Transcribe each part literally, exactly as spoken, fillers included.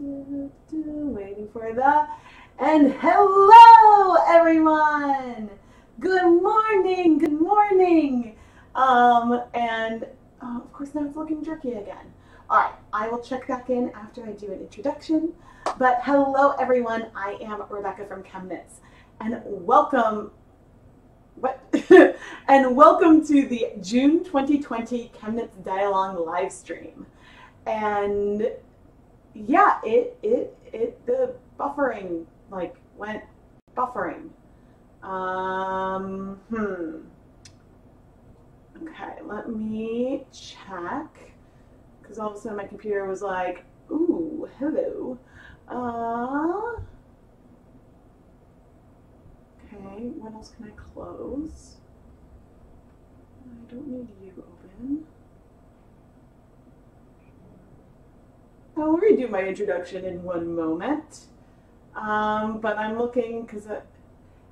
Waiting for the and hello everyone. Good morning. Good morning. Um, and uh, of course now it's looking jerky again. All right, I will check back in after I do an introduction. But hello everyone. I am Rebecca from ChemKnits, and welcome. What? And welcome to the June twenty twenty ChemKnits DyeAlong live stream. And yeah, it it it the buffering like went buffering. Um, hmm. Okay, let me check, because all of a sudden my computer was like, "Ooh, hello." Uh. Okay, what else can I close? I don't need you open. I'll redo my introduction in one moment, um, but I'm looking because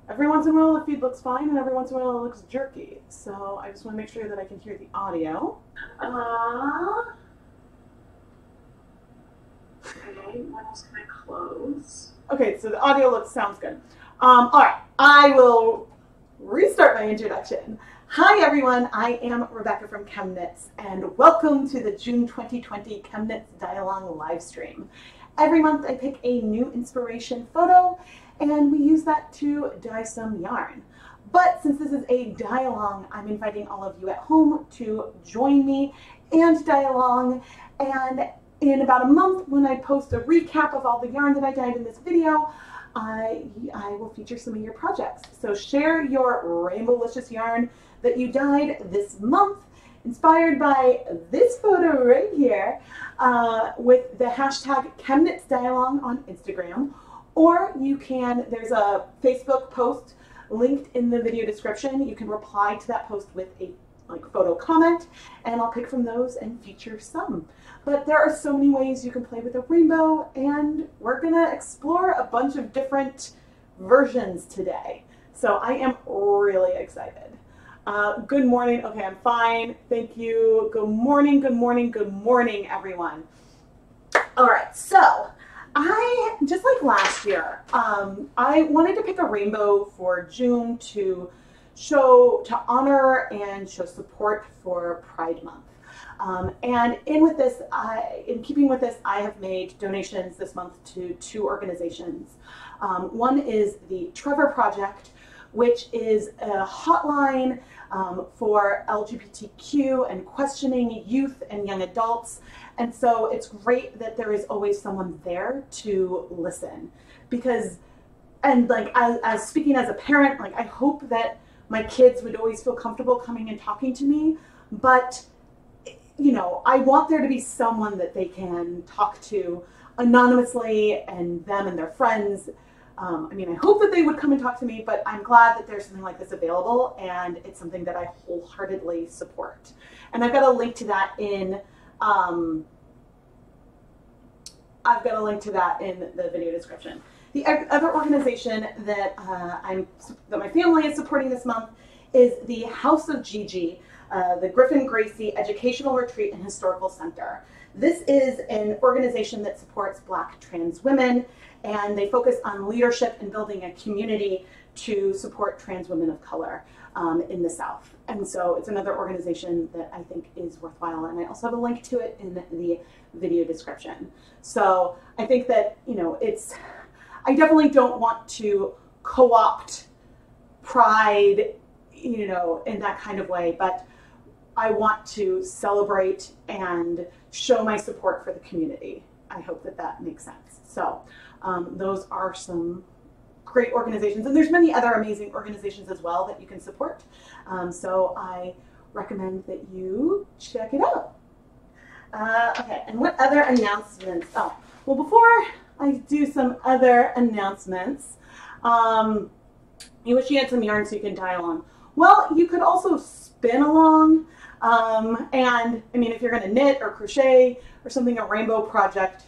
every once in a while the feed looks fine and every once in a while it looks jerky, so I just want to make sure that I can hear the audio. Uh, okay, what else can I close? Okay, so the audio looks sounds good. Um, all right, I will restart my introduction. Hi everyone, I am Rebecca from ChemKnits, and welcome to the June twenty twenty ChemKnits DyeAlong live stream. Every month I pick a new inspiration photo and we use that to dye some yarn. But since this is a dye along, I'm inviting all of you at home to join me and dye along. And in about a month, when I post a recap of all the yarn that I dyed in this video, I, I will feature some of your projects. So share your rainbowlicious yarn that you dyed this month, inspired by this photo right here, uh, with the hashtag ChemKnitsDyeAlong on Instagram. Or you can, there's a Facebook post linked in the video description. You can reply to that post with a like photo comment, and I'll pick from those and feature some. But there are so many ways you can play with a rainbow, and we're gonna explore a bunch of different versions today. So I am really excited. Uh, good morning, okay, I'm fine, thank you. Good morning, good morning, good morning, everyone. All right, so I, just like last year, um, I wanted to pick a rainbow for June to show to honor and show support for Pride Month. Um, and in with this, I, in keeping with this, I have made donations this month to two organizations. Um, one is the Trevor Project, which is a hotline um, for L G B T Q and questioning youth and young adults. And so it's great that there is always someone there to listen, because, and like as, as speaking as a parent, like I hope that my kids would always feel comfortable coming and talking to me, but you know, I want there to be someone that they can talk to anonymously, and them and their friends. Um, I mean, I hope that they would come and talk to me, but I'm glad that there's something like this available, and it's something that I wholeheartedly support. And I've got a link to that in, um, I've got a link to that in the video description. The other organization that uh, I'm, that my family is supporting this month is the House of G G, uh, the Griffin Gracie Educational Retreat and Historical Center. This is an organization that supports Black trans women, and they focus on leadership and building a community to support trans women of color um, in the South. And so it's another organization that I think is worthwhile, and I also have a link to it in the video description. So I think that, you know, it's, I definitely don't want to co-opt pride, you know, in that kind of way, but I want to celebrate and show my support for the community. I hope that that makes sense. So um, those are some great organizations, and there's many other amazing organizations as well that you can support. Um, so I recommend that you check it out. Uh, okay, and what other announcements? Oh, well, before I do some other announcements. Um, you wish you had some yarn so you can dye along. Well, you could also spin along. Um, and I mean, if you're going to knit or crochet or something, a rainbow project,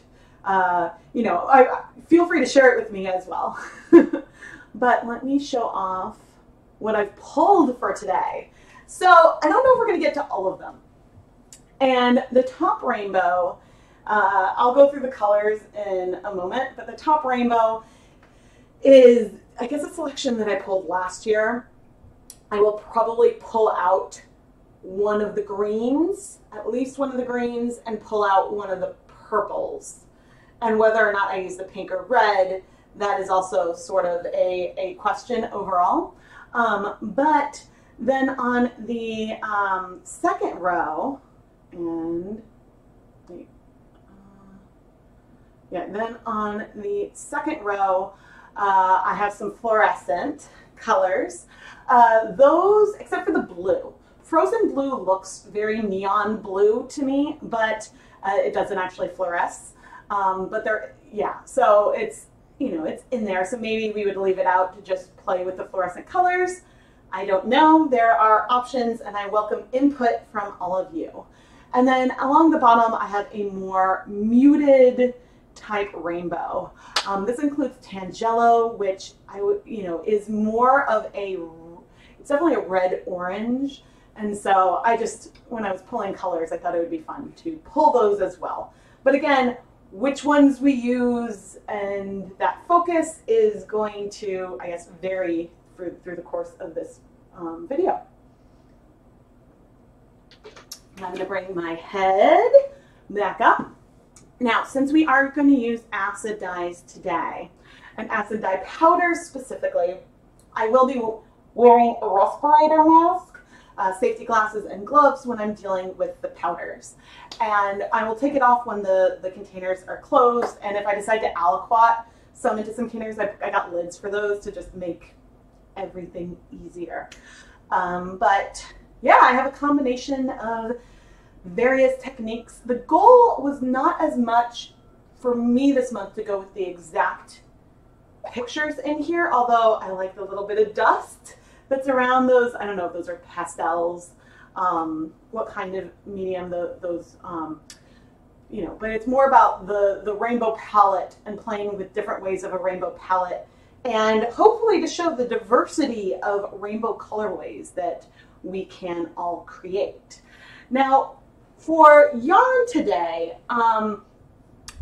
uh, you know, I, I, feel free to share it with me as well. But let me show off what I've pulled for today. So I don't know if we're going to get to all of them. And the top rainbow Uh, I'll go through the colors in a moment, but the top rainbow is, I guess, a selection that I pulled last year. I will probably pull out one of the greens, at least one of the greens, and pull out one of the purples. And whether or not I use the pink or red, that is also sort of a, a question overall. Um, but then on the um, second row, and wait, Yeah, then on the second row, uh, I have some fluorescent colors. Uh, those, except for the blue. Frozen blue looks very neon blue to me, but uh, it doesn't actually fluoresce. Um, but they're, yeah, so it's, you know, it's in there. So maybe we would leave it out to just play with the fluorescent colors. I don't know. There are options, and I welcome input from all of you. And then along the bottom, I have a more muted type rainbow. Um, this includes Tangelo, which I would, you know, is more of a, it's definitely a red orange. And so I just, when I was pulling colors, I thought it would be fun to pull those as well. But again, which ones we use and that focus is going to, I guess, vary through, through the course of this um, video. And I'm gonna bring my head back up. Now, since we are going to use acid dyes today, and acid dye powders specifically, I will be wearing a respirator mask, uh, safety glasses, and gloves when I'm dealing with the powders. And I will take it off when the, the containers are closed, and if I decide to aliquot some into some containers, I, I got lids for those to just make everything easier. Um, but yeah, I have a combination of various techniques. The goal was not as much for me this month to go with the exact pictures in here, although I like the little bit of dust that's around those. I don't know if those are pastels, um, what kind of medium the, those, um, you know, but it's more about the, the rainbow palette and playing with different ways of a rainbow palette, and hopefully to show the diversity of rainbow colorways that we can all create. Now, for yarn today, um,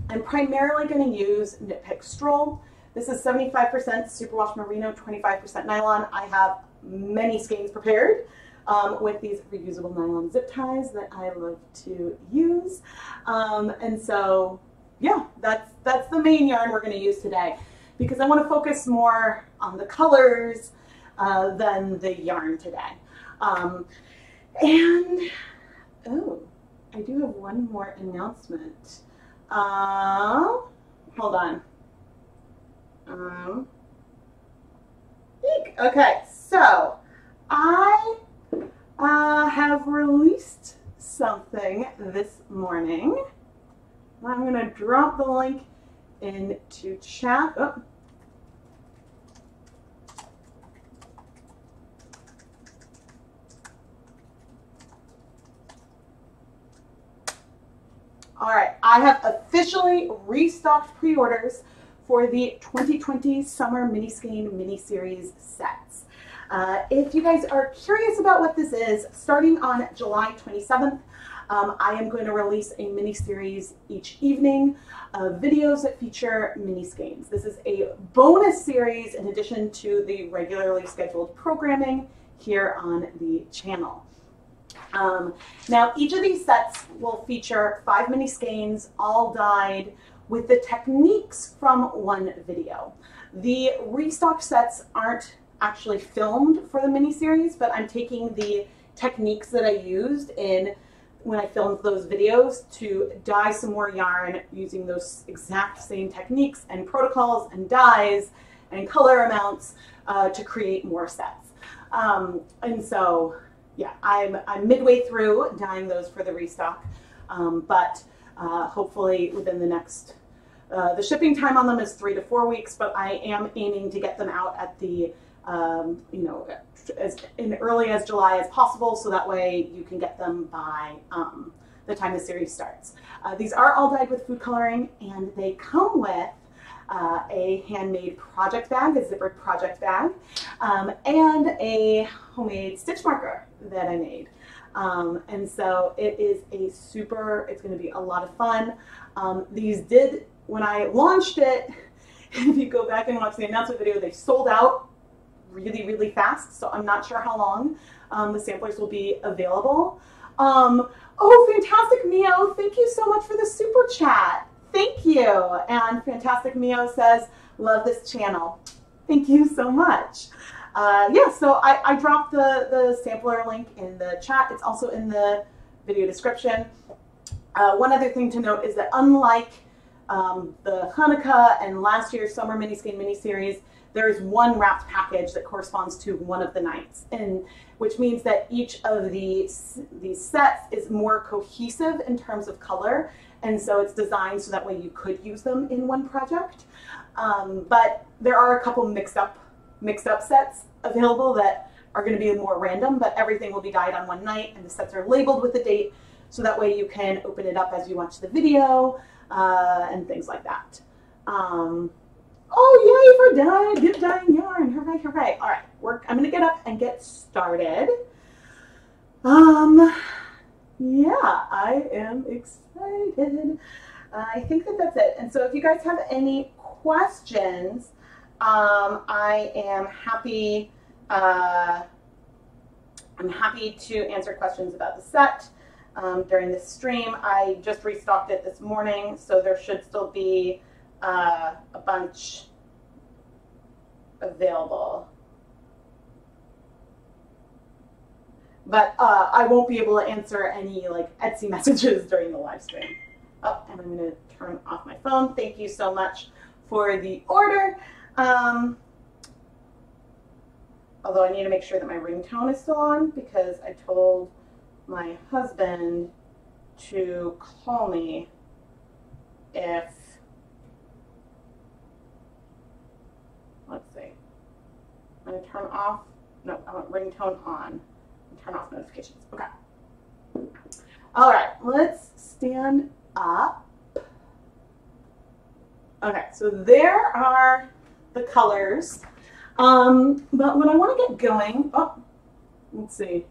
I'm primarily going to use KnitPicks Stroll. This is seventy-five percent Superwash Merino, twenty-five percent nylon. I have many skeins prepared um, with these reusable nylon zip ties that I love to use. Um, and so, yeah, that's, that's the main yarn we're going to use today, because I want to focus more on the colors uh, than the yarn today. Um, and... Oh, I do have one more announcement. Uh, hold on. Um, eek. Okay, so I uh, have released something this morning. I'm going to drop the link into chat. Oh. All right, I have officially restocked pre-orders for the twenty twenty Summer Mini Skein Mini Series sets. Uh, if you guys are curious about what this is, starting on July twenty-seventh, um, I am going to release a mini series each evening of videos that feature mini skeins. This is a bonus series in addition to the regularly scheduled programming here on the channel. Um, now, each of these sets will feature five mini skeins, all dyed with the techniques from one video. The restock sets aren't actually filmed for the mini series, but I'm taking the techniques that I used in when I filmed those videos to dye some more yarn using those exact same techniques and protocols and dyes and color amounts uh, to create more sets. Um, and so. Yeah, I'm, I'm midway through dyeing those for the restock, um, but uh, hopefully within the next, uh, the shipping time on them is three to four weeks, but I am aiming to get them out at the, um, you know, as in early as July as possible, so that way you can get them by um, the time the series starts. Uh, these are all dyed with food coloring, and they come with uh, a handmade project bag, a zippered project bag, um, and a homemade stitch marker that I made. Um, and so it is a super, it's going to be a lot of fun. Um, these did, when I launched it, if you go back and watch the announcement video, they sold out really, really fast. So I'm not sure how long um, the samplers will be available. Um, oh, Fantastic Mio, thank you so much for the super chat. Thank you. And Fantastic Mio says, love this channel. Thank you so much. Uh, yeah, so I, I dropped the, the sampler link in the chat. It's also in the video description. Uh, one other thing to note is that unlike um, the Hanukkah and last year's Summer Mini Skein Mini Series, there is one wrapped package that corresponds to one of the nights, and which means that each of these, these sets is more cohesive in terms of color. And so it's designed so that way you could use them in one project. Um, but there are a couple mixed up mixed up sets available that are going to be more random, but everything will be dyed on one night, and the sets are labeled with a date, so that way you can open it up as you watch the video uh, and things like that. Um, oh, yay for dye, dip dyeing yarn, hooray, hooray. All right, work. I'm going to get up and get started. Um, yeah, I am excited. Uh, I think that that's it. And so if you guys have any questions, Um, I am happy, uh, I'm happy to answer questions about the set um, during this stream. I just restocked it this morning, so there should still be uh, a bunch available. But uh, I won't be able to answer any like Etsy messages during the live stream. Oh, and I'm going to turn off my phone. Thank you so much for the order. Um, although I need to make sure that my ringtone is still on, because I told my husband to call me if, let's see, I'm going to turn off, no, I want ringtone on, and turn off notifications. Okay. All right, let's stand up. Okay, so there are the colors, um, but when I want to get going, oh, let's see.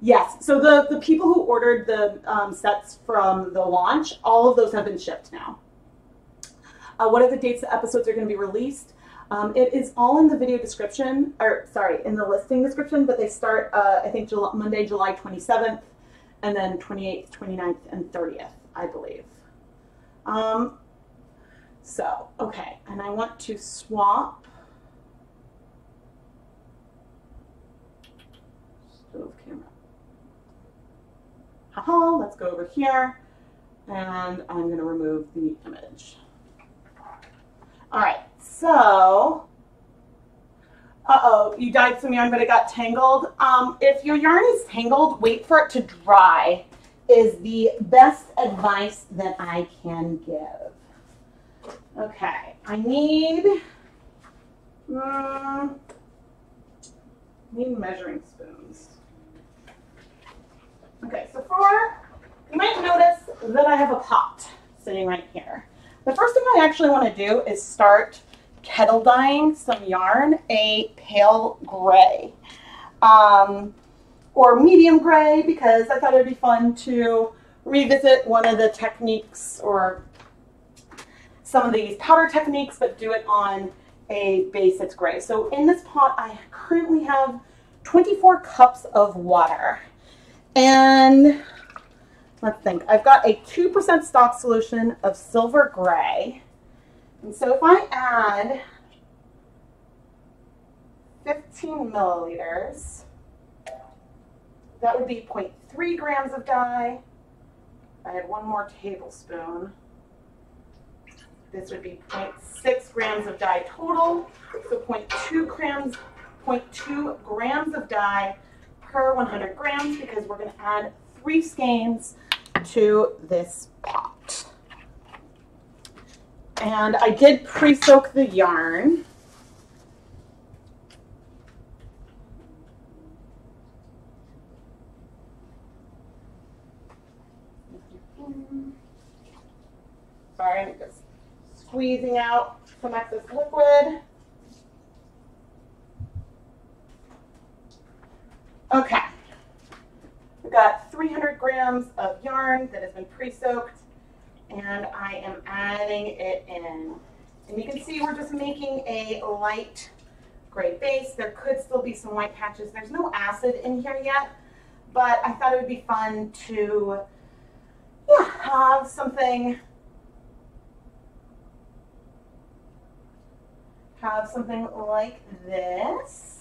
Yes, so the, the people who ordered the um, sets from the launch, all of those have been shipped now. Uh, what are the dates the episodes are going to be released? Um, it is all in the video description, or sorry, in the listing description, but they start, uh, I think, July, Monday, July twenty-seventh, and then twenty-eighth, twenty-ninth, and thirtieth, I believe. Um, So, okay, and I want to swap stove camera. Haha, let's go over here, and I'm going to remove the image. All right, so, uh-oh, you dyed some yarn, but it got tangled. Um, if your yarn is tangled, wait for it to dry is the best advice that I can give. Okay, I need um, need measuring spoons. Okay, so for, you might notice that I have a pot sitting right here. The first thing I actually want to do is start kettle dyeing some yarn a pale gray, um, or medium gray, because I thought it'd be fun to revisit one of the techniques or some of these powder techniques, but do it on a base that's gray. So in this pot, I currently have twenty-four cups of water. And let's think, I've got a two percent stock solution of silver gray. And so if I add fifteen milliliters, that would be zero point three grams of dye. I add one more tablespoon. This would be zero point six grams of dye total, so zero point two grams, zero point two grams of dye per one hundred grams, because we're going to add three skeins to this pot. And I did pre-soak the yarn. Sorry, I'm just squeezing out some excess liquid. Okay, we've got three hundred grams of yarn that has been pre-soaked, and I am adding it in. And you can see we're just making a light gray base. There could still be some white patches. There's no acid in here yet, but I thought it would be fun to yeah, have something, have something like this.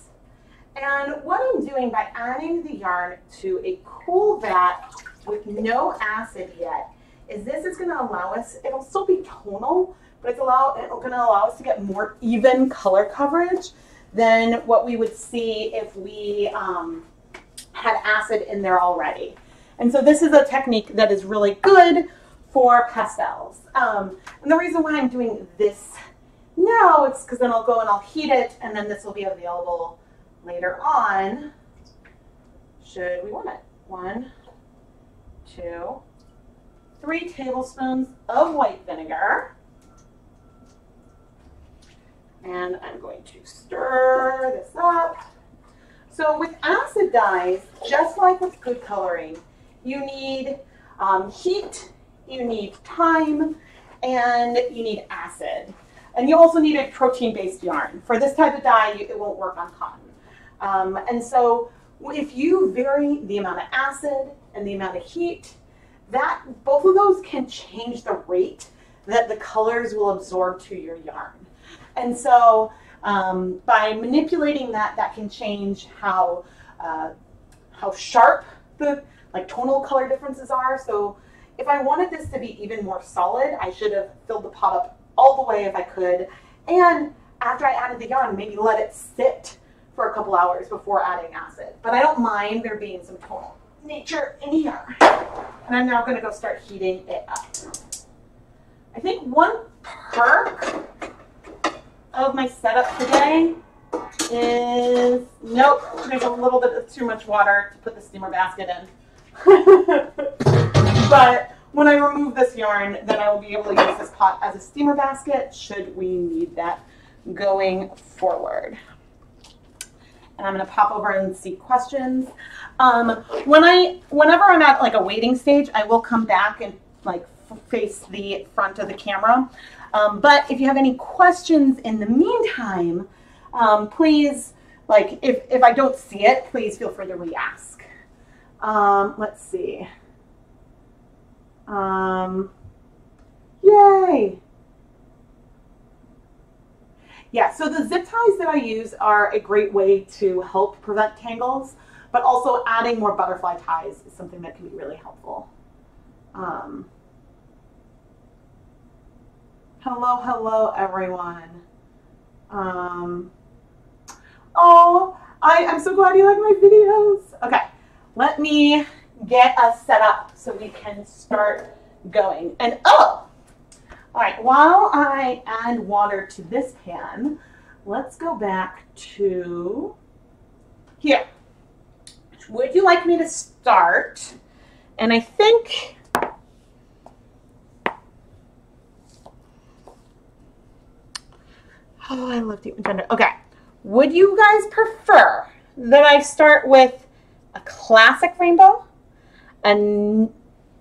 And what I'm doing by adding the yarn to a cool vat with no acid yet is this is going to allow us, it'll still be tonal, but it's allow, it's going to allow us to get more even color coverage than what we would see if we um, had acid in there already. And so this is a technique that is really good for pastels. Um, and the reason why I'm doing this now is because then I'll go and I'll heat it, and then this will be available later on, should we want it. One, two, three tablespoons of white vinegar. And I'm going to stir this up. So with acid dyes, just like with food coloring, you need um, heat, you need time, and you need acid. And you also need a protein-based yarn. For this type of dye, you, it won't work on cotton. Um, and so if you vary the amount of acid and the amount of heat, that both of those can change the rate that the colors will absorb to your yarn. And so um, by manipulating that, that can change how, uh, how sharp the like tonal color differences are. So if I wanted this to be even more solid, I should have filled the pot up all the way if I could. And after I added the yarn, maybe let it sit for a couple hours before adding acid, but I don't mind there being some tonal nature in here. And I'm now going to go start heating it up. I think one perk of my setup today is, nope, there's a little bit of too much water to put the steamer basket in. But when I remove this yarn, then I will be able to use this pot as a steamer basket should we need that going forward. And I'm going to pop over and see questions. Um, when I, whenever I'm at like a waiting stage, I will come back and like face the front of the camera. Um, but if you have any questions in the meantime, um, please, like if, if I don't see it, please feel free to re-ask. Um, let's see. Um, yay. Yeah, so the zip ties that I use are a great way to help prevent tangles, but also adding more butterfly ties is something that can be really helpful. Um, hello, hello, everyone. Um, oh, I, I'm so glad you like my videos. Okay, let me get us set up so we can start going. And oh! All right, while I add water to this pan, let's go back to here. Would you like me to start? And I think, oh, I love the agenda. Okay, would you guys prefer that I start with a classic rainbow, a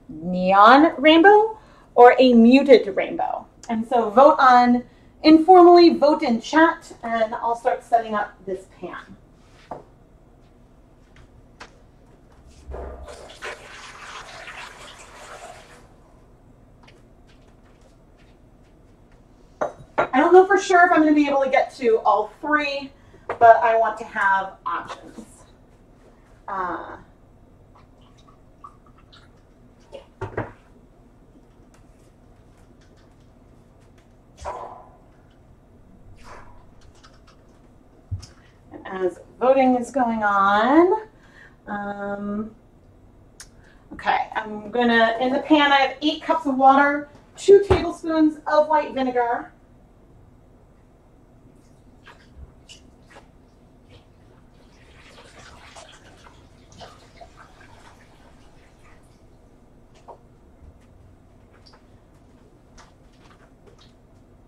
neon rainbow, or a muted rainbow? And so vote on, informally vote in chat, and I'll start setting up this pan. I don't know for sure if I'm going to be able to get to all three, but I want to have options. Uh, As voting is going on, um, okay, I'm gonna, in the pan I have eight cups of water, two tablespoons of white vinegar,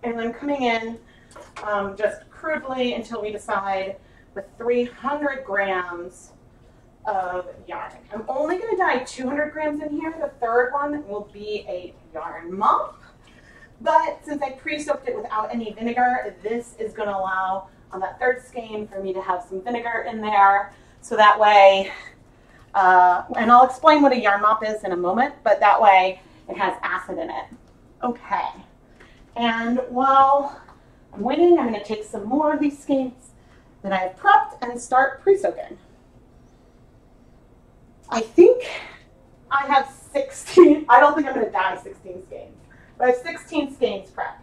and I'm coming in um, just crudely until we decide with three hundred grams of yarn. I'm only going to dye two hundred grams in here. The third one will be a yarn mop. But since I pre-soaked it without any vinegar, this is going to allow on that third skein for me to have some vinegar in there. So that way, uh, and I'll explain what a yarn mop is in a moment, but that way it has acid in it. Okay. And while I'm waiting, I'm going to take some more of these skeins that I have prepped and start pre-soaking. I think I have sixteen, I don't think I'm going to dye sixteen skeins, but I have sixteen skeins prepped.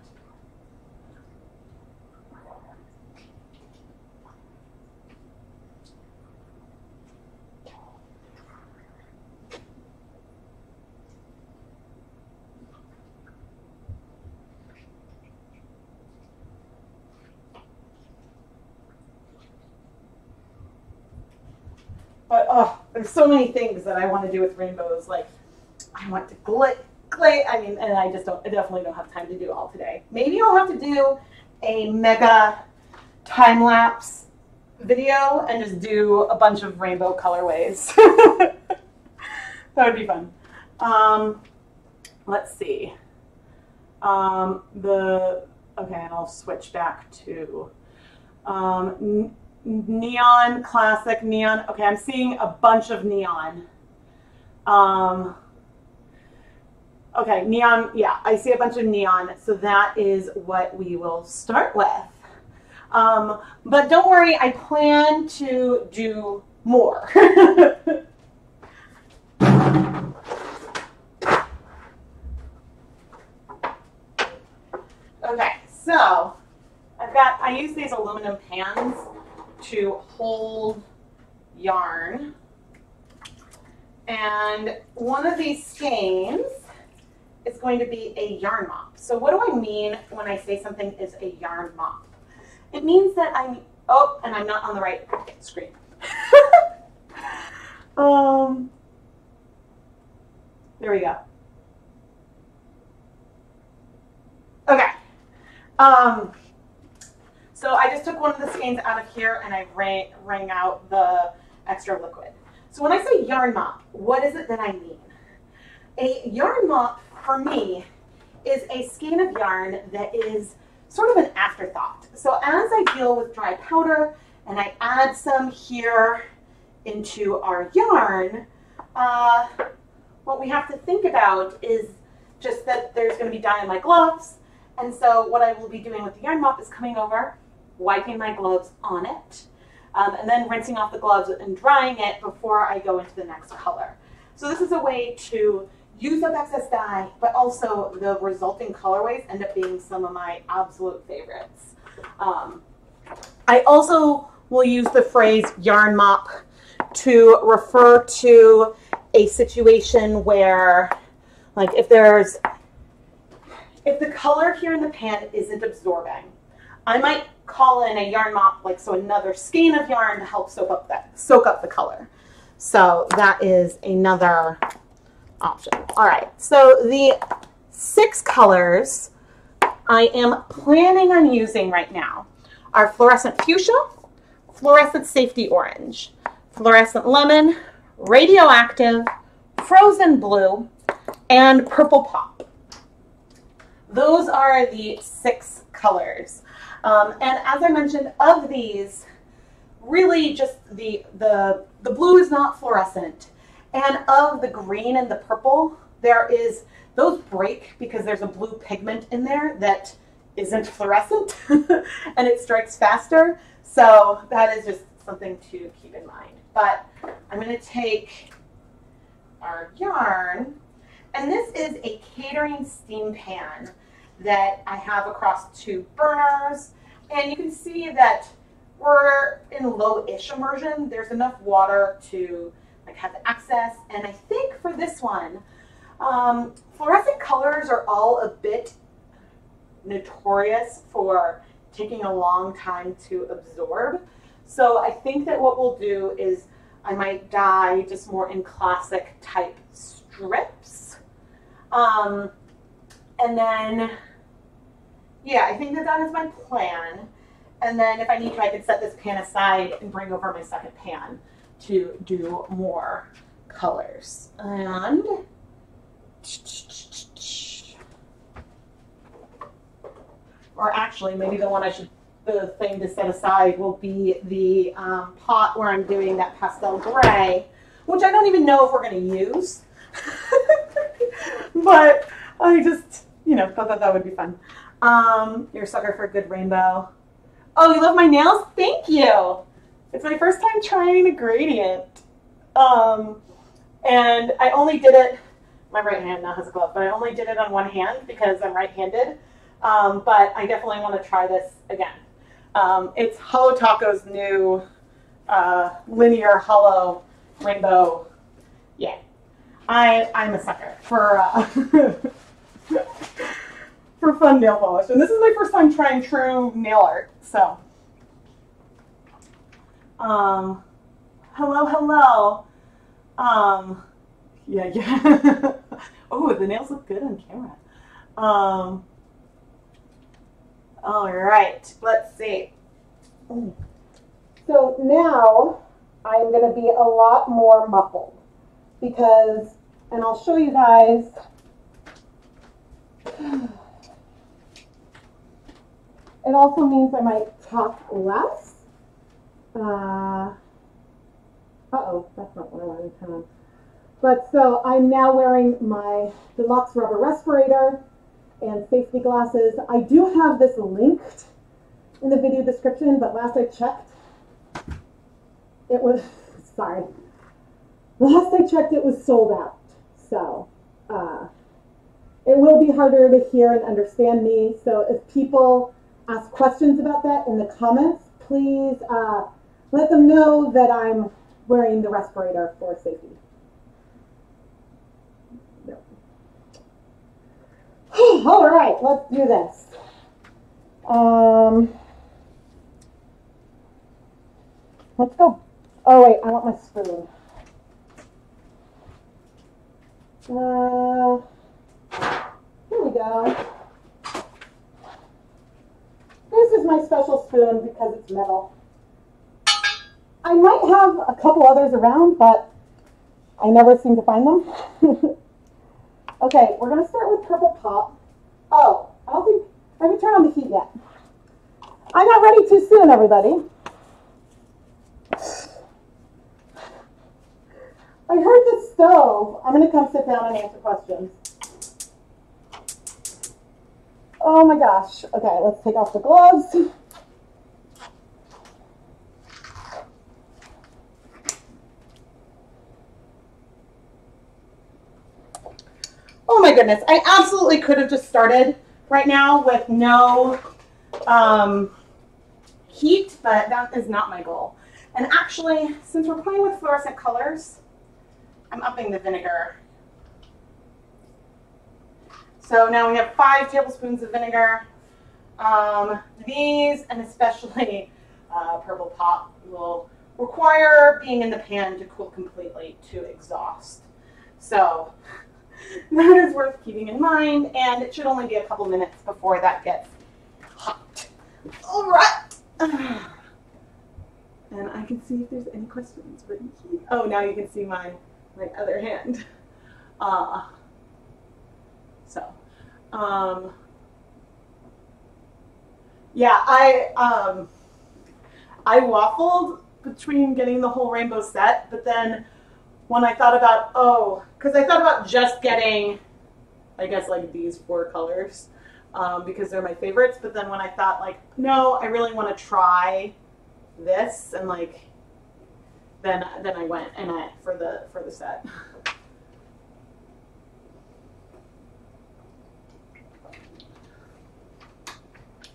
But oh, there's so many things that I want to do with rainbows. Like, I want to glit, glit. I mean, and I just don't, I definitely don't have time to do all today. Maybe I'll have to do a mega time lapse video and just do a bunch of rainbow colorways. That would be fun. Um, let's see. Um, the okay, and I'll switch back to. Um, Neon, classic, neon. Okay, I'm seeing a bunch of neon. Um, okay, neon, yeah, I see a bunch of neon. So that is what we will start with. Um, but don't worry, I plan to do more. Okay, so I've got, I use these aluminum pans to hold yarn, and one of these skeins is going to be a yarn mop. So what do I mean when I say something is a yarn mop? It means that I'm, oh, and I'm not on the right screen. um, there we go. Okay. Um, So I just took one of the skeins out of here and I wrung, wrung out the extra liquid. So when I say yarn mop, what is it that I mean? A yarn mop for me is a skein of yarn that is sort of an afterthought. So as I deal with dry powder and I add some here into our yarn, uh, what we have to think about is just that there's going to be dye in my gloves. And so what I will be doing with the yarn mop is coming over, wiping my gloves on it, um, and then rinsing off the gloves and drying it before I go into the next color. So this is a way to use up excess dye, but also the resulting colorways end up being some of my absolute favorites. Um, I also will use the phrase yarn mop to refer to a situation where, like, if there's, if the color here in the pan isn't absorbing, I might call in a yarn mop, like so another skein of yarn to help soak up that, soak up the color. So that is another option. All right, so the six colors I am planning on using right now are fluorescent fuchsia, fluorescent safety orange, fluorescent lemon, radioactive, frozen blue, and purple pop. Those are the six colors. Um, and as I mentioned, of these, really just the, the, the blue is not fluorescent. And of the green and the purple, there is, those break because there's a blue pigment in there that isn't fluorescent and it strikes faster. So that is just something to keep in mind. But I'm going to take our yarn. And this is a catering steam pan that I have across two burners. And you can see that we're in low-ish immersion. There's enough water to like have access. And I think for this one, um, fluorescent colors are all a bit notorious for taking a long time to absorb. So I think that what we'll do is I might dye just more in classic type strips. Um, and then, yeah, I think that that is my plan. And then if I need to, I can set this pan aside and bring over my second pan. to do more colors. And or actually maybe the one I should, the thing to set aside will be the um, pot where I'm doing that pastel gray, which I don't even know if we're going to use, but I just, you know, thought that that would be fun. Um, you're a sucker for a good rainbow. Oh, you love my nails? Thank you. It's my first time trying a gradient. Um, and I only did it, my right hand now has a glove, but I only did it on one hand because I'm right-handed. Um, but I definitely want to try this again. Um, it's Holo Taco's new uh, linear holo rainbow. Yeah, I, I'm a sucker for uh, for fun nail polish, and this is my first time trying true nail art. So, um, hello, hello. Um, yeah, yeah. Oh, the nails look good on camera. Um, all right, let's see. So now I'm going to be a lot more muffled because, and I'll show you guys. It also means I might talk less. Uh, uh-oh, that's not what I wanted to turn on. But so I'm now wearing my deluxe rubber respirator and safety glasses. I do have this linked in the video description, but last I checked, it was, sorry, last I checked it was sold out. So uh, it will be harder to hear and understand me. So if people ask questions about that in the comments, please uh, let them know that I'm wearing the respirator for safety. No. All right, let's do this. Um, let's go. Oh wait, I want my spoon. Uh, here we go. This is my special spoon because it's metal. I might have a couple others around, but I never seem to find them. Okay, we're going to start with purple pop. Oh, I don't think, I haven't turned on the heat yet. I'm not ready too soon, everybody. I heard the stove. I'm going to come sit down and answer questions. Oh my gosh. Okay, let's take off the gloves. Oh my goodness. I absolutely could have just started right now with no um, heat, but that is not my goal. And actually, since we're playing with fluorescent colors, I'm upping the vinegar. So now we have five tablespoons of vinegar. Um, these, and especially uh, purple pop, will require being in the pan to cool completely to exhaust. So that is worth keeping in mind, and it should only be a couple minutes before that gets hot. All right. And I can see if there's any questions written here. Oh, now you can see my my other hand. Uh, so, um, yeah, I um, I waffled between getting the whole rainbow set, but then when I thought about, oh, because I thought about just getting, I guess, like these four colors um, because they're my favorites. But then when I thought, like, no, I really want to try this, and like, then then I went and I for the for the set.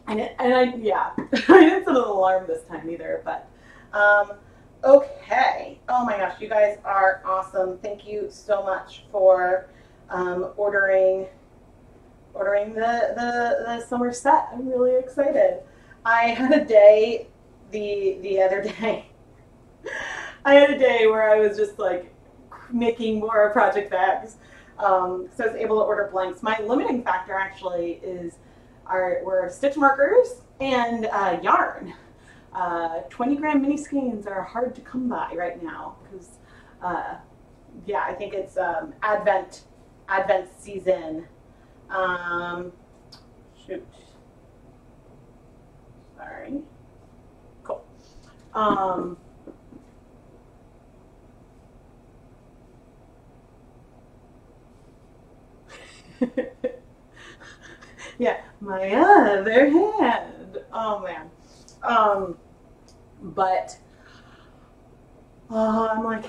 And, it, and I, yeah, I didn't set an alarm this time either, but, um, okay. Oh my gosh, you guys are awesome. Thank you so much for, um, ordering, ordering the, the, the summer set. I'm really excited. I had a day the, the other day, I had a day where I was just like making more project bags. Um, so I was able to order blanks. My limiting factor actually is, Our, were stitch markers and uh, yarn. Uh, twenty gram mini skeins are hard to come by right now because, uh, yeah, I think it's um, Advent, Advent season. Um, shoot. Sorry. Cool. Um, yeah, my other hand. Oh man. Um, but uh, I'm like,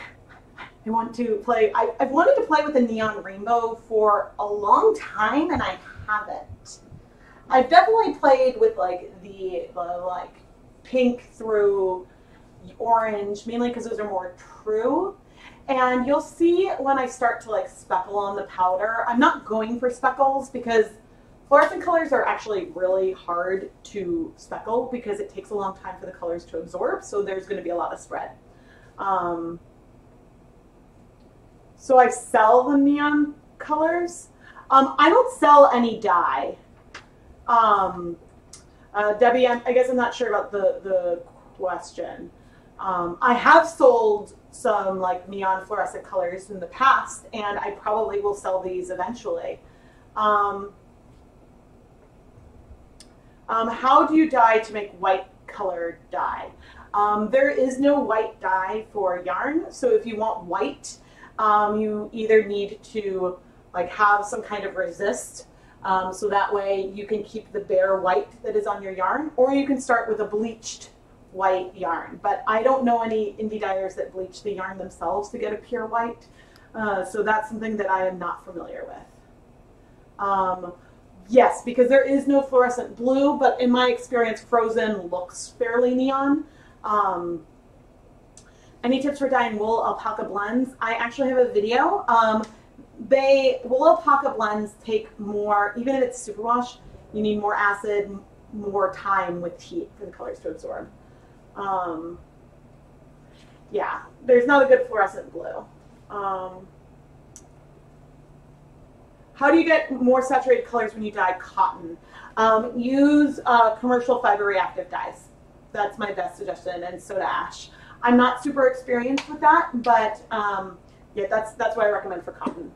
I want to play. I, I've wanted to play with the neon rainbow for a long time, and I haven't. I've definitely played with like the, the like pink through orange, mainly because those are more true. And you'll see when I start to like speckle on the powder. I'm not going for speckles because fluorescent colors are actually really hard to speckle because it takes a long time for the colors to absorb. So there's going to be a lot of spread. Um, so I sell the neon colors. Um, I don't sell any dye. Um, uh, Debbie, I'm, I guess I'm not sure about the, the question. Um, I have sold some like neon fluorescent colors in the past, and I probably will sell these eventually. Um, um, how do you dye to make white color dye? Um, there is no white dye for yarn. So if you want white, um, you either need to like have some kind of resist. Um, so that way you can keep the bare white that is on your yarn, or you can start with a bleached white yarn. But I don't know any indie dyers that bleach the yarn themselves to get a pure white. Uh, so that's something that I am not familiar with. Um, yes, because there is no fluorescent blue, but in my experience, frozen looks fairly neon. Um, any tips for dyeing wool alpaca blends? I actually have a video. Um, They, wool alpaca blends take more, even if it's superwash, you need more acid, more time with heat for the colors to absorb. Um, yeah, there's not a good fluorescent blue. Um, how do you get more saturated colors when you dye cotton? Um, use uh, commercial fiber reactive dyes. That's my best suggestion, and soda ash. I'm not super experienced with that, but um, yeah, that's, that's what I recommend for cotton.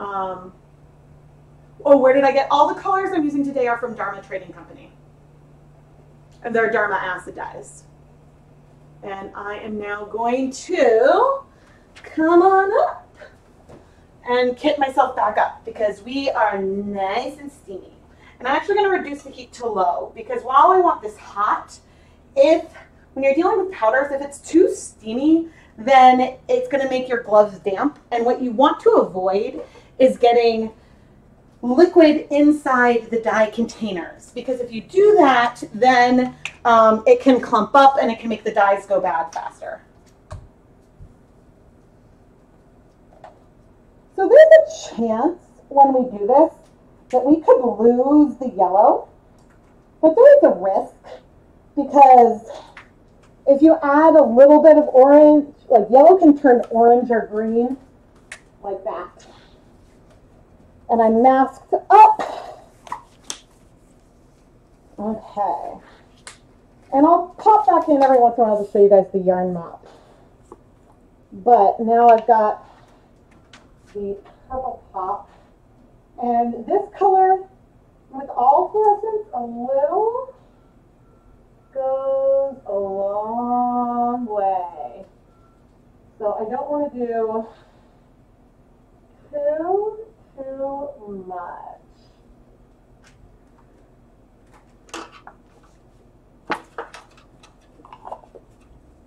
Um, oh, where did I get all the colors I'm using today are from Dharma Trading Company. And they're Dharma acid dyes. And I am now going to come on up and kit myself back up because we are nice and steamy. And I'm actually going to reduce the heat to low because while I want this hot, if when you're dealing with powders, if it's too steamy, then it's going to make your gloves damp. And what you want to avoid is getting liquid inside the dye containers, because if you do that, then um, it can clump up and it can make the dyes go bad faster. So there's a chance when we do this that we could lose the yellow, but there is a risk because if you add a little bit of orange, like yellow can turn orange or green like that. And I masked up. Okay. And I'll pop back in every once in a while to show you guys the yarn mop. But now I've got the purple pop. And this color, with all fluorescence, a little goes a long way. So I don't want to do too, too much.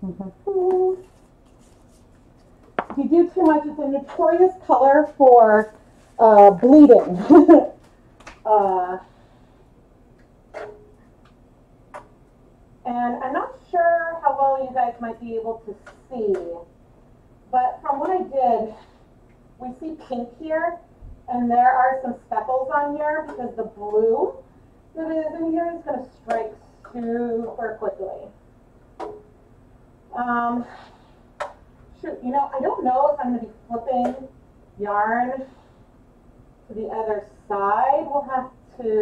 If you do too much, it's a notorious color for uh, bleeding. uh, And I'm not sure how well you guys might be able to see, but from what I did, we see pink here, and there are some speckles on here because the blue that is in here is going to strike super quickly. Um, shoot, you know, I don't know if I'm going to be flipping yarn to the other side. We'll have to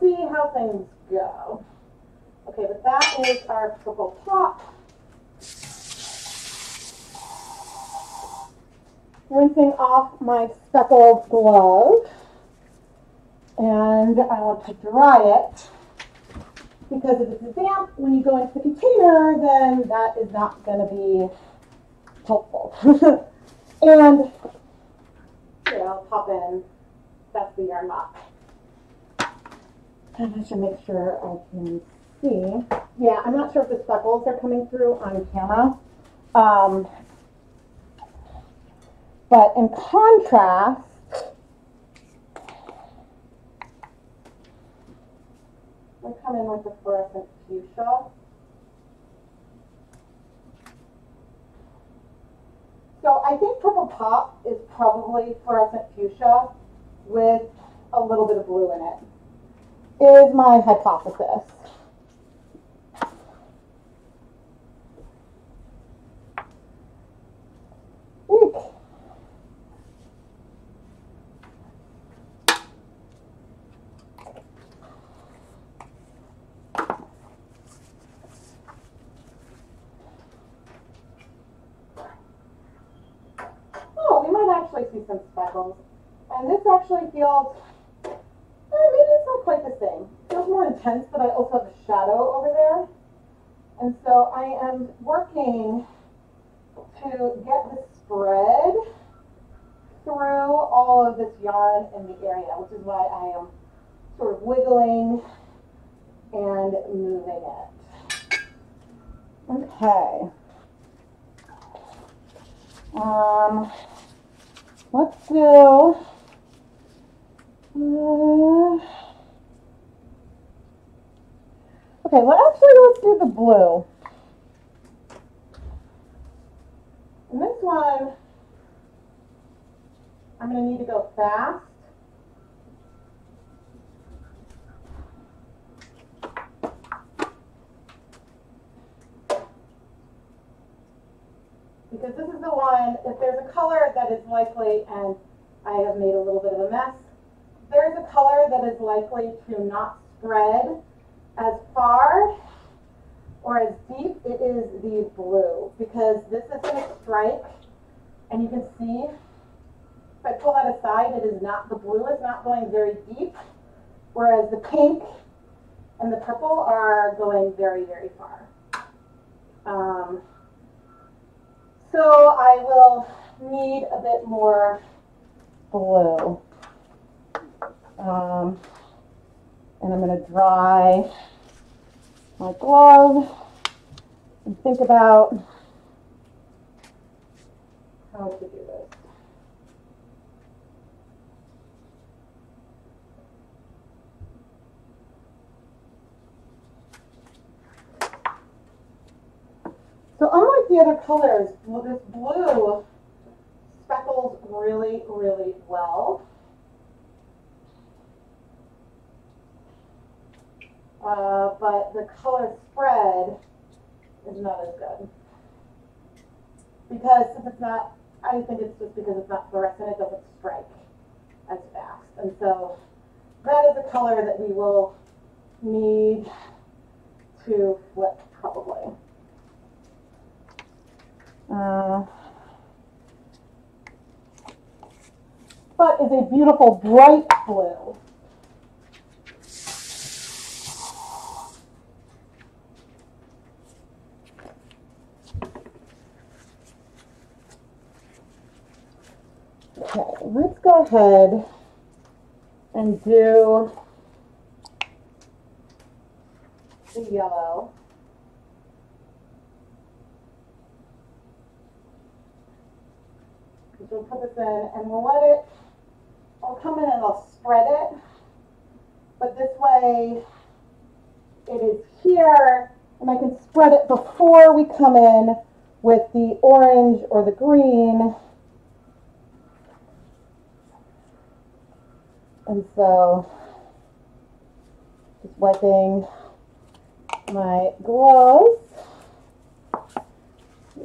see how things go. Okay, but that is our purple top. Rinsing off my speckled glove, and I want to dry it, because if it's damp when you go into the container, then that is not going to be helpful. And here, I'll pop in, that's the yarn mop. And I should make sure I can see. Yeah, I'm not sure if the speckles are coming through on camera. Um, but in contrast, I'm coming with the fluorescent fuchsia. So I think purple pop is probably fluorescent fuchsia with a little bit of blue in it, is my hypothesis. Eek. Oh, we might actually see some speckles. And this actually feels, maybe it's not quite the same. It feels more intense, but I also have a shadow over there. And so I am working to get the spread through all of this yarn in the area, which is why I am sort of wiggling and moving it. Okay. Um, let's do... Uh, okay, well, actually, let's do the blue. And this one, I'm going to need to go fast. Because this is the one, if there's a color that is likely, and I have made a little bit of a mess, there's a color that is likely to not spread as far or as deep, it is the blue, because this is going to strike, and you can see, if I pull that aside, it is not, the blue is not going very deep, whereas the pink and the purple are going very, very far. Um, so I will need a bit more blue. Um, and I'm going to dry my glove and think about how to do this. So unlike the other colors, well, this blue speckles really, really well. Uh, but the color spread is not as good. Because if it's not, I think it's just because it's not fluorescent, it doesn't strike as fast. And so that is a color that we will need to flip, probably. Uh, but it's a beautiful bright blue. Okay, let's go ahead and do the yellow. So we'll put this in and we'll let it, I'll come in and I'll spread it, but this way it is here and I can spread it before we come in with the orange or the green. And so, just wiping my gloves.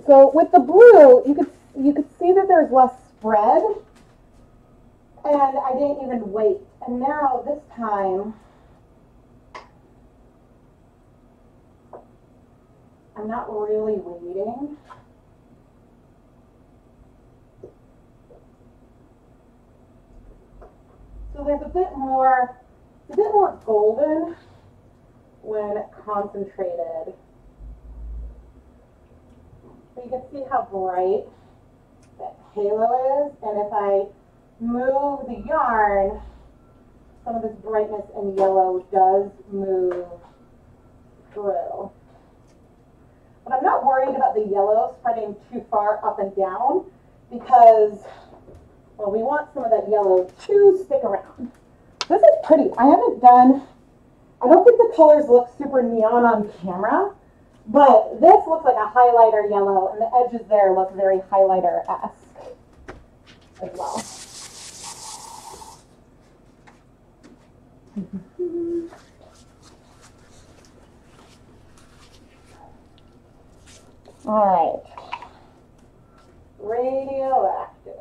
So with the blue, you could you could see that there's less spread, and I didn't even wait. And now this time, I'm not really waiting. So there's a bit more, a bit more golden when concentrated. So you can see how bright that halo is, and if I move the yarn, some of this brightness and yellow does move through. But I'm not worried about the yellow spreading too far up and down because, well, we want some of that yellow to stick around. This is pretty. I haven't done, I don't think the colors look super neon on camera, but this looks like a highlighter yellow, and the edges there look very highlighter-esque as well. Mm-hmm. All right, radioactive.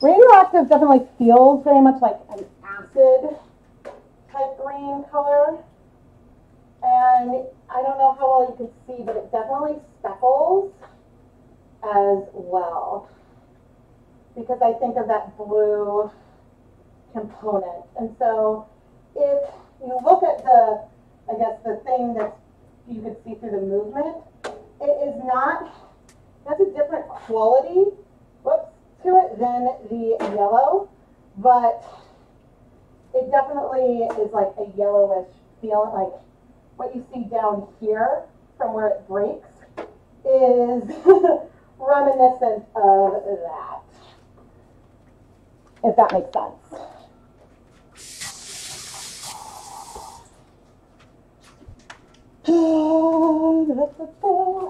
Radioactive definitely feels very much like an acid type green color. And I don't know how well you can see, but it definitely speckles as well, because I think of that blue component. And so if you look at the, I guess, the thing that you could see through the movement, it is not, that's a different quality, whoops, to it than the yellow, but it definitely is like a yellowish feel. Like what you see down here from where it breaks is reminiscent of that, if that makes sense.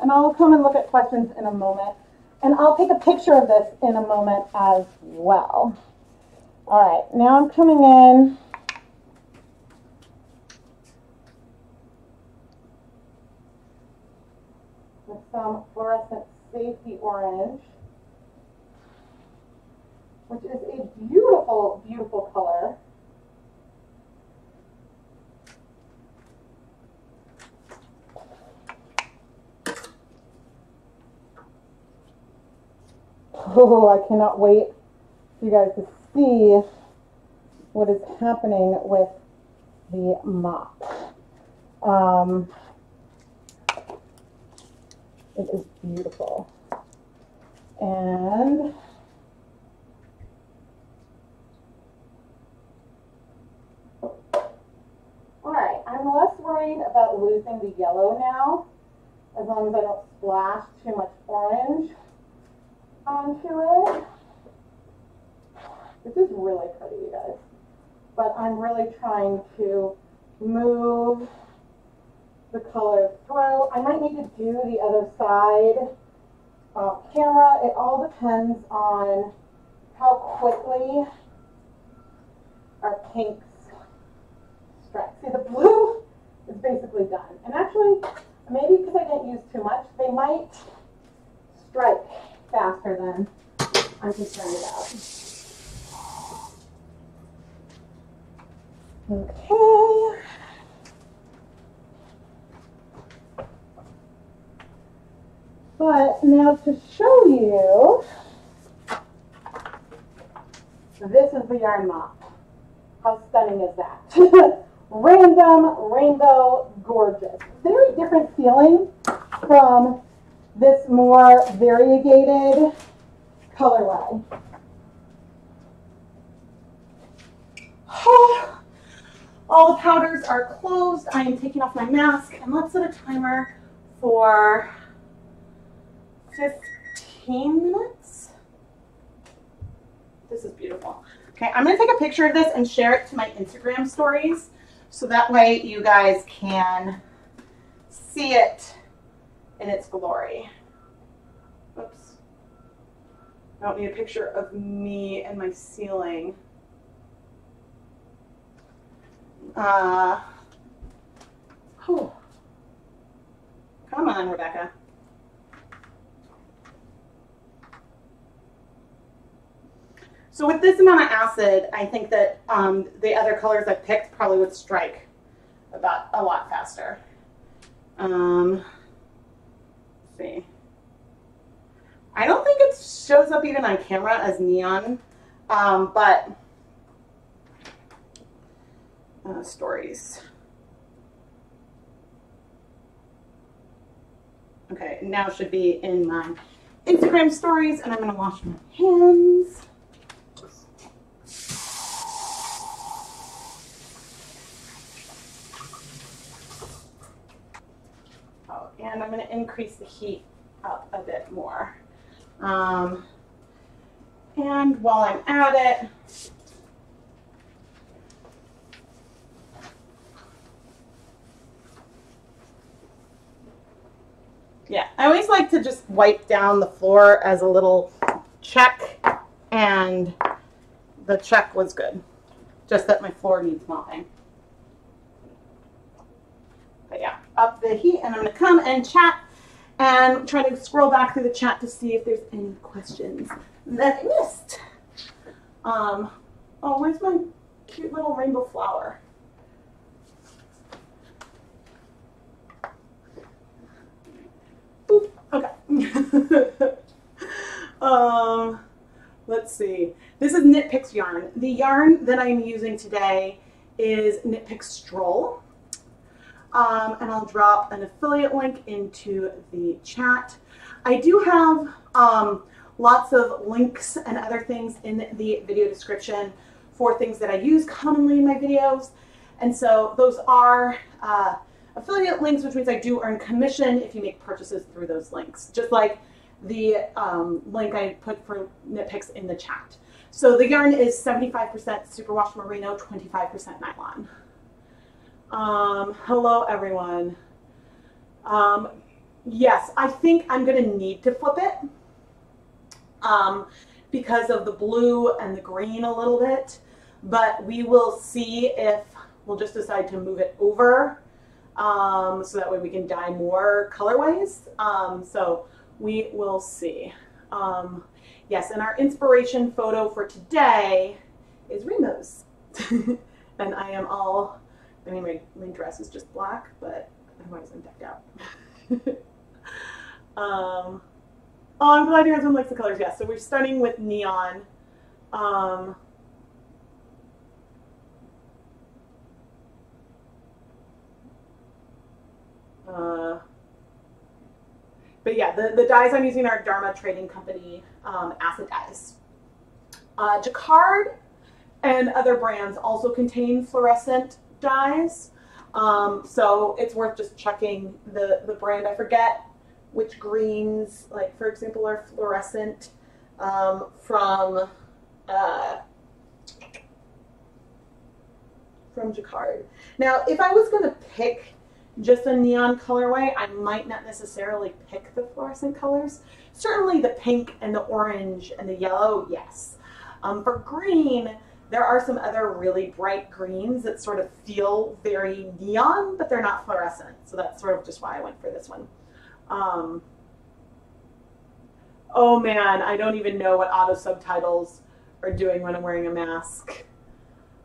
And I'll come and look at questions in a moment. And I'll take a picture of this in a moment as well. All right, now I'm coming in. With some fluorescent safety orange, which is a beautiful, beautiful color. Oh, I cannot wait for you guys to see what is happening with the mop. Um, it is beautiful. And all right, I'm less worried about losing the yellow now, as long as I don't splash too much orange onto it. This is really pretty, you guys, but I'm really trying to move the color through. I might need to do the other side off camera. It all depends on how quickly our pinks stretch. See, the blue is basically done, and actually maybe because I didn't use too much, they might strike faster than I'm concerned about. Okay. But now to show you, this is the yarn mop. How stunning is that? Random, rainbow, gorgeous. Very different feeling from this more variegated colorway. Oh, all the powders are closed. I am taking off my mask, and let's set a timer for fifteen minutes. This is beautiful. Okay, I'm gonna take a picture of this and share it to my Instagram stories, so that way you guys can see it in its glory. Oops. I don't need a picture of me and my ceiling. Uh, oh, come on, Rebecca. So with this amount of acid, I think that um, the other colors I picked probably would strike about a lot faster. Um, let's see. I don't think it shows up even on camera as neon, um, but uh, stories. Okay, now should be in my Instagram stories, and I'm gonna wash my hands. And I'm going to increase the heat up a bit more. Um, and while I'm at it, yeah, I always like to just wipe down the floor as a little check, and the check was good, just that my floor needs mopping. But yeah, up the heat, and I'm going to come and chat and try to scroll back through the chat to see if there's any questions that I missed. Um, oh, where's my cute little rainbow flower? Boop, okay. um, let's see. This is KnitPicks yarn. The yarn that I'm using today is KnitPicks Stroll. Um, and I'll drop an affiliate link into the chat. I do have um, lots of links and other things in the video description for things that I use commonly in my videos. And so those are uh, affiliate links, which means I do earn commission if you make purchases through those links, just like the um, link I put for KnitPicks in the chat. So the yarn is seventy-five percent Superwash Merino, twenty-five percent nylon. Um, hello everyone. Um, yes, I think I'm going to need to flip it, um, because of the blue and the green a little bit, but we will see if we'll just decide to move it over. Um, so that way we can dye more colorways. Um, so we will see. Um, yes. And our inspiration photo for today is Remo's and I am all, I mean, my, my dress is just black, but otherwise I'm decked out. um, oh, I'm glad your husband likes the colors. Yeah, so we're starting with neon. Um, uh, but yeah, the, the dyes I'm using are Dharma Trading Company um, acid dyes. Uh, Jacquard and other brands also contain fluorescent dyes, um, so it's worth just checking the the brand. I forget which greens, like for example, are fluorescent um, from uh, from Jacquard. Now, if I was going to pick just a neon colorway, I might not necessarily pick the fluorescent colors. Certainly, the pink and the orange and the yellow, yes. Um, for green, there are some other really bright greens that sort of feel very neon, but they're not fluorescent. So that's sort of just why I went for this one. Um, oh man, I don't even know what auto subtitles are doing when I'm wearing a mask.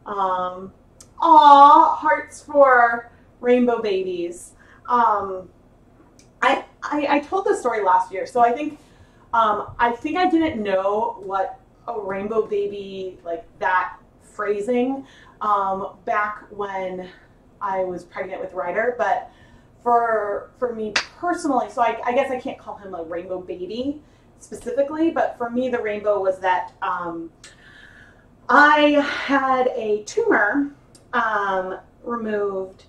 Um, aw, hearts for rainbow babies. Um, I, I, I told this story last year. So I think, um, I think I didn't know what a rainbow baby, like that phrasing, um, back when I was pregnant with Ryder. But for for me personally, so I, I guess I can't call him a rainbow baby specifically, but for me, the rainbow was that um, I had a tumor um, removed,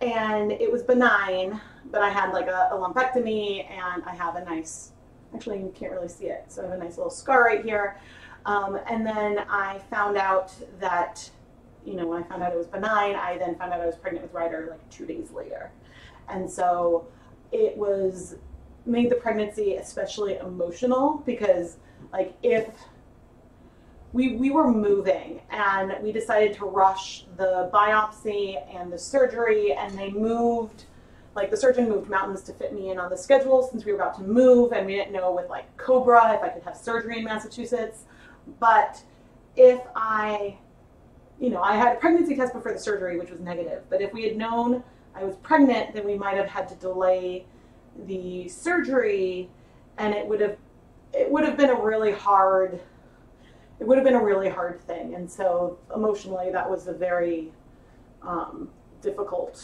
and it was benign, but I had like a, a lumpectomy, and I have a nice, actually you can't really see it, so I have a nice little scar right here. Um, and then I found out that, you know, when I found out it was benign, I then found out I was pregnant with Ryder like two days later. And so it was, made the pregnancy especially emotional, because like if we, we were moving, and we decided to rush the biopsy and the surgery, and they moved, like the surgeon moved mountains to fit me in on the schedule since we were about to move, and we didn't know with like COBRA if I could have surgery in Massachusetts. But if I, you know, I had a pregnancy test before the surgery, which was negative, but if we had known I was pregnant, then we might have had to delay the surgery, and it would have, it would have been a really hard, it would have been a really hard thing. And so emotionally, that was a very um, difficult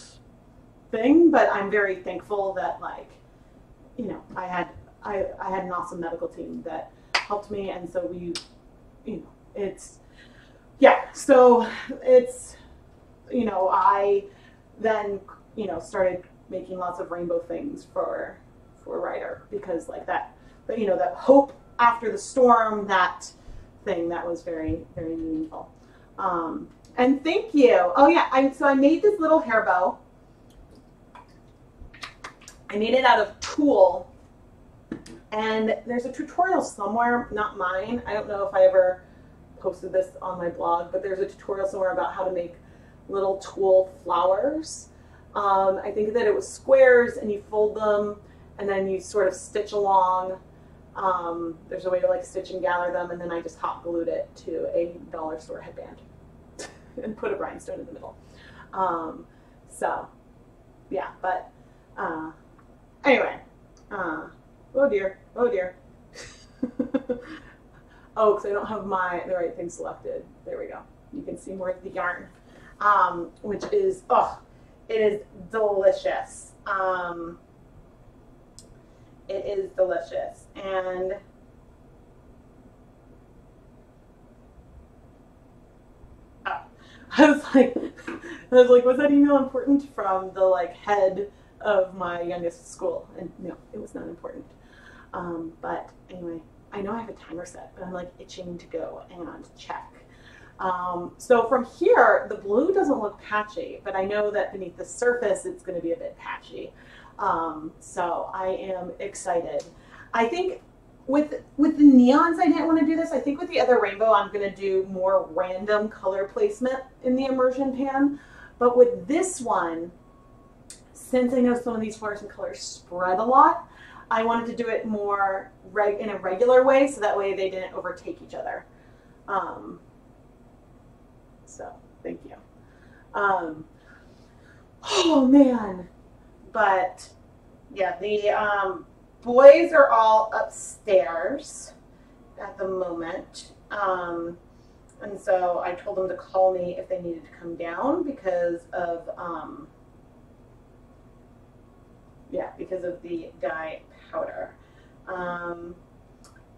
thing, but I'm very thankful that, like, you know, I had, I, I had an awesome medical team that helped me. And so we, you know, it's, yeah, so it's, you know, I then, you know, started making lots of rainbow things for, for Ryder, because like that, but you know, that hope after the storm, that thing, that was very, very meaningful. Um, and thank you. Oh yeah. I, so I made this little hair bow. I made it out of tulle, and there's a tutorial somewhere, not mine. I don't know if I ever posted this on my blog, but there's a tutorial somewhere about how to make little tulle flowers. Um, I think that it was squares, and you fold them, and then you sort of stitch along. Um, there's a way to like stitch and gather them, and then I just hot glued it to a dollar store headband and put a rhinestone in the middle. Um, so yeah, but uh, anyway, uh, oh dear, oh dear. Oh, because I don't have my the right thing selected. There we go. You can see more of the yarn, um, which is, oh, it is delicious. Um, it is delicious. And oh, I was like, I was like, was that email important from the like head of my youngest school? And no, it was not important. Um, but anyway, I know I have a timer set, but I'm like itching to go and check. Um, so from here, the blue doesn't look patchy, but I know that beneath the surface, it's going to be a bit patchy. Um, so I am excited. I think with, with the neons, I didn't want to do this. I think with the other rainbow, I'm going to do more random color placement in the immersion pan. But with this one, since I know some of these flowers and colors spread a lot, I wanted to do it more reg in a regular way, so that way they didn't overtake each other. Um, so thank you. Um, oh man, but yeah, the um, boys are all upstairs at the moment. Um, and so I told them to call me if they needed to come down because of, um, yeah, because of the dye powder. Um,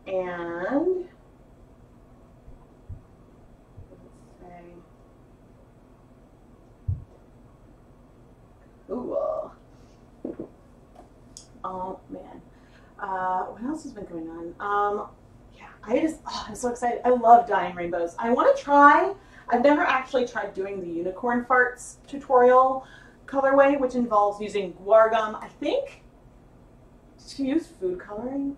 and let's see. Ooh. Oh man. Uh, what else has been going on? Um, yeah, I just, oh, I'm so excited. I love dyeing rainbows. I want to try, I've never actually tried doing the unicorn farts tutorial colorway, which involves using guar gum, I think. Did you use food coloring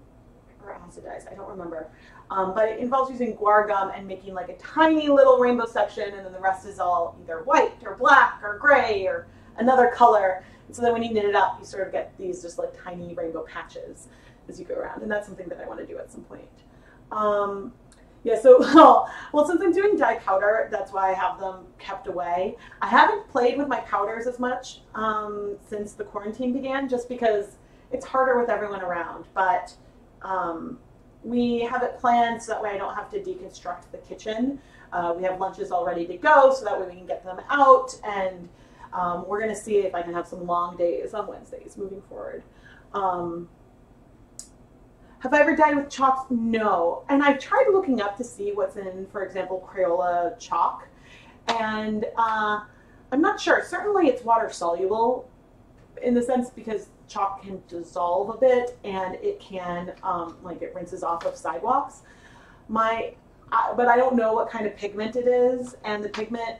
or acidize? I don't remember. Um, but it involves using guar gum and making like a tiny little rainbow section, and then the rest is all either white or black or gray or another color. And so then when you knit it up, you sort of get these just like tiny rainbow patches as you go around. And that's something that I want to do at some point. Um, yeah, so, well, well, since I'm doing dye powder, that's why I have them kept away. I haven't played with my powders as much um, since the quarantine began, just because it's harder with everyone around, but um, we have it planned so that way I don't have to deconstruct the kitchen. Uh, we have lunches all ready to go, so that way we can get them out, and um, we're going to see if I can have some long days on Wednesdays moving forward. Um, Have I ever dyed with chalks? No. And I've tried looking up to see what's in, for example, Crayola chalk. And uh, I'm not sure. Certainly it's water soluble in the sense because chalk can dissolve a bit, and it can, um, like it rinses off of sidewalks. My, uh, but I don't know what kind of pigment it is, and the pigment,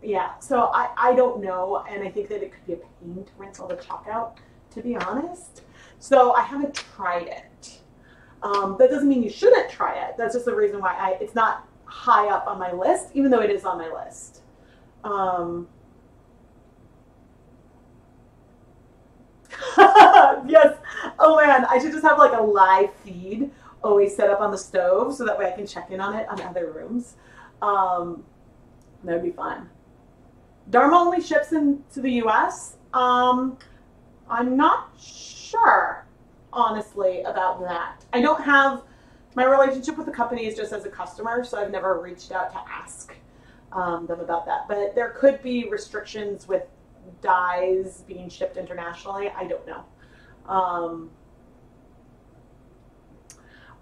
yeah. So I, I don't know. And I think that it could be a pain to rinse all the chalk out, to be honest. So I haven't tried it. Um, that doesn't mean you shouldn't try it. That's just the reason why I, it's not high up on my list, even though it is on my list. Um, yes. Oh man, I should just have like a live feed always set up on the stove so that way I can check in on it on other rooms. Um, that would be fun. Dharma only ships into the U S. Um, I'm not sure, honestly, about that. I don't have, my relationship with the company is just as a customer, so I've never reached out to ask um, them about that. But there could be restrictions with dyes being shipped internationally. I don't know. Um,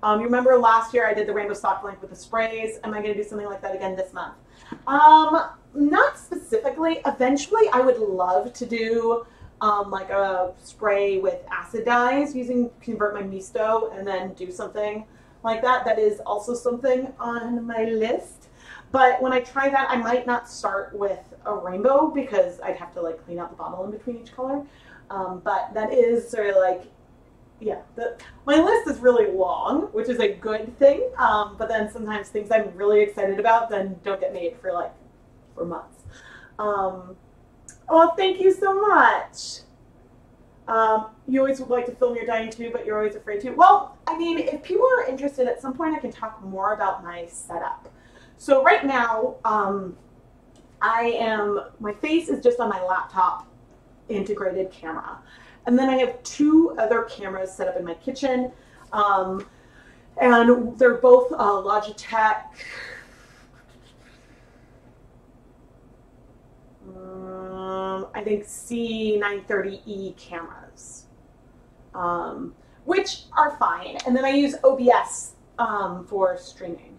um, you remember last year I did the rainbow soft link with the sprays. Am I going to do something like that again this month? Um, not specifically. Eventually, I would love to do um, like a spray with acid dyes using Convert My Misto and then do something like that. That is also something on my list. But when I try that, I might not start with a rainbow because I'd have to like clean out the bottle in between each color. Um, but that is sort of like, yeah, the, my list is really long, which is a good thing. Um, but then sometimes things I'm really excited about then don't get made for like for months. Um, oh, thank you so much. Um, you always would like to film your dyeing too, but you're always afraid to. Well, I mean, if people are interested at some point, I can talk more about my setup. So right now, um, I am, my face is just on my laptop integrated camera. And then I have two other cameras set up in my kitchen. Um, and they're both uh, Logitech. Um, I think C nine thirty E cameras, um, which are fine. And then I use O B S um, for streaming.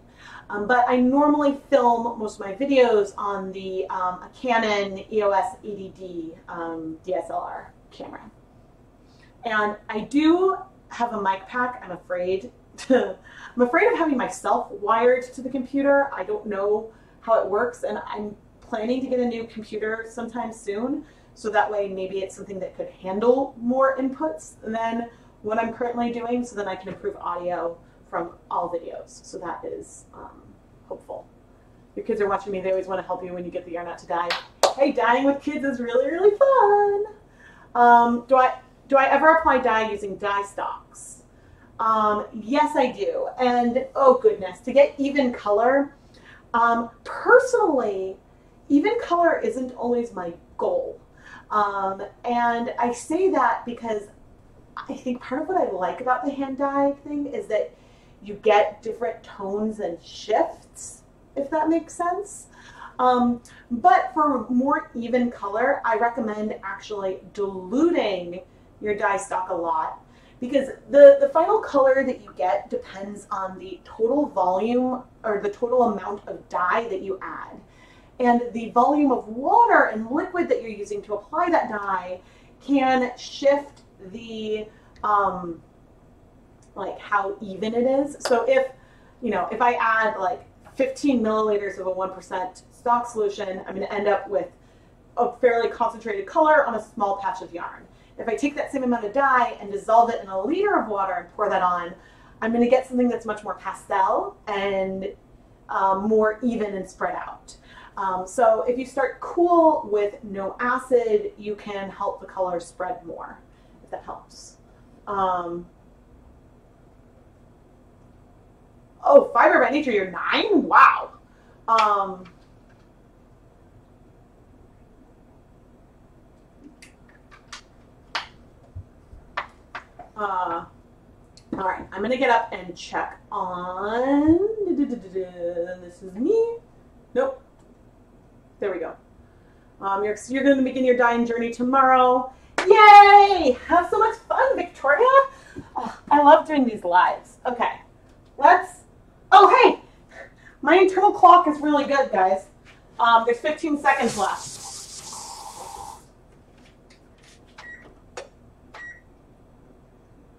Um, but I normally film most of my videos on the um, a Canon E O S eighty D um, D S L R camera. And I do have a mic pack. I'm afraid. I'm afraid of having myself wired to the computer. I don't know how it works, and I'm planning to get a new computer sometime soon. So that way, maybe it's something that could handle more inputs than what I'm currently doing. So then I can improve audio from all videos. So that is um, hopeful. Your kids are watching me. They always want to help you when you get the yarn out to dye. Hey, dyeing with kids is really, really fun. Um, do I? Do I ever apply dye using dye stocks? Um, yes, I do. And oh goodness, to get even color, um, personally, even color isn't always my goal. Um, and I say that because I think part of what I like about the hand dye thing is that you get different tones and shifts, if that makes sense. Um, but for more even color, I recommend actually diluting your dye stock a lot, because the, the final color that you get depends on the total volume or the total amount of dye that you add. And the volume of water and liquid that you're using to apply that dye can shift the, um, like how even it is. So if, you know, if I add like fifteen milliliters of a one percent stock solution, I'm gonna end up with a fairly concentrated color on a small patch of yarn. If I take that same amount of dye and dissolve it in a liter of water and pour that on, I'm going to get something that's much more pastel and um, more even and spread out. Um, so if you start cool with no acid, you can help the color spread more, if that helps. Um, oh, fiber by nature, you're nine? Wow. Um, Uh, all right, I'm going to get up and check on, this is me. Nope. There we go. Um, you're you're going to begin your dyeing journey tomorrow. Yay! Have so much fun, Victoria. Oh, I love doing these lives. Okay, let's, oh, hey, my internal clock is really good, guys. Um, there's fifteen seconds left.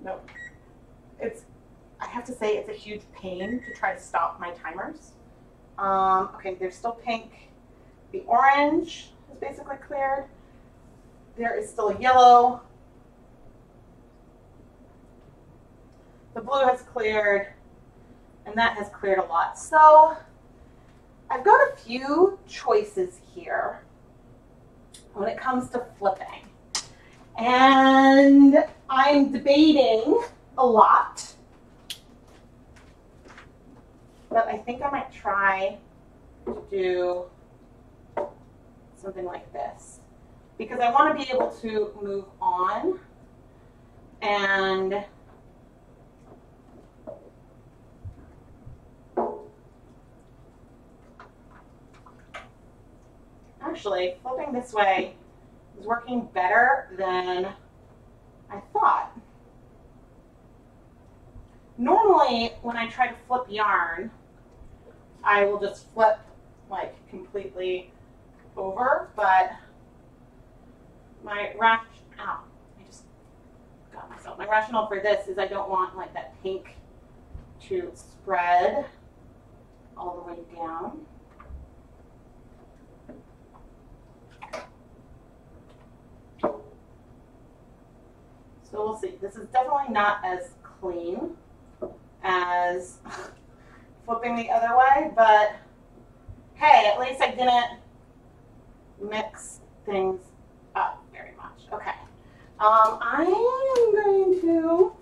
Nope. It's, I have to say it's a huge pain to try to stop my timers. Um, okay, there's still pink. The orange is basically cleared. There is still yellow. The blue has cleared, and that has cleared a lot. So I've got a few choices here when it comes to flipping, and I'm debating a lot, but I think I might try to do something like this because I want to be able to move on and actually flipping this way is working better than I thought. Normally when I try to flip yarn, I will just flip like completely over, but my rash, ow, I just got myself. My rationale for this is I don't want like that pink to spread all the way down. So we'll see. This is definitely not as clean as flipping the other way, but hey, at least I didn't mix things up very much. Okay. Um, I am going to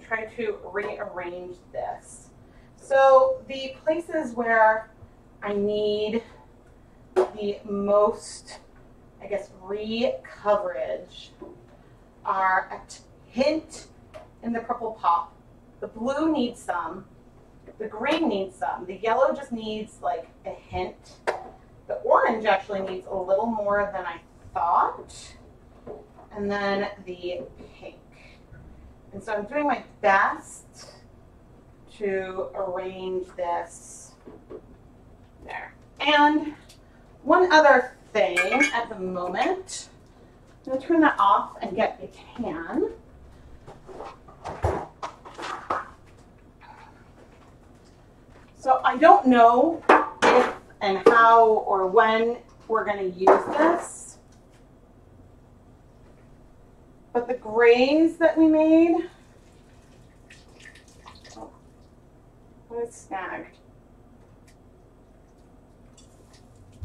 try to rearrange this. So the places where I need the most, I guess, re-coverage are a hint in the purple pop. The blue needs some, the green needs some, the yellow just needs like a hint. The orange actually needs a little more than I thought, and then the pink. And so I'm doing my best to arrange this there. And one other thing at the moment, I'm going to turn that off and get a can. So I don't know if and how or when we're going to use this, but the grays that we made, oh, I snagged.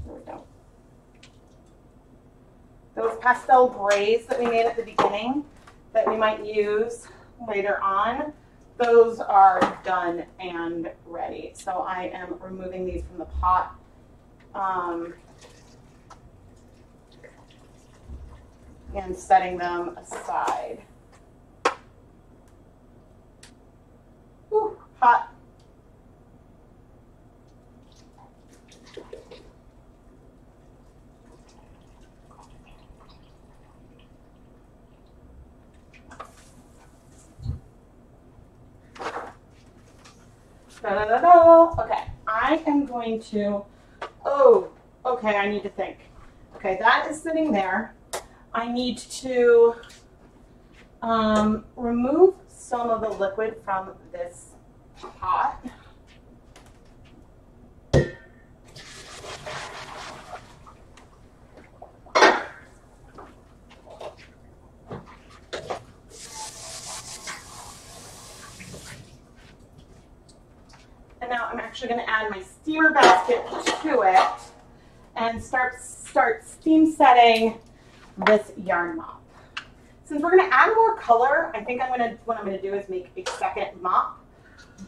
There we go. Those pastel grays that we made at the beginning that we might use later on, those are done and ready. So I am removing these from the pot. Um, and setting them aside. Ooh, hot. Da-da-da-da. Okay, I am going to, oh, okay, I need to think. Okay, that is sitting there. I need to um, remove some of the liquid from this pot. Actually going to add my steamer basket to it and start start steam setting this yarn mop. Since we're going to add more color, I think I'm going to what I'm going to do is make a second mop,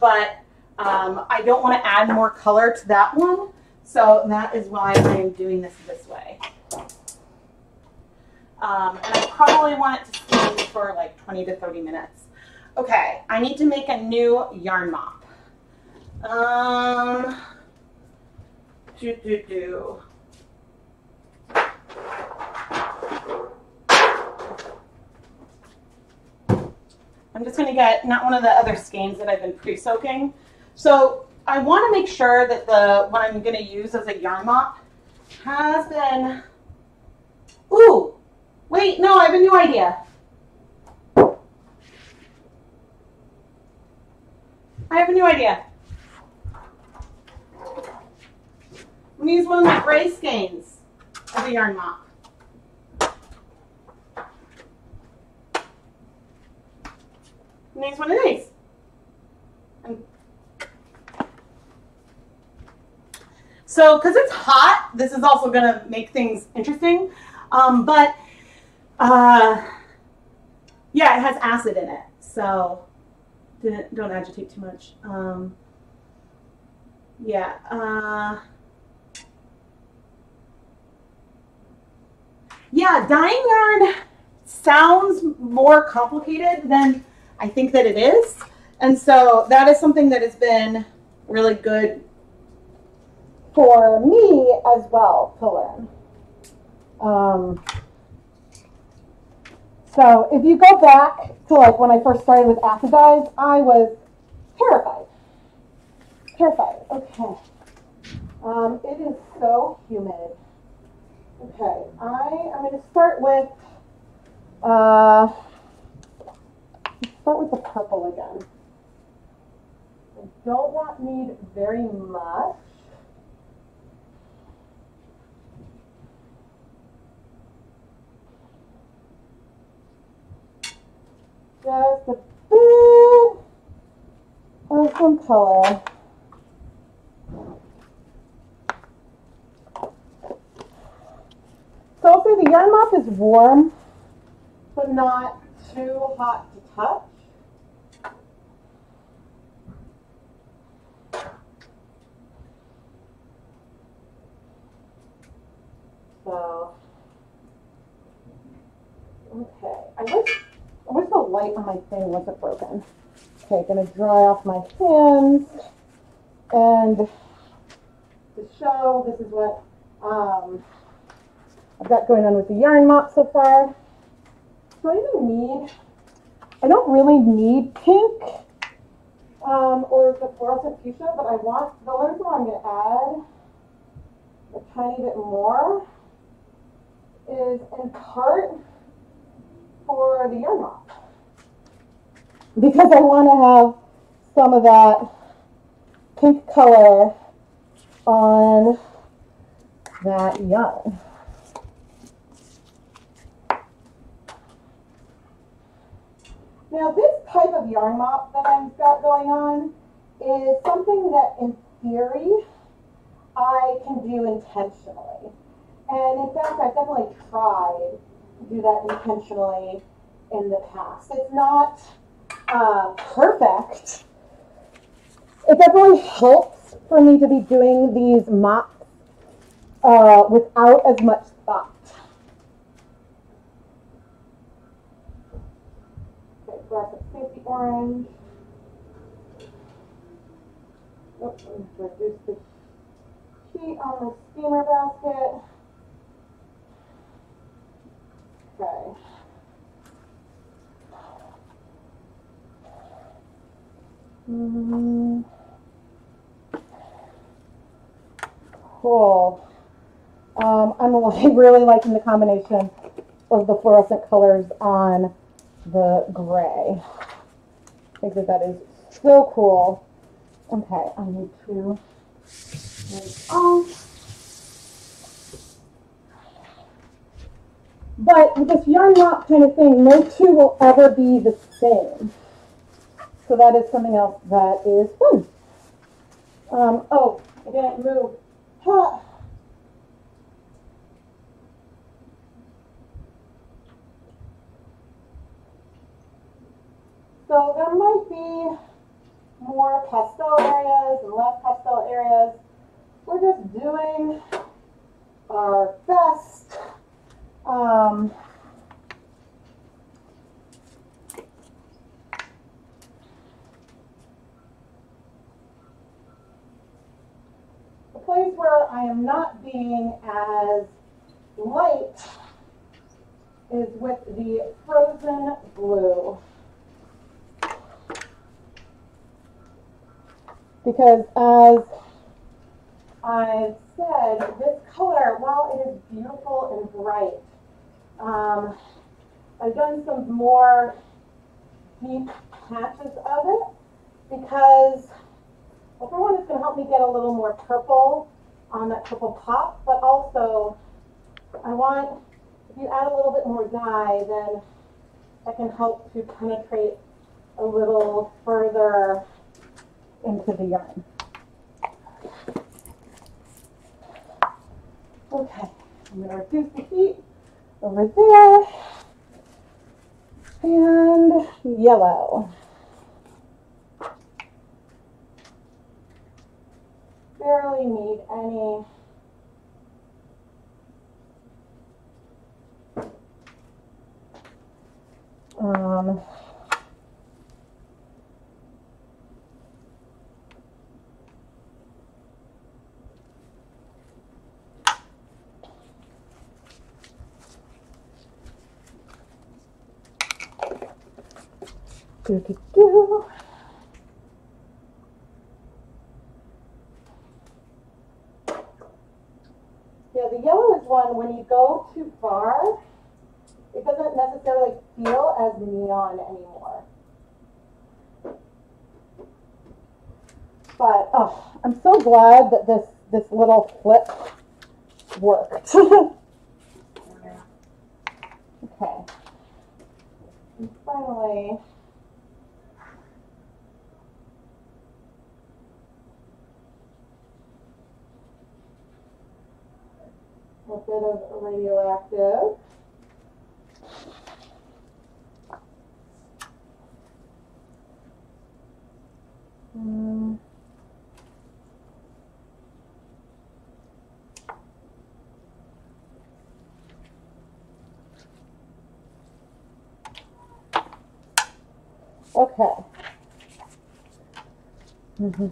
but um, I don't want to add more color to that one, so that is why I'm doing this this way. Um, and I probably want it to steam for like twenty to thirty minutes. Okay, I need to make a new yarn mop. Um, do, do, do. I'm just going to get not one of the other skeins that I've been pre-soaking. So I want to make sure that the one I'm going to use as a yarn mop has been, ooh, wait, no, I have a new idea. I have a new idea. I'm going to use one of my gray skeins as a yarn mop. I'm going to use one of these. And So, because it's hot, this is also going to make things interesting. Um, but, uh, yeah, it has acid in it. So, don't agitate too much. Um, yeah. Uh, yeah, dyeing yarn sounds more complicated than I think that it is. And so that is something that has been really good for me as well to learn. Um, so if you go back to like when I first started with acid dyes, I was terrified. Terrified. Okay. Um, it is so humid. Okay, I am going to start with uh, start with the purple again. I don't want need very much. Just a bit of some color. So I'll say the yarn mop is warm, but not too hot to touch. So, okay. I wish, I wish the light on my thing wasn't broken. Okay, gonna dry off my hands, and to show this is what um, I've got going on with the yarn mop so far. So I don't need, I don't really need pink um, or the fluorescent fuchsia, but I want, the other one I'm going to add a tiny bit more is in part for the yarn mop, because I want to have some of that pink color on that yarn. Now, this type of yarn mop that I've got going on is something that, in theory, I can do intentionally. And in fact, I've definitely tried to do that intentionally in the past. It's not uh, perfect. It definitely helps for me to be doing these mops uh, without as much thought. Grab a fancy orange. Oh, I'm going to reduce the heat on the steamer basket. Okay. Mm-hmm. Cool. Um, I'm really liking the combination of the fluorescent colors on the gray. I think that that is so cool. Okay, I need to make it off. But with this yarn mop kind of thing, no two will ever be the same. So that is something else that is fun. Um, oh, I didn't move. Huh. So there might be more pastel areas and less pastel areas. We're just doing our best. Um, the place where I am not being as light is with the frozen blue, because as I've said, this color, while it is beautiful and bright, um, I've done some more deep patches of it because, well, for one, it's going to help me get a little more purple on that purple pop, but also I want, if you add a little bit more dye, then that can help to penetrate a little further into the yarn. I'm going to reduce the heat over there. And yellow. Barely need any um, do do do. Yeah, the yellow is one, when you go too far, it doesn't necessarily feel as neon anymore. But, oh, I'm so glad that this, this little flip worked. Okay. And finally, a bit of radioactive. Mm. Okay. Mm-hmm.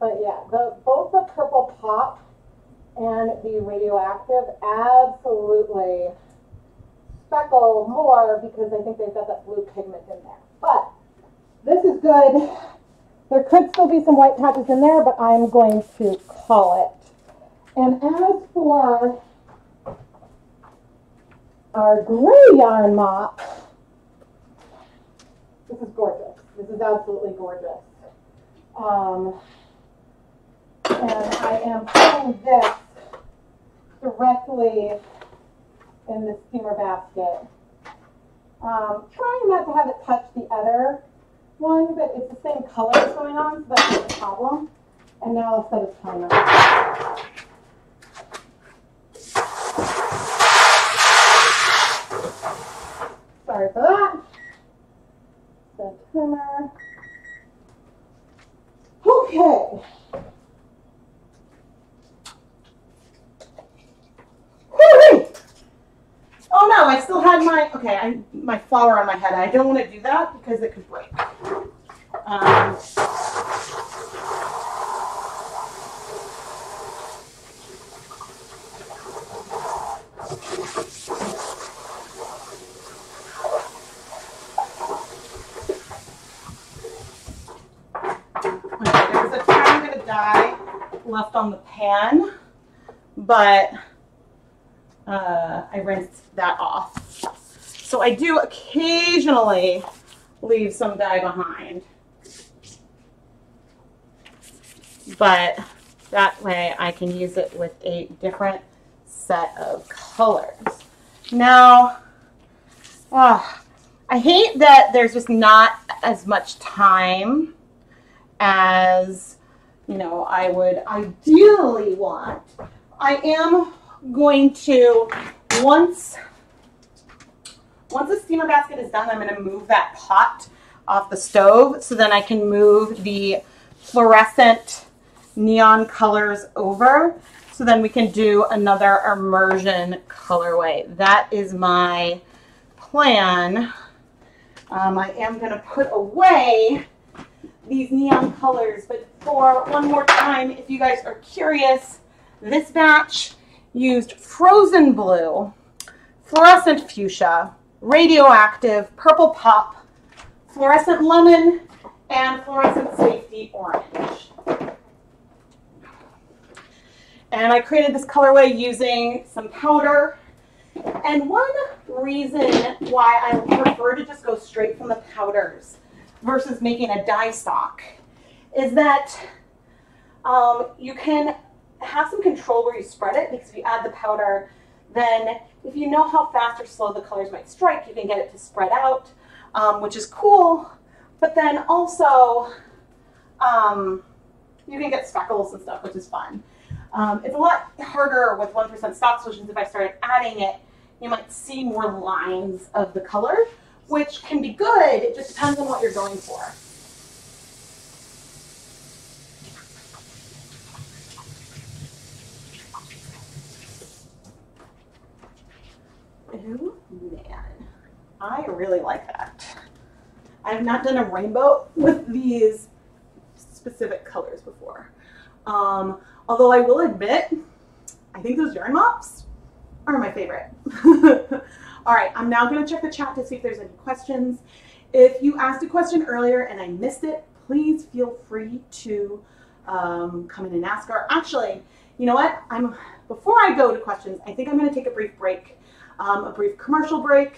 But yeah, the, both the purple pop and the radioactive absolutely speckle more because I think they've got that blue pigment in there. But this is good. There could still be some white patches in there, but I'm going to call it. And as for our gray yarn mop, this is gorgeous. This is absolutely gorgeous. Um, And I am putting this directly in the steamer basket. Um, trying not to have it touch the other one, but it's the same color that's going on, so that's not a problem. And now I'll set a timer. Sorry for that. The timer. Okay. Oh no, I still had my, okay, I, my flower on my head. I don't want to do that because it could break. Um, okay, there was a tiny bit of dye left on the pan, but Uh, I rinsed that off. So I do occasionally leave some dye behind, but that way I can use it with a different set of colors. Now, uh, I hate that there's just not as much time as, you know, I would ideally want. I am going to, once once the steamer basket is done, I'm going to move that pot off the stove so then I can move the fluorescent neon colors over, so then we can do another immersion colorway. That is my plan. um, I am going to put away these neon colors, but for one more time, if you guys are curious, this batch used frozen blue, fluorescent fuchsia, radioactive, purple pop, fluorescent lemon, and fluorescent safety orange. And I created this colorway using some powder. And one reason why I prefer to just go straight from the powders versus making a dye stock is that um, you can have some control where you spread it, because if you add the powder, then if you know how fast or slow the colors might strike, you can get it to spread out, um, which is cool. But then also, um, you can get speckles and stuff, which is fun. Um, it's a lot harder with one percent stock solutions. If I started adding it, you might see more lines of the color, which can be good. It just depends on what you're going for. Oh man, I really like that. I have not done a rainbow with these specific colors before. Um, although I will admit, I think those yarn mops are my favorite. All right, I'm now gonna check the chat to see if there's any questions. If you asked a question earlier and I missed it, please feel free to um, come in and ask her. Actually, you know what? I'm before I go to questions, I think I'm gonna take a brief break, um, a brief commercial break.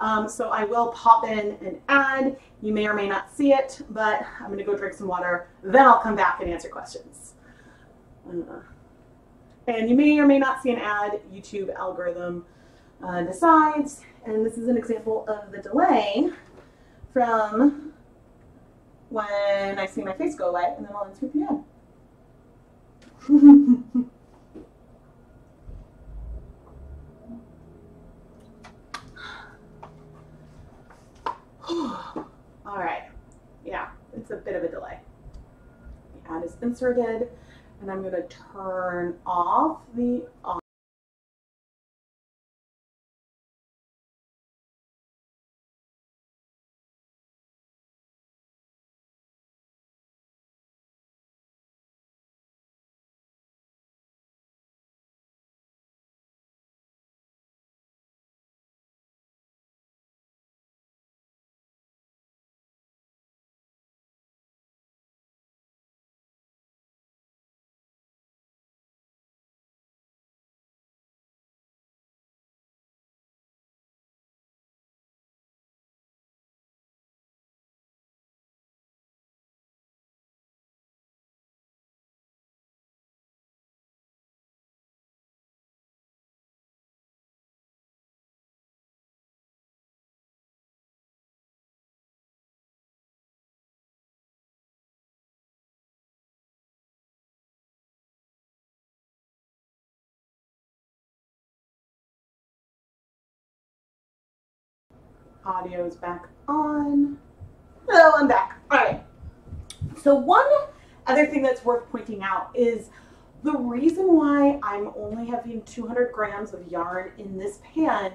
Um, so I will pop in an ad. You may or may not see it, but I'm gonna go drink some water. Then I'll come back and answer questions. Uh, and you may or may not see an ad. YouTube algorithm uh, decides. And this is an example of the delay from when I see my face go away, and then I'll answer the ad. All right, yeah, it's a bit of a delay. The ad is inserted, and I'm going to turn off the audio. Audio is back on. Hello, I'm back. All right. So one other thing that's worth pointing out is the reason why I'm only having two hundred grams of yarn in this pan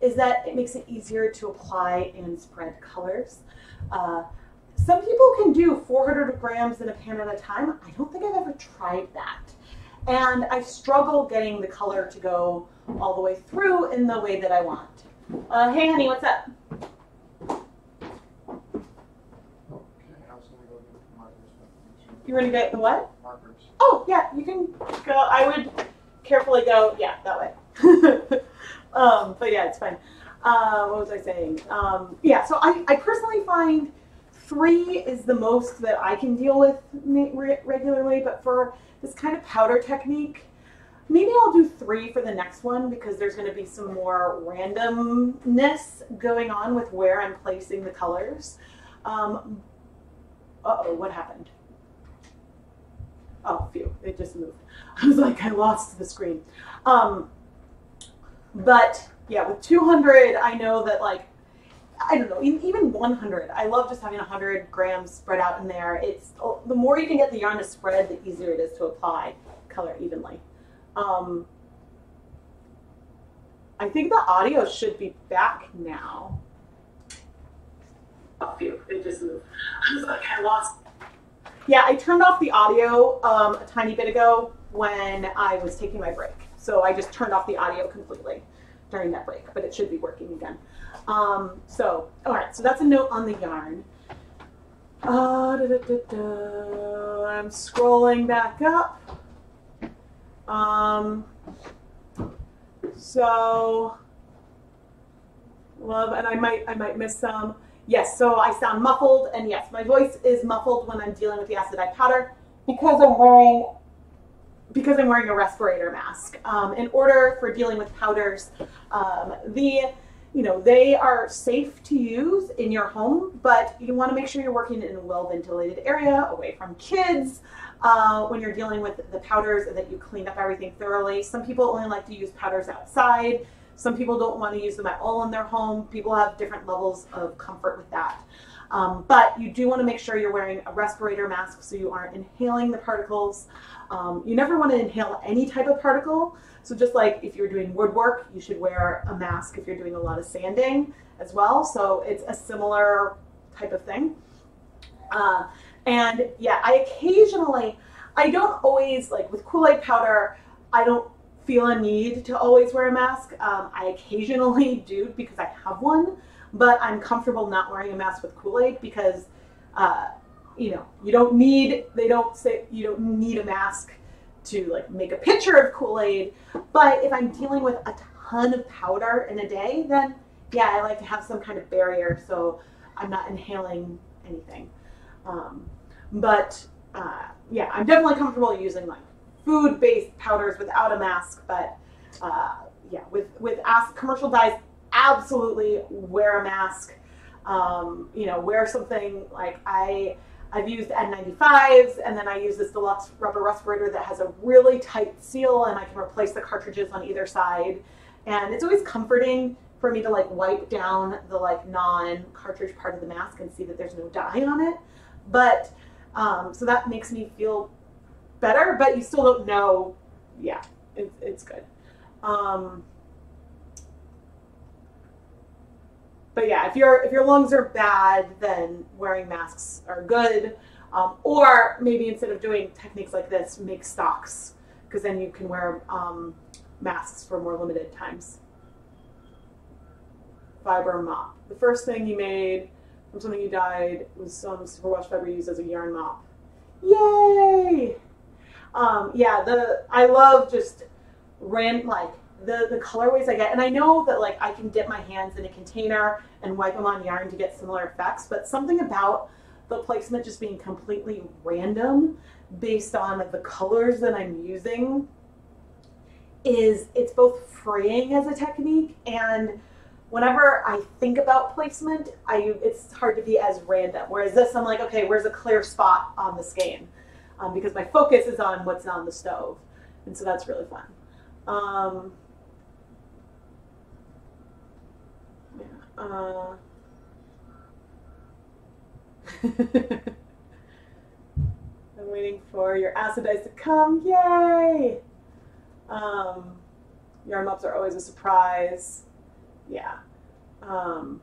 is that it makes it easier to apply and spread colors. Uh, some people can do four hundred grams in a pan at a time. I don't think I've ever tried that. And I struggle getting the color to go all the way through in the way that I want. Uh, hey, honey, what's up? You want to get the what? Markers. Oh, yeah, you can go. I would carefully go, yeah, that way. um, but yeah, it's fine. Uh, what was I saying? Um, yeah, so I, I personally find three is the most that I can deal with regularly, but for this kind of powder technique, maybe I'll do three for the next one because there's going to be some more randomness going on with where I'm placing the colors. Um, uh-oh, what happened? Oh, phew, it just moved. I was like, I lost the screen. Um, but yeah, with two hundred, I know that like, I don't know, even one hundred, I love just having one hundred grams spread out in there. It's the more you can get the yarn to spread, the easier it is to apply color evenly. Um, I think the audio should be back now. Oh, phew, it just moved. I was like, I lost. Yeah, I turned off the audio um, a tiny bit ago when I was taking my break. So I just turned off the audio completely during that break, but it should be working again. Um, so, all right, so that's a note on the yarn. Uh, da, da, da, da. I'm scrolling back up. Um, so love, and I might, I might miss some. Yes. So I sound muffled, and yes, my voice is muffled when I'm dealing with the acid dye powder because I'm wearing because I'm wearing a respirator mask. Um, in order for dealing with powders, um, the you know, they are safe to use in your home, but you want to make sure you're working in a well-ventilated area, away from kids. Uh, when you're dealing with the powders, and that you clean up everything thoroughly. Some people only like to use powders outside. Some people don't want to use them at all in their home. People have different levels of comfort with that. Um, but you do want to make sure you're wearing a respirator mask so you aren't inhaling the particles. Um, you never want to inhale any type of particle. So just like if you're doing woodwork, you should wear a mask if you're doing a lot of sanding as well. So it's a similar type of thing. Uh, and yeah, I occasionally, I don't always, like with Kool-Aid powder, I don't feel a need to always wear a mask. Um, I occasionally do because I have one, but I'm comfortable not wearing a mask with Kool-Aid because, uh, you know, you don't need, they don't say you don't need a mask to like make a picture of Kool-Aid. But if I'm dealing with a ton of powder in a day, then yeah, I like to have some kind of barrier so I'm not inhaling anything. Um, but uh, yeah, I'm definitely comfortable using like food-based powders without a mask, but uh, yeah, with, with commercial dyes, absolutely wear a mask. Um, you know, wear something like I, I've used N ninety-fives, and then I use this deluxe rubber respirator that has a really tight seal, and I can replace the cartridges on either side. And it's always comforting for me to like wipe down the like non-cartridge part of the mask and see that there's no dye on it. But um, so that makes me feel better, but you still don't know. Yeah, it, it's good. Um, but yeah, if your if your lungs are bad, then wearing masks are good. Um, or maybe instead of doing techniques like this, make stocks, because then you can wear um, masks for more limited times. Fiber mop. The first thing you made from something you dyed was some Superwash fiber used as a yarn mop. Yay! Um, yeah, the I love just ran like the the colorways I get, and I know that like I can dip my hands in a container and wipe them on yarn to get similar effects, but something about the placement just being completely random based on the colors that I'm using is it's both freeing as a technique, and whenever I think about placement, I it's hard to be as random. Whereas this, I'm like, okay, where's a clear spot on this game? Um, because my focus is on what's on the stove. And so that's really fun. Um, yeah. Uh. I'm waiting for your acid dyes to come. Yay! Um, yarn mops are always a surprise. Yeah. Um,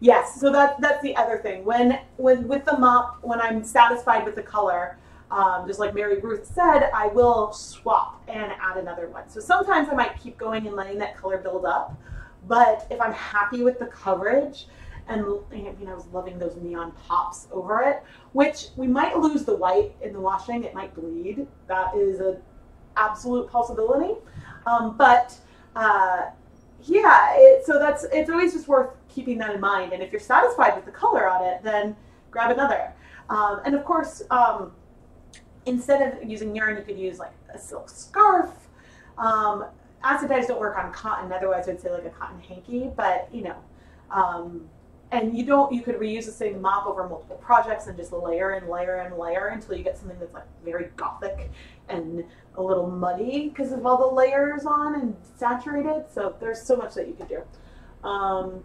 yes, so that, that's the other thing. When, when with the mop, when I'm satisfied with the color, um, just like Mary Ruth said, I will swap and add another one. So sometimes I might keep going and letting that color build up. But if I'm happy with the coverage, and I mean, I was loving those neon pops over it, which we might lose the white in the washing. It might bleed. That is an absolute possibility. Um, but uh, yeah, it, so that's it's always just worth keeping that in mind. And if you're satisfied with the color on it, then grab another. Um, and of course, um, instead of using yarn, you could use like a silk scarf. Um, acid dyes don't work on cotton. Otherwise, I'd say like a cotton hanky. But you know, um, and you don't. You could reuse the same mop over multiple projects and just layer and layer and layer until you get something that's like very gothic and a little muddy because of all the layers on and saturated. So there's so much that you could do. Um,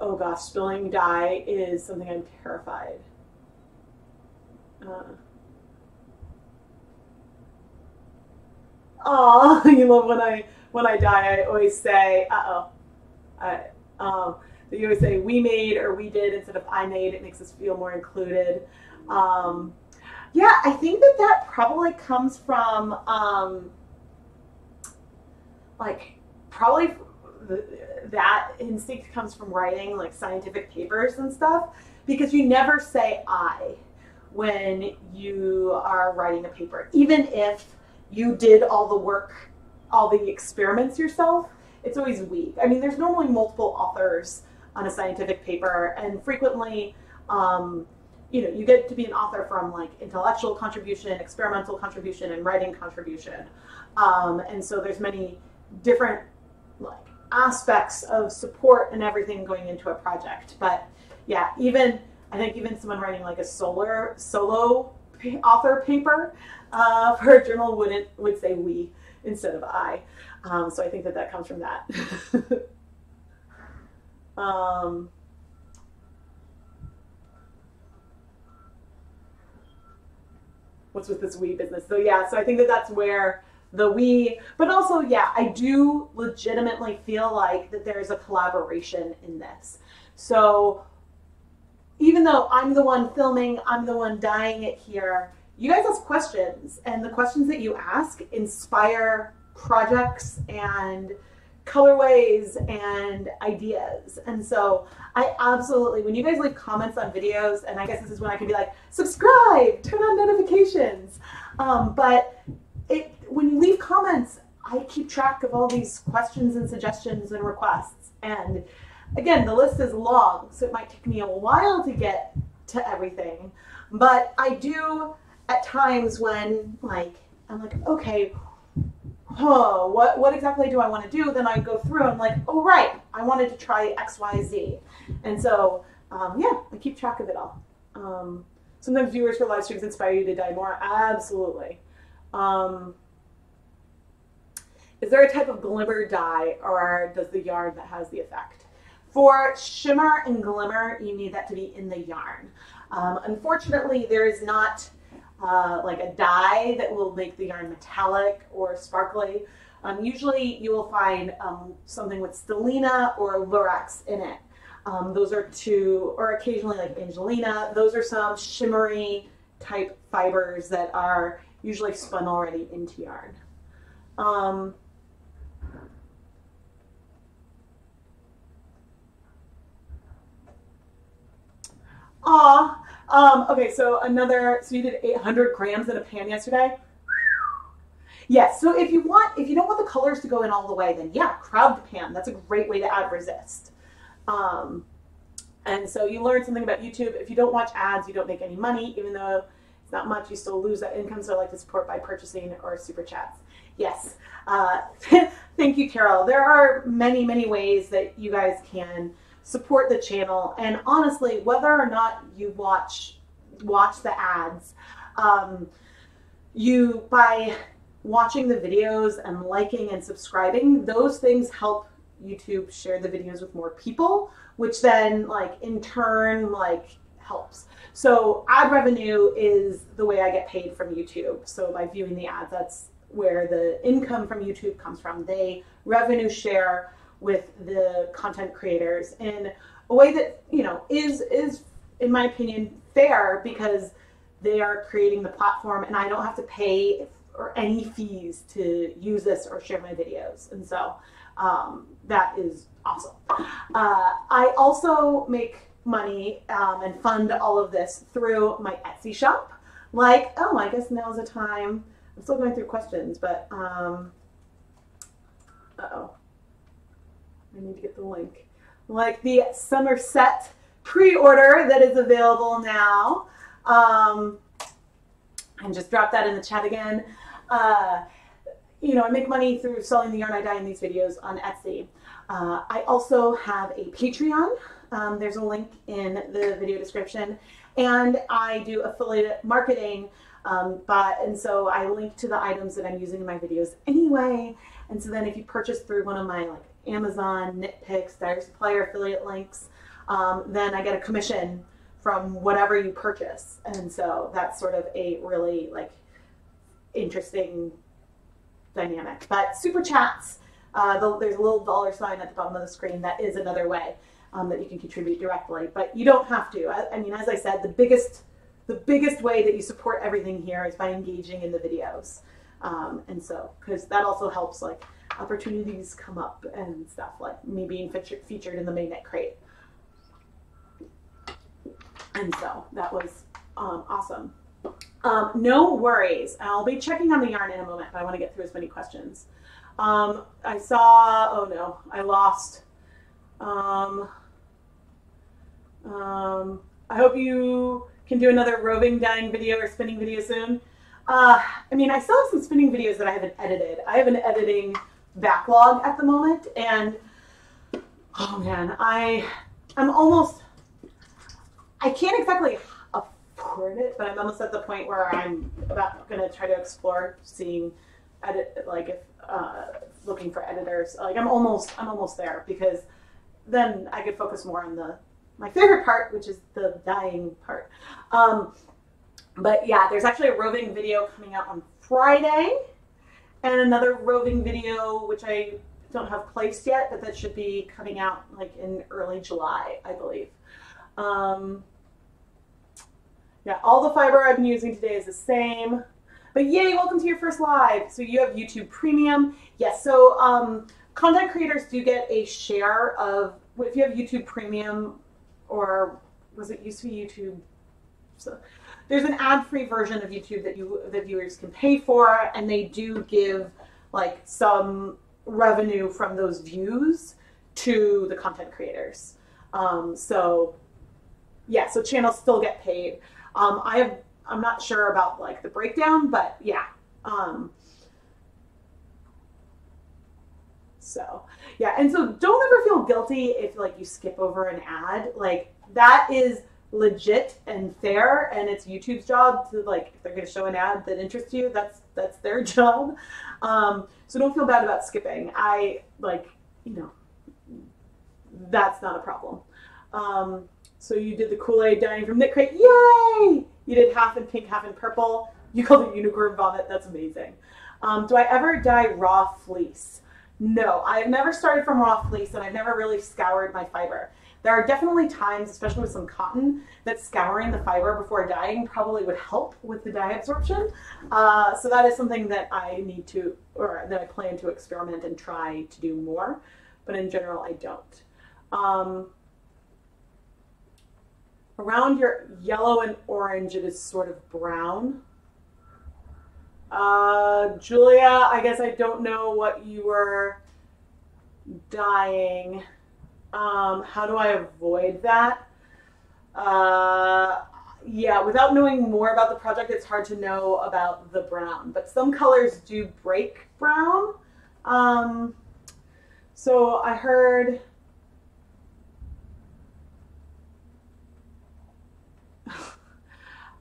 oh gosh, spilling dye is something I'm terrified. Uh, oh, you love when I when I dye, I always say, uh oh, I, um, you always say we made or we did instead of I made. It makes us feel more included. Um, Yeah, I think that that probably comes from, um, like, probably that instinct comes from writing, like, scientific papers and stuff, because you never say I when you are writing a paper. Even if you did all the work, all the experiments yourself, it's always we. I mean, there's normally multiple authors on a scientific paper, and frequently, um, you know, you get to be an author from like intellectual contribution, experimental contribution, and writing contribution. Um, and so there's many different like aspects of support and everything going into a project. But yeah, even, I think even someone writing like a solar, solo author paper uh, for a journal wouldn't, would say we instead of I. Um, so I think that that comes from that. um, what's with this we business? So yeah, so I think that that's where the we, but also, yeah, I do legitimately feel like that there's a collaboration in this. So even though I'm the one filming, I'm the one dyeing it here, you guys ask questions, and the questions that you ask inspire projects and colorways and ideas. And so I absolutely, when you guys leave comments on videos, and I guess this is when I can be like, subscribe, turn on notifications. Um, but it, when you leave comments, I keep track of all these questions and suggestions and requests. And again, the list is long, so it might take me a while to get to everything. But I do at times when like, I'm like, okay, oh, what, what exactly do I want to do? Then I go through and I'm like, oh, right, I wanted to try X, Y, Z. And so, um, yeah, I keep track of it all. Um, sometimes viewers for live streams inspire you to dye more. Absolutely. Um, is there a type of glimmer dye, or does the yarn that has the effect? For shimmer and glimmer, you need that to be in the yarn. Um, unfortunately, there is not Uh, like a dye that will make the yarn metallic or sparkly. Um, usually you will find um, something with stellina or lurex in it. Um, those are two, or occasionally like angelina, those are some shimmery type fibers that are usually spun already into yarn. Um, aw. Um, okay, so another, so you did eight hundred grams in a pan yesterday? Yes, so if you want, if you don't want the colors to go in all the way, then yeah, crowd pan. That's a great way to add resist. Um, and so you learn something about YouTube. If you don't watch ads, you don't make any money, even though it's not much, you still lose that income. So I like to support by purchasing or super chats. Yes, uh, thank you, Carol. There are many, many ways that you guys can support the channel, and honestly, whether or not you watch watch the ads, um, you by watching the videos and liking and subscribing, those things help YouTube share the videos with more people, which then like in turn like helps. So ad revenue is the way I get paid from YouTube. So by viewing the ads, that's where the income from YouTube comes from. They revenue share with the content creators in a way that, you know, is, is in my opinion, fair, because they are creating the platform and I don't have to pay or any fees to use this or share my videos. And so um, that is awesome. Uh, I also make money um, and fund all of this through my Etsy shop. Like, oh, I guess now's the time. I'm still going through questions, but, um, uh-oh. I need to get the link. Like the Somerset pre-order that is available now. Um, and just drop that in the chat again. Uh, you know, I make money through selling the yarn I dye in these videos on Etsy. Uh, I also have a Patreon. Um, there's a link in the video description. And I do affiliate marketing. Um, but, and so I link to the items that I'm using in my videos anyway. And so then if you purchase through one of my like Amazon, KnitPicks, Dyer Supplier affiliate links, um, then I get a commission from whatever you purchase. And so that's sort of a really like interesting dynamic. But super chats, uh, the, there's a little dollar sign at the bottom of the screen. That is another way um, that you can contribute directly, but you don't have to. I, I mean, as I said, the biggest, the biggest way that you support everything here is by engaging in the videos. Um, and so, cause that also helps like opportunities come up and stuff, like me being featured, featured in the Magnet Crate. And so that was um, awesome. Um, no worries. I'll be checking on the yarn in a moment, but I want to get through as many questions. Um, I saw, oh no, I lost. Um, um, I hope you can do another roving dyeing video or spinning video soon. Uh, I mean, I still have some spinning videos that I haven't edited. I have an editing backlog at the moment, and oh man, I, I'm almost, I can't exactly afford it, but I'm almost at the point where I'm about going to try to explore seeing, edit, like if, uh, looking for editors. Like I'm almost, I'm almost there, because then I could focus more on the, my favorite part, which is the dyeing part. Um, But yeah, there's actually a roving video coming out on Friday, and another roving video, which I don't have placed yet, but that should be coming out like in early July, I believe. Um, yeah, all the fiber I've been using today is the same, but yay, welcome to your first live. So you have YouTube Premium. Yes, so um, content creators do get a share of, if you have YouTube Premium, or was it used to be YouTube? So, there's an ad-free version of YouTube that you the viewers can pay for, and they do give like some revenue from those views to the content creators. Um, so yeah, so channels still get paid. Um, I have I'm not sure about like the breakdown, but yeah. Um, so yeah, and so don't ever feel guilty if like you skip over an ad. Like that is legit and fair, and it's YouTube's job to, like, if they're going to show an ad that interests you, that's that's their job. Um, so don't feel bad about skipping. I, like, you know, that's not a problem. Um, so you did the Kool-Aid dyeing from Knit Crate. Yay! You did half in pink, half in purple. You called it unicorn vomit. That's amazing. Um, do I ever dye raw fleece? No, I've never started from raw fleece, and I've never really scoured my fiber. There are definitely times, especially with some cotton, that scouring the fiber before dyeing probably would help with the dye absorption. Uh, so that is something that I need to, or that I plan to experiment and try to do more, but in general, I don't. Um, around your yellow and orange, it is sort of brown. Uh, Julia, I guess I don't know what you were dyeing. Um, how do I avoid that? Uh, yeah, without knowing more about the project, it's hard to know about the brown, but some colors do break brown. Um, so I heard,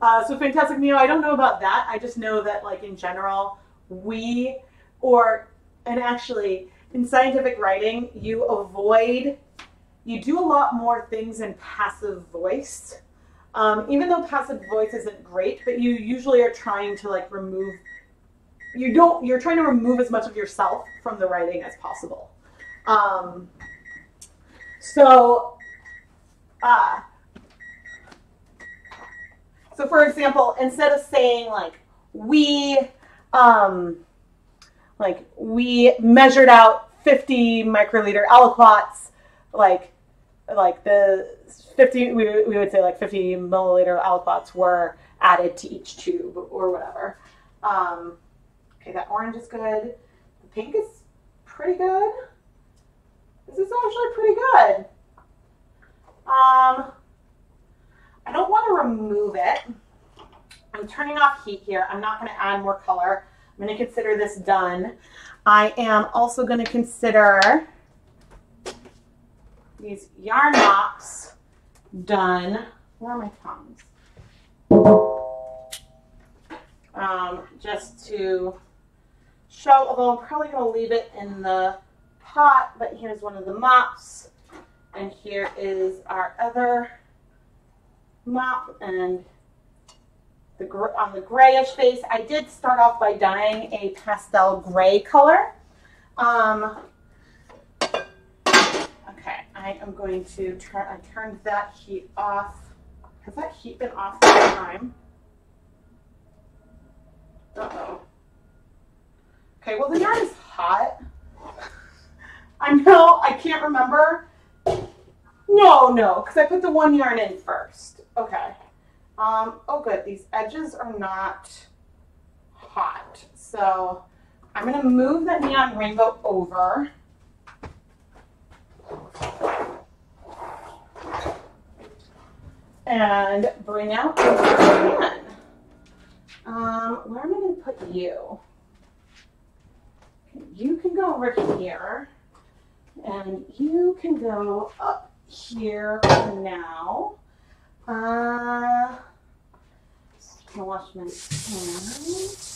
uh, so Fantastic Neo, I don't know about that. I just know that like in general, we, or, and actually in scientific writing, you avoid You do a lot more things in passive voice, um, even though passive voice isn't great, but you usually are trying to like remove, you don't, you're trying to remove as much of yourself from the writing as possible. Um, so, uh, so for example, instead of saying like, we, um, like we measured out fifty microliter aliquots, like like the fifty, we, we would say like fifty milliliter aliquots were added to each tube or whatever. Um, okay, that orange is good. The pink is pretty good. This is actually pretty good. Um, I don't want to remove it. I'm turning off heat here. I'm not going to add more color. I'm going to consider this done. I am also going to consider these yarn knots done. Where are my tongs? Um, just to show, although I'm probably going to leave it in the pot, but here's one of the mops, and here is our other mop, and the gr on the grayish face. I did start off by dyeing a pastel gray color. Um, Okay, I am going to turn, I turned that heat off. Has that heat been off the whole time? Uh-oh. Okay, well the yarn is hot. I know, I can't remember. No, no, because I put the one yarn in first. Okay. Um, oh good, these edges are not hot. So I'm gonna move that neon rainbow over. and bring out the pan. Um, where am I going to put you? You can go over here, and you can go up here for now. Uh, just gonna wash my hands.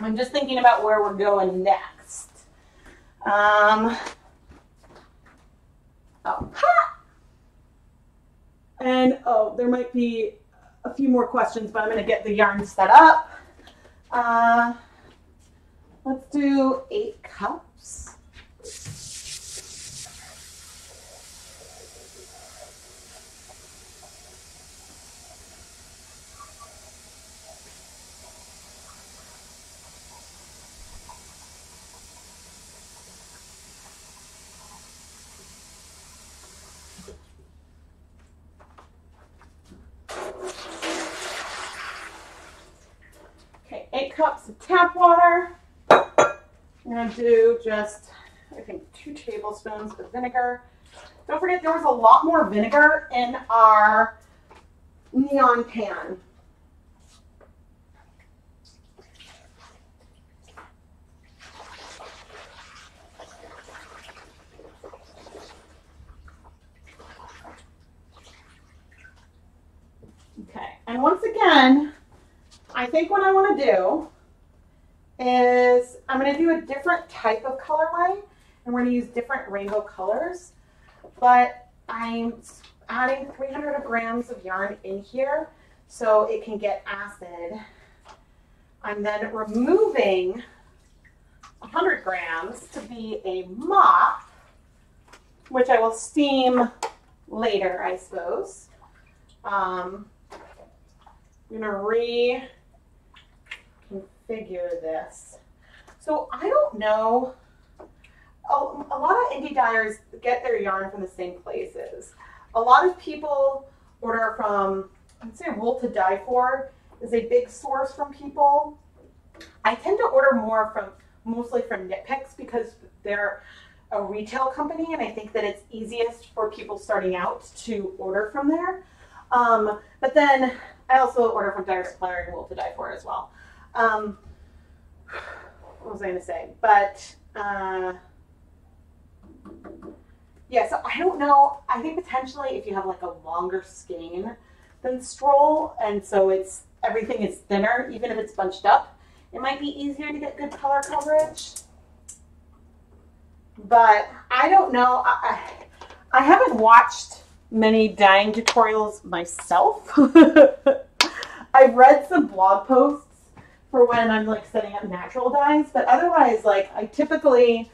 I'm just thinking about where we're going next. Um, oh, ha! And oh, there might be a few more questions, but I'm going to get the yarn set up. Uh, let's do eight cups. Cups of tap water. I'm going to do just, I think, two tablespoons of vinegar. Don't forget there was a lot more vinegar in our neon pan. Okay, and once again, I think what I want to do is I'm going to do a different type of colorway, and we're going to use different rainbow colors, but I'm adding three hundred grams of yarn in here so it can get acid. I'm then removing one hundred grams to be a mop, which I will steam later, I suppose. Um, I'm going to re... figure this. So I don't know, a, a lot of indie dyers get their yarn from the same places. A lot of people order from, I'd say Wool to Dye For is a big source from people. I tend to order more from, mostly from KnitPicks, because they're a retail company and I think that it's easiest for people starting out to order from there. Um, but then I also order from Dyer Supplier and Wool to Dye For as well. Um, what was I going to say? But, uh, yeah, so I don't know. I think potentially if you have like a longer skein than Stroll, and so it's, everything is thinner, even if it's bunched up, it might be easier to get good color coverage. But I don't know. I, I, I haven't watched many dyeing tutorials myself. I've read some blog posts for when I'm like setting up natural dyes, but otherwise, like I typically,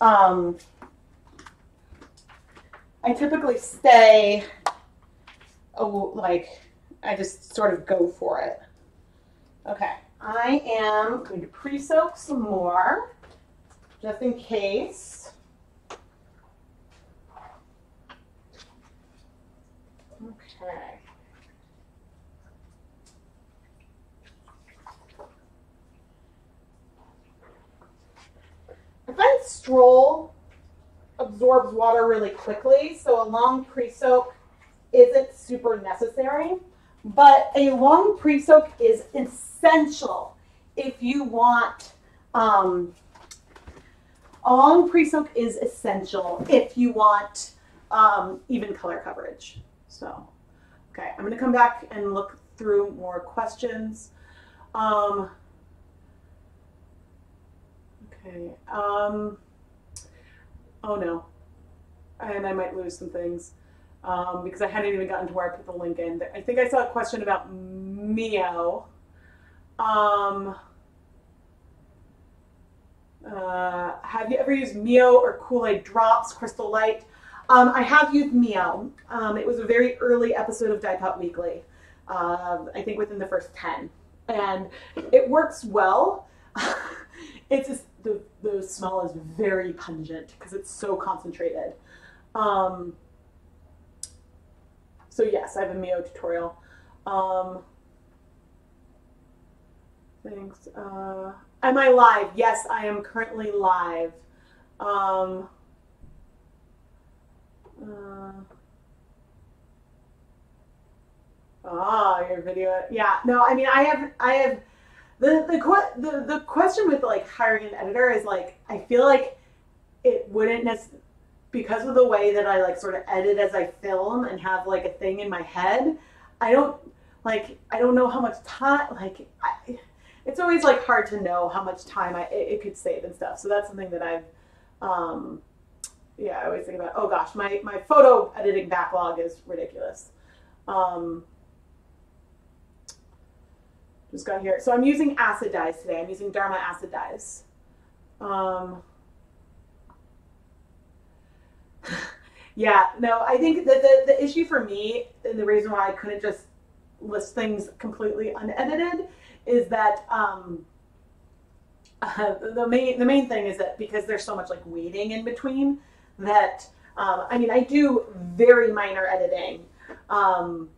um, I typically stay, oh, like I just sort of go for it. Okay, I am going to pre-soak some more, just in case. Okay. I find Stroll absorbs water really quickly, so a long pre-soak isn't super necessary, but a long pre-soak is essential if you want, um, a long pre-soak is essential if you want um, even color coverage. So, okay, I'm gonna come back and look through more questions. Um, Okay. Um, oh no, and I might lose some things um, because I hadn't even gotten to where I put the link in. I think I saw a question about Mio. Um, uh, have you ever used Mio or Kool-Aid Drops, Crystal Light? Um, I have used Mio. Um, it was a very early episode of Dye Pot Weekly, uh, I think within the first ten, and it works well. It's just, the, the smell is very pungent because it's so concentrated. Um, so yes, I have a Mio tutorial. Um, thanks. Uh, am I live? Yes, I am currently live. Um, Uh, oh, your video. Yeah. No, I mean, I have, I have the, the, the, the question with like hiring an editor is like, I feel like it wouldn't necessarily, because of the way that I like sort of edit as I film and have like a thing in my head, I don't like, I don't know how much time, like I, it's always like hard to know how much time I, it, it could save and stuff. So that's something that I've, um, yeah, I always think about, oh gosh, my, my photo editing backlog is ridiculous. Um, just got here. So I'm using acid dyes today. I'm using Dharma acid dyes. Um, yeah, no, I think that the, the issue for me and the reason why I couldn't just list things completely unedited is that, um, uh, the main, the main thing is that because there's so much like waiting in between that, um, I mean, I do very minor editing, um,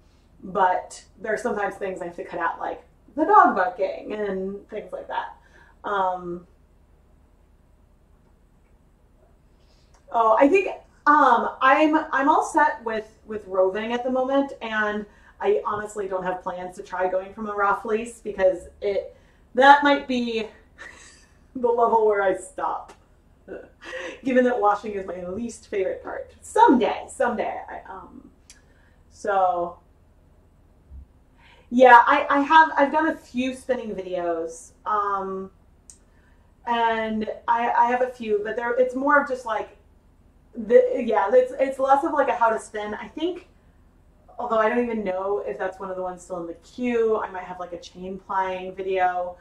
but there's sometimes things I have to cut out, like the dog barking and things like that. Um, oh, I think, Um, I'm, I'm all set with, with roving at the moment, and I honestly don't have plans to try going from a raw fleece because it, that might be the level where I stop, given that washing is my least favorite part. Someday, someday. I, um, so yeah, I, I have, I've done a few spinning videos, um, and I, I have a few, but there, it's more of just like, The, yeah, it's, it's less of like a how to spin. I think, although I don't even know if that's one of the ones still in the queue, I might have like a chain plying video.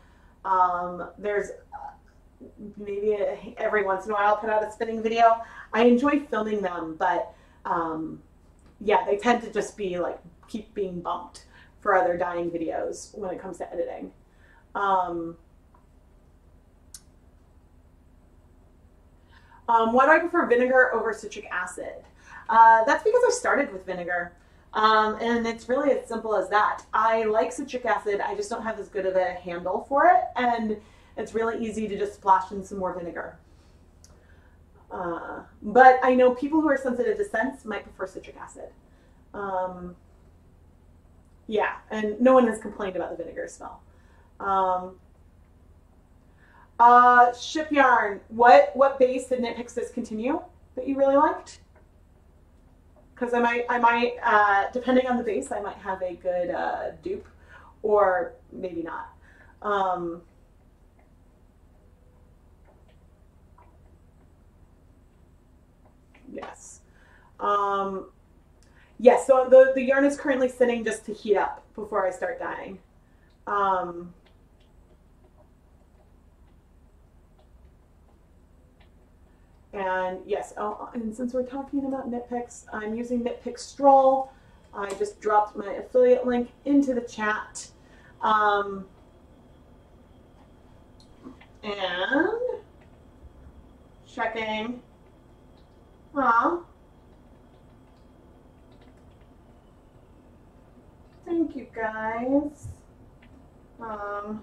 Um, there's maybe a, every once in a while I'll put out a spinning video. I enjoy filming them, but um, yeah, they tend to just be like, keep being bumped for other dyeing videos when it comes to editing. Um, Um, why do I prefer vinegar over citric acid? Uh, that's because I started with vinegar. Um, and it's really as simple as that. I like citric acid. I just don't have as good of a handle for it. And it's really easy to just splash in some more vinegar. Uh, but I know people who are sensitive to scents might prefer citric acid. Um, yeah. And no one has complained about the vinegar smell. Um, Uh, ship yarn. What, what base did KnitPicks discontinue that you really liked? Cause I might, I might, uh, depending on the base, I might have a good, uh, dupe or maybe not. Um, yes. Um, yes. So the, the yarn is currently sitting just to heat up before I start dyeing. Um, And yes, oh, and since we're talking about KnitPicks, I'm using KnitPicks Stroll. I just dropped my affiliate link into the chat. Um, and checking. Wow. Thank you guys. Um,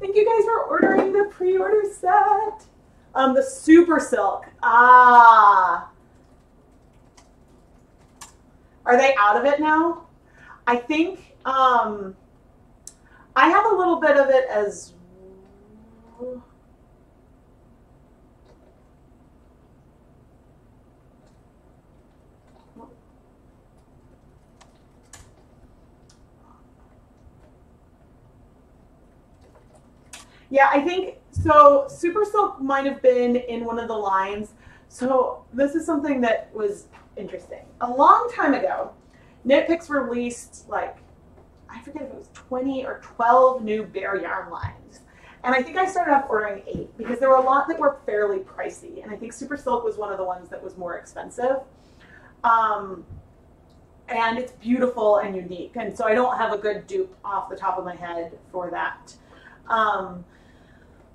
thank you guys for ordering the pre-order set. Um, the super silk. Ah, are they out of it now? I think, um, I have a little bit of it as, yeah, I think, so super silk might have been in one of the lines. So this is something that was interesting. A long time ago, KnitPicks released like, I forget if it was twenty or twelve new bare yarn lines. And I think I started off ordering eight because there were a lot that were fairly pricey. And I think super silk was one of the ones that was more expensive. Um, and it's beautiful and unique. And so I don't have a good dupe off the top of my head for that. Um,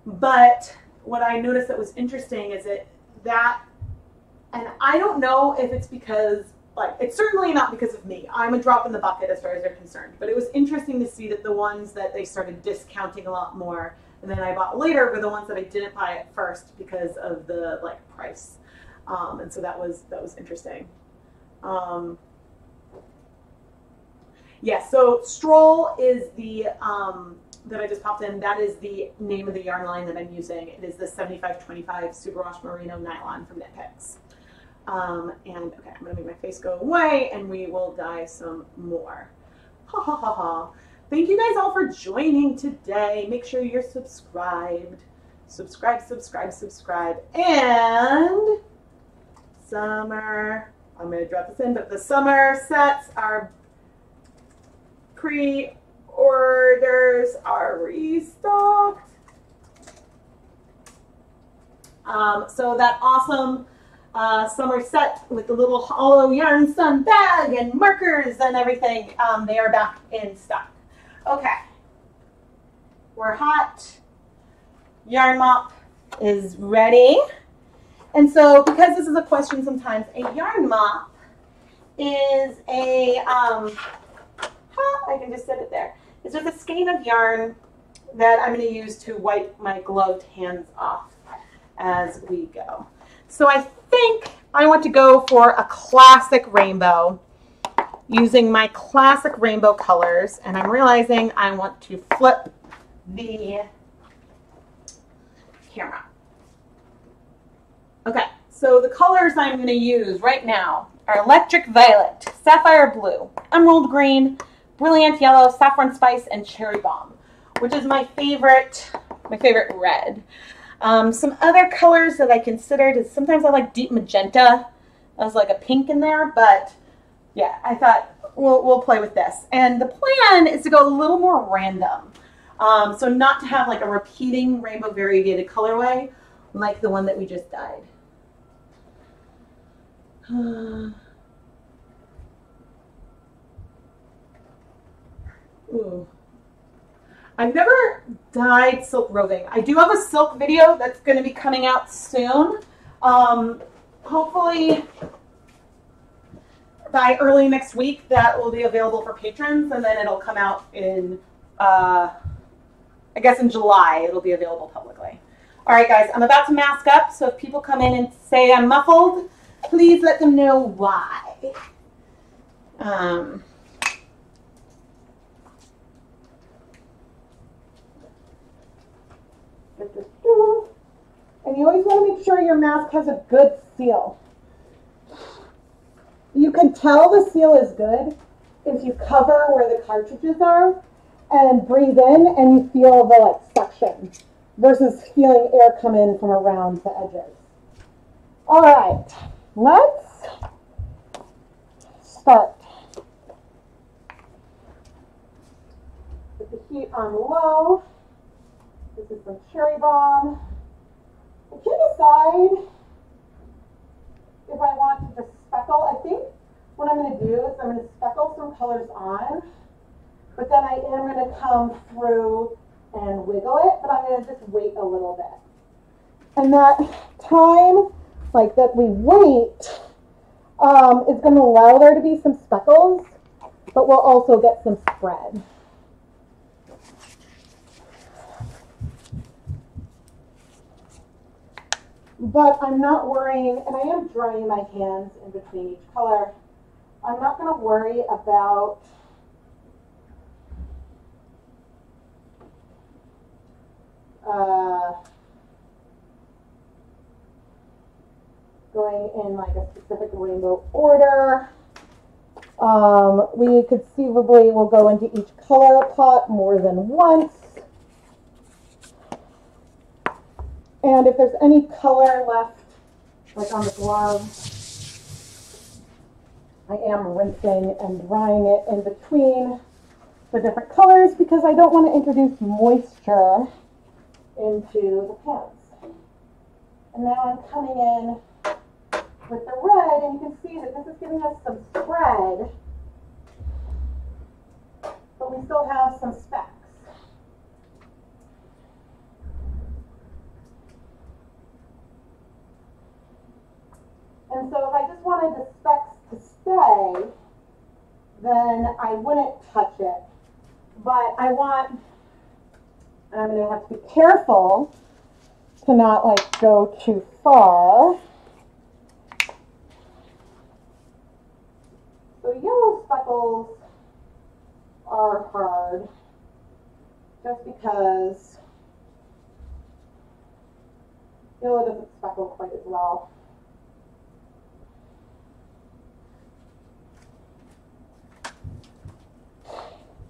But what I noticed that was interesting is it that, and I don't know if it's because, like, it's certainly not because of me. I'm a drop in the bucket as far as they're concerned. But it was interesting to see that the ones that they started discounting a lot more and then I bought later were the ones that I didn't buy at first because of the, like, price. Um, and so that was that was interesting. Um, yes, yeah, so Stroll is the um, that I just popped in. That is the name of the yarn line that I'm using. It is the seventy-five twenty-five Superwash Merino Nylon from KnitPicks. Um, and okay, I'm gonna make my face go away, and we will dye some more. Ha ha ha ha! Thank you guys all for joining today. Make sure you're subscribed. Subscribe, subscribe, subscribe, and summer. I'm gonna drop this in, but the summer sets are pre-orders are restocked. Um, so that awesome uh, summer set with the little hollow yarn sun bag and markers and everything, um, they are back in stock. Okay, we're hot. Yarn mop is ready. And so because this is a question sometimes, a yarn mop is a, um, I can just set it there. It's just a skein of yarn that I'm going to use to wipe my gloved hands off as we go. So I think I want to go for a classic rainbow using my classic rainbow colors. And I'm realizing I want to flip the camera. Okay, so the colors I'm going to use right now are electric violet, sapphire blue, emerald green, brilliant yellow, saffron spice, and cherry bomb, which is my favorite, my favorite red. Um, some other colors that I considered is sometimes I like deep magenta. I was like a pink in there, but yeah, I thought we'll, we'll play with this. And the plan is to go a little more random. Um, so not to have like a repeating rainbow variegated colorway like the one that we just dyed. Uh, ooh. I've never dyed silk roving. I do have a silk video that's going to be coming out soon. Um, hopefully by early next week that will be available for patrons, and then it'll come out in... Uh, I guess in July it'll be available publicly. All right, guys, I'm about to mask up, so if people come in and say I'm muffled, please let them know why. Um, and you always want to make sure your mask has a good seal. You can tell the seal is good if you cover where the cartridges are and breathe in and you feel the like suction versus feeling air come in from around the edges. All right, let's start with the heat on low. This is from Cherry Bomb. I can decide if I want to just speckle. I think what I'm going to do is I'm going to speckle some colors on, but then I am going to come through and wiggle it, but I'm going to just wait a little bit. And that time, like that we wait, um, is going to allow there to be some speckles, but we'll also get some spread. But I'm not worrying, and I am drying my hands in between each color. I'm not going to worry about Uh, going in like a specific rainbow order. Um, we conceivably will go into each color pot more than once. And if there's any color left, like on the glove, I am rinsing and drying it in between the different colors because I don't want to introduce moisture into the pants. And now I'm coming in with the red, and you can see that this is giving us some spread, but we still have some specks. And so if I just wanted the specks to stay, then I wouldn't touch it, but I want, I'm going to have to be careful to not like go too far circles are hard just because yellow doesn't speckle quite as well.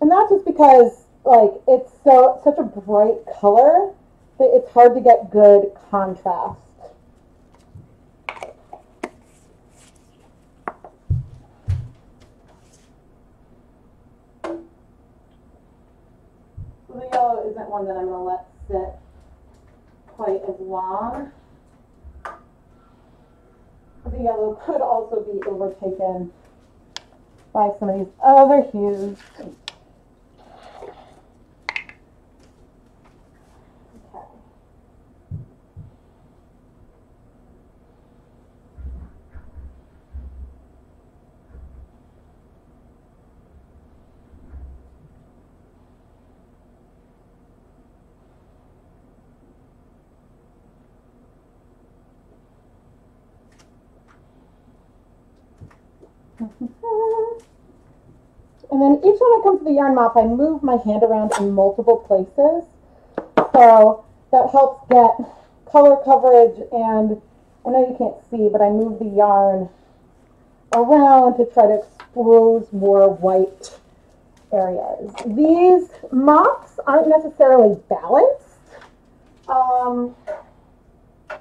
And that's just because, like, it's so such a bright color that it's hard to get good contrast. So the yellow isn't one that I'm going to let sit quite as long. The yellow could also be overtaken by some of these other hues. And then each time I come to the yarn mop, I move my hand around in multiple places, so that helps get color coverage. And I know you can't see, but I move the yarn around to try to expose more white areas. These mops aren't necessarily balanced. Um, I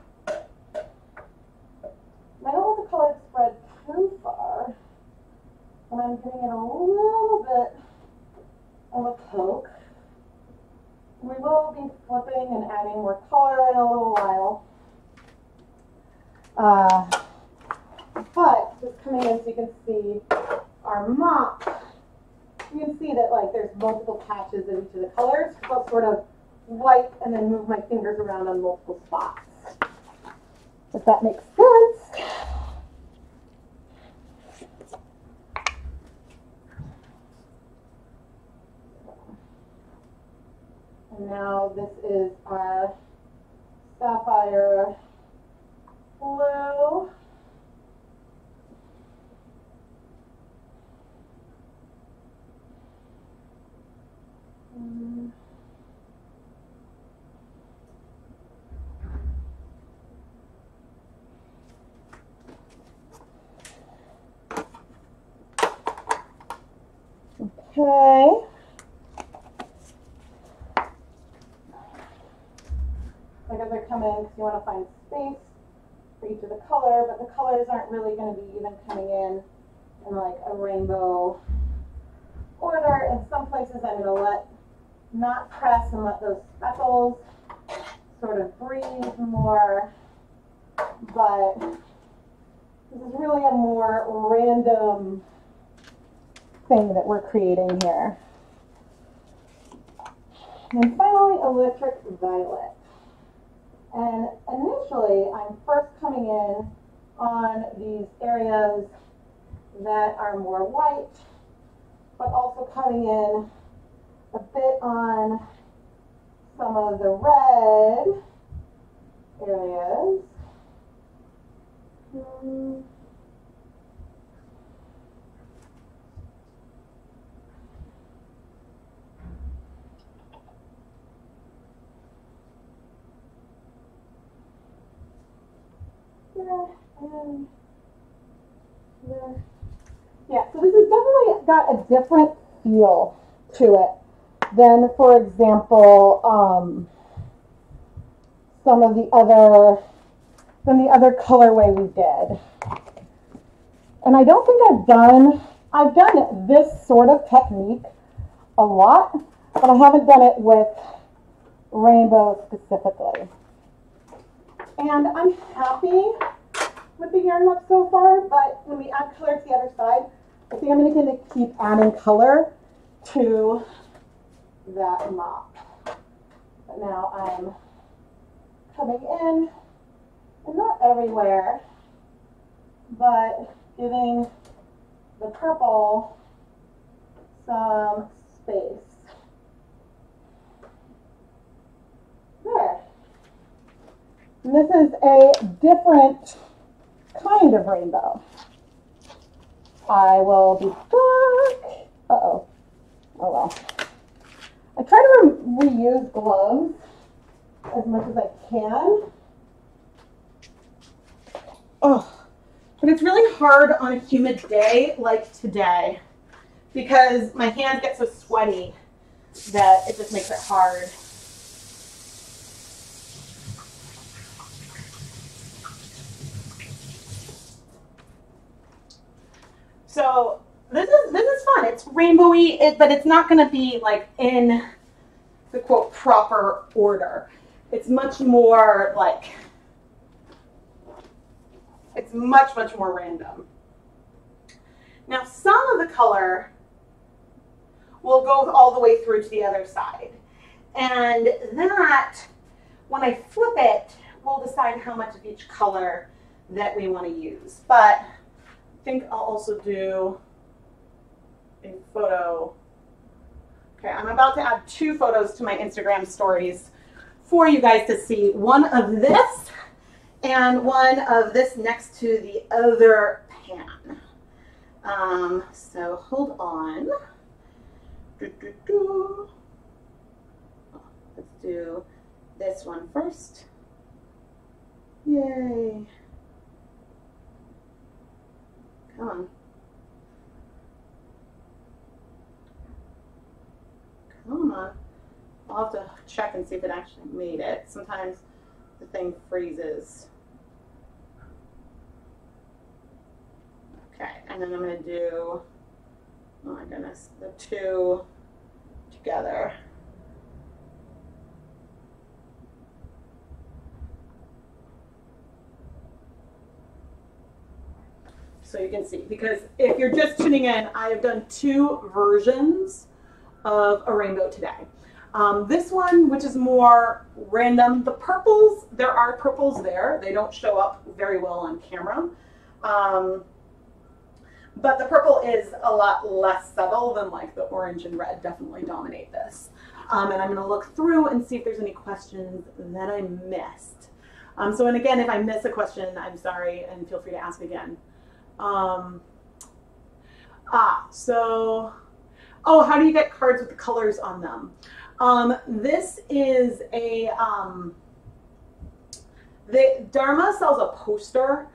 don't want the color to spread too far. And I'm giving it a little bit of a poke. We will be flipping and adding more color in a little while. Uh, but just coming in so you can see our mop, you can see that, like, there's multiple patches in each of the colors. So I'll sort of wipe and then move my fingers around on multiple spots. If that makes sense. Now this is our sapphire blue. Mm. Okay. Like, as I come in, because you want to find space for each of the color, but the colors aren't really going to be even coming in in like a rainbow order. In some places, I'm going to let not press and let those speckles sort of breathe more. But this is really a more random thing that we're creating here. And finally, electric violet. And initially, I'm first coming in on these areas that are more white, but also coming in a bit on some of the red areas. Mm. Yeah, so this has definitely got a different feel to it than, for example, um, some of the other than the other colorway we did. And I don't think I've done I've done this sort of technique a lot, but I haven't done it with rainbow specifically. And I'm happy with the yarn mop so far, but when we add color to the other side, I think I'm going to keep adding color to that mop. But now I'm coming in, and not everywhere, but giving the purple some space. There. And this is a different kind of rainbow. I will be back. oh well. I try to re reuse gloves as much as I can. Oh, but it's really hard on a humid day like today because my hands get so sweaty that it just makes it hard. So this is this is fun. It's rainbowy, it, but it's not going to be like in the quote proper order. It's much more like it's much much more random. Now some of the color will go all the way through to the other side, and that when I flip it, we'll decide how much of each color that we want to use, but. I think I'll also do a photo. Okay, I'm about to add two photos to my Instagram stories for you guys to see. One of this and one of this next to the other pan. Um, so hold on. Do, do, do. Let's do this one first. Yay. Come on. Come on. I'll have to check and see if it actually made it. Sometimes the thing freezes. Okay, and then I'm going to do, oh my goodness, the two together. So you can see, because if you're just tuning in, I have done two versions of a rainbow today. Um, this one, which is more random, the purples, there are purples there. They don't show up very well on camera. Um, but the purple is a lot less subtle than like the orange and red definitely dominate this. Um, and I'm gonna look through and see if there's any questions that I missed. Um, so, and again, if I miss a question, I'm sorry, and feel free to ask again. Um, ah, so, oh, how do you get cards with the colors on them? Um, this is a, um, the Dharma sells a poster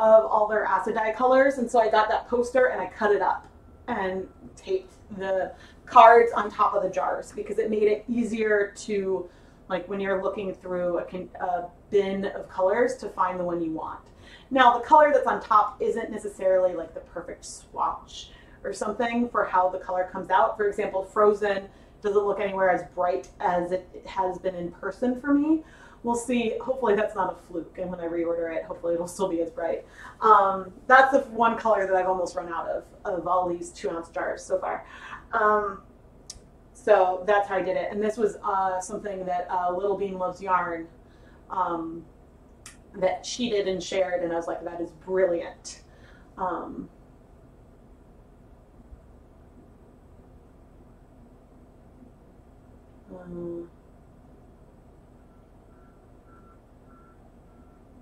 of all their acid dye colors. And so I got that poster and I cut it up and taped the cards on top of the jars because it made it easier to, like, when you're looking through a, a bin of colors to find the one you want. Now, the color that's on top isn't necessarily like the perfect swatch or something for how the color comes out. For example, Frozen doesn't look anywhere as bright as it has been in person for me. We'll see. Hopefully that's not a fluke. And when I reorder it, hopefully it'll still be as bright. Um, that's the one color that I've almost run out of, of all these two ounce jars so far. Um, so that's how I did it. And this was uh, something that uh, Little Bean Loves Yarn um, that she did and shared, and I was like, that is brilliant. Um, um,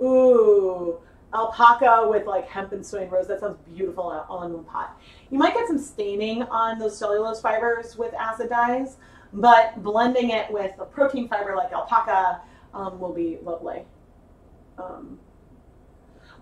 ooh, alpaca with like hemp and soy and rose, that sounds beautiful all in one pot. You might get some staining on those cellulose fibers with acid dyes, but blending it with a protein fiber like alpaca um, will be lovely. Um,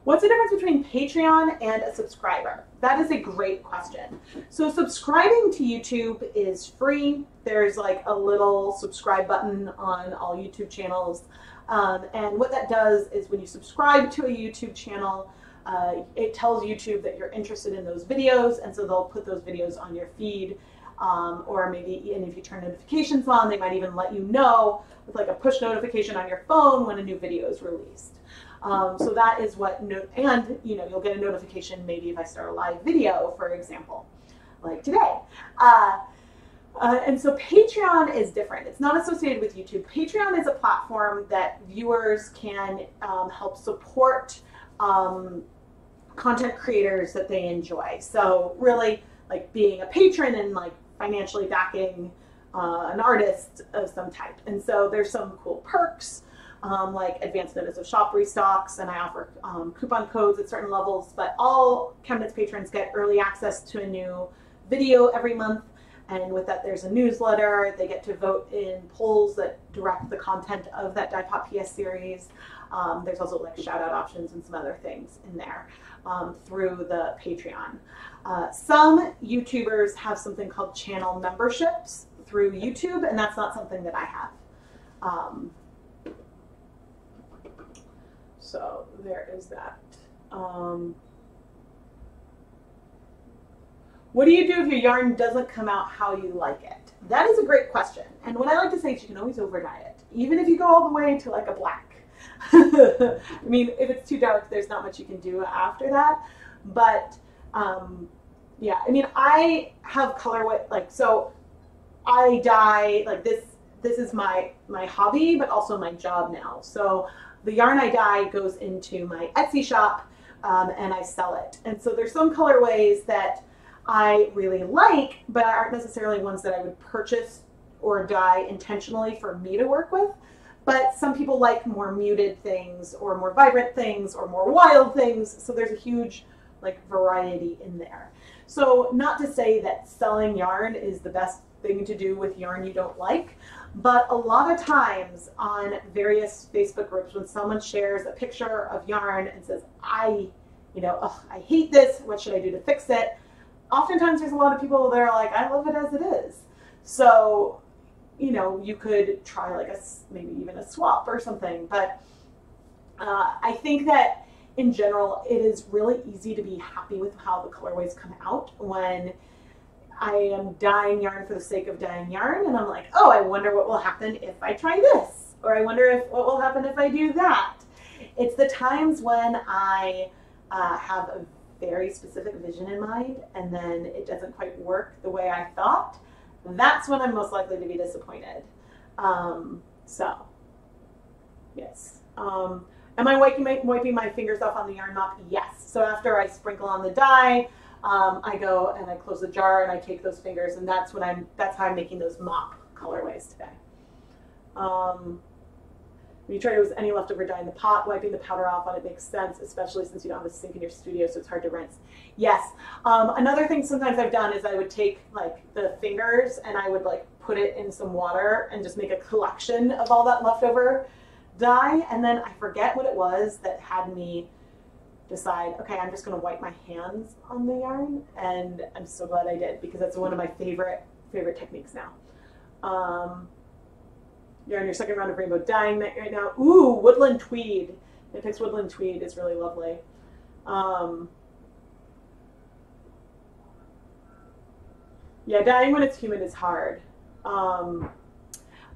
what's the difference between Patreon and a subscriber? That is a great question. So subscribing to YouTube is free. There's like a little subscribe button on all YouTube channels. Um, and what that does is when you subscribe to a YouTube channel, uh, it tells YouTube that you're interested in those videos. And so they'll put those videos on your feed. Um, or maybe, and if you turn notifications on, they might even let you know with like a push notification on your phone when a new video is released. Um, so that is what, no and you know, you'll get a notification maybe if I start a live video, for example, like today. Uh, uh, and so Patreon is different. It's not associated with YouTube. Patreon is a platform that viewers can um, help support um, content creators that they enjoy. So really like being a patron and like financially backing uh, an artist of some type. And so there's some cool perks. Um, like advance notice of shop restocks, and I offer um, coupon codes at certain levels, but all ChemKnits patrons get early access to a new video every month, And with that, there's a newsletter. They get to vote in polls that direct the content of that Dye Pop P S series. Um, there's also like shout out options and some other things in there um, through the Patreon. Uh, some YouTubers have something called channel memberships through YouTube, and that's not something that I have. Um, so there is that. Um, What do you do if your yarn doesn't come out how you like it? That is a great question. And what I like to say is you can always over dye it, even if you go all the way to like a black. I mean, if it's too dark, there's not much you can do after that. But um, yeah, I mean, I have color with, like, so I dye, like this, this is my, my hobby, but also my job now. So the yarn I dye goes into my Etsy shop um, and I sell it. And so there's some colorways that I really like, but aren't necessarily ones that I would purchase or dye intentionally for me to work with. But some people like more muted things or more vibrant things or more wild things. So there's a huge like variety in there. So not to say that selling yarn is the best thing to do with yarn you don't like, but a lot of times on various Facebook groups, when someone shares a picture of yarn and says, I, you know, ugh, I hate this, what should I do to fix it? Oftentimes there's a lot of people that are like, I love it as it is. So, you know, you could try like a, maybe even a swap or something. But uh, I think that in general, it is really easy to be happy with how the colorways come out when I am dyeing yarn for the sake of dyeing yarn. And I'm like, oh, I wonder what will happen if I try this, or I wonder if what will happen if I do that. It's the times when I uh, have a very specific vision in mind, and then it doesn't quite work the way I thought, that's when I'm most likely to be disappointed. Um, so, yes. Um, am I wiping my, wiping my fingers off on the yarn mop? Yes. So after I sprinkle on the dye, um, I go and I close the jar and I take those fingers, and that's when I'm, that's how I'm making those mop colorways today. Um, When you try to use any leftover dye in the pot, wiping the powder off on it makes sense, especially since you don't have a sink in your studio, so it's hard to rinse. Yes. Um, another thing sometimes I've done is I would take like the fingers and I would like put it in some water and just make a collection of all that leftover dye. And then I forget what it was that had me decide, okay, I'm just going to wipe my hands on the yarn. And I'm so glad I did, because that's one of my favorite, favorite techniques now. Um, You're on your second round of rainbow dyeing right now. Ooh, woodland tweed. KnitPicks woodland tweed is really lovely. Um, yeah, dyeing when it's humid is hard. Um,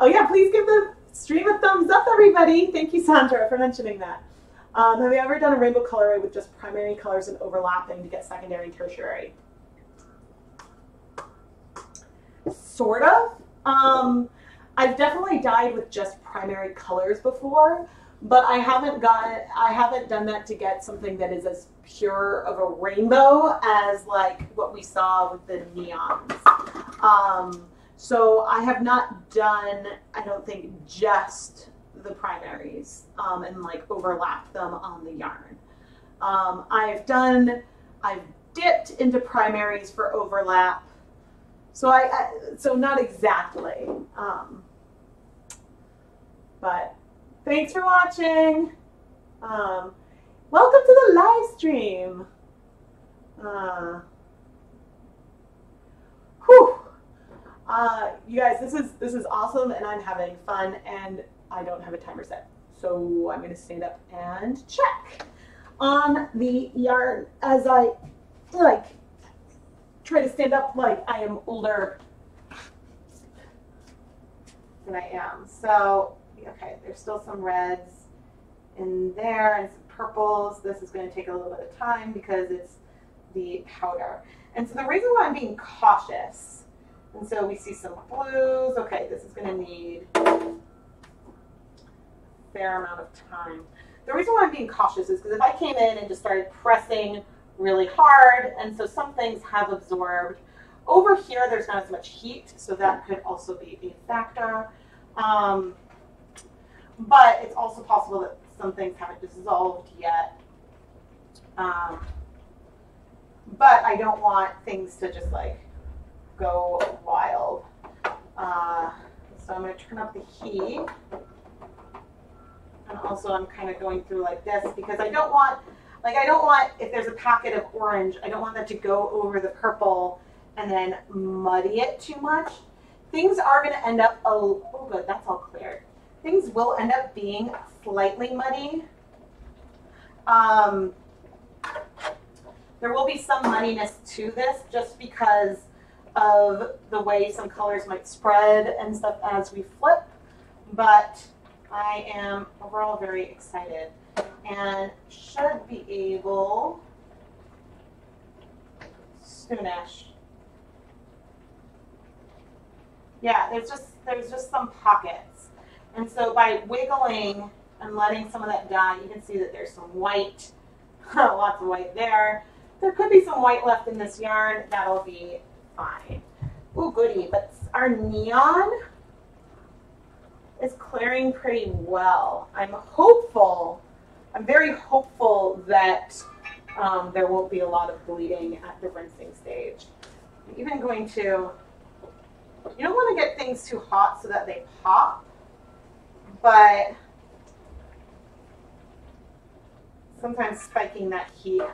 oh yeah, please give the stream a thumbs up, everybody. Thank you, Sandra, for mentioning that. Um, have you ever done a rainbow colorway with just primary colors and overlapping to get secondary and tertiary? Sort of. Um, I've definitely dyed with just primary colors before, but I haven't got I haven't done that to get something that is as pure of a rainbow as like what we saw with the neons. Um, so I have not done, I don't think, just the primaries um, and like overlapped them on the yarn. Um, I've done, I've dipped into primaries for overlap. So I, I, so not exactly, um, but thanks for watching. Um, welcome to the live stream. Uh, whew. Uh, you guys, this is, this is awesome, and I'm having fun, and I don't have a timer set. So I'm going to stand up and check on the yarn as I like. Try to stand up like I am older than I am. So, okay, there's still some reds in there and some purples. This is going to take a little bit of time because it's the powder. And so the reason why I'm being cautious, and so we see some blues. Okay, this is going to need a fair amount of time. The reason why I'm being cautious is because if I came in and just started pressing really hard, and so some things have absorbed. Over here there's not as much heat, so that could also be a factor, um, but it's also possible that some things haven't dissolved yet, um, but I don't want things to just like go wild. Uh, so I'm going to turn up the heat. And also I'm kind of going through like this because I don't want, like I don't want, if there's a packet of orange, I don't want that to go over the purple and then muddy it too much. Things are going to end up, oh, oh good, that's all clear. Things will end up being slightly muddy. Um, there will be some muddiness to this just because of the way some colors might spread and stuff as we flip, but I am overall very excited and should be able soonish. Yeah, there's just there's just some pockets, and so by wiggling and letting some of that dye, you can see that there's some white, lots of white there. There could be some white left in this yarn. That'll be fine. Ooh, goody! But our neon is clearing pretty well. I'm hopeful. I'm very hopeful that um, there won't be a lot of bleeding at the rinsing stage. I'm even going to. You don't want to get things too hot so that they pop, but sometimes spiking that heat a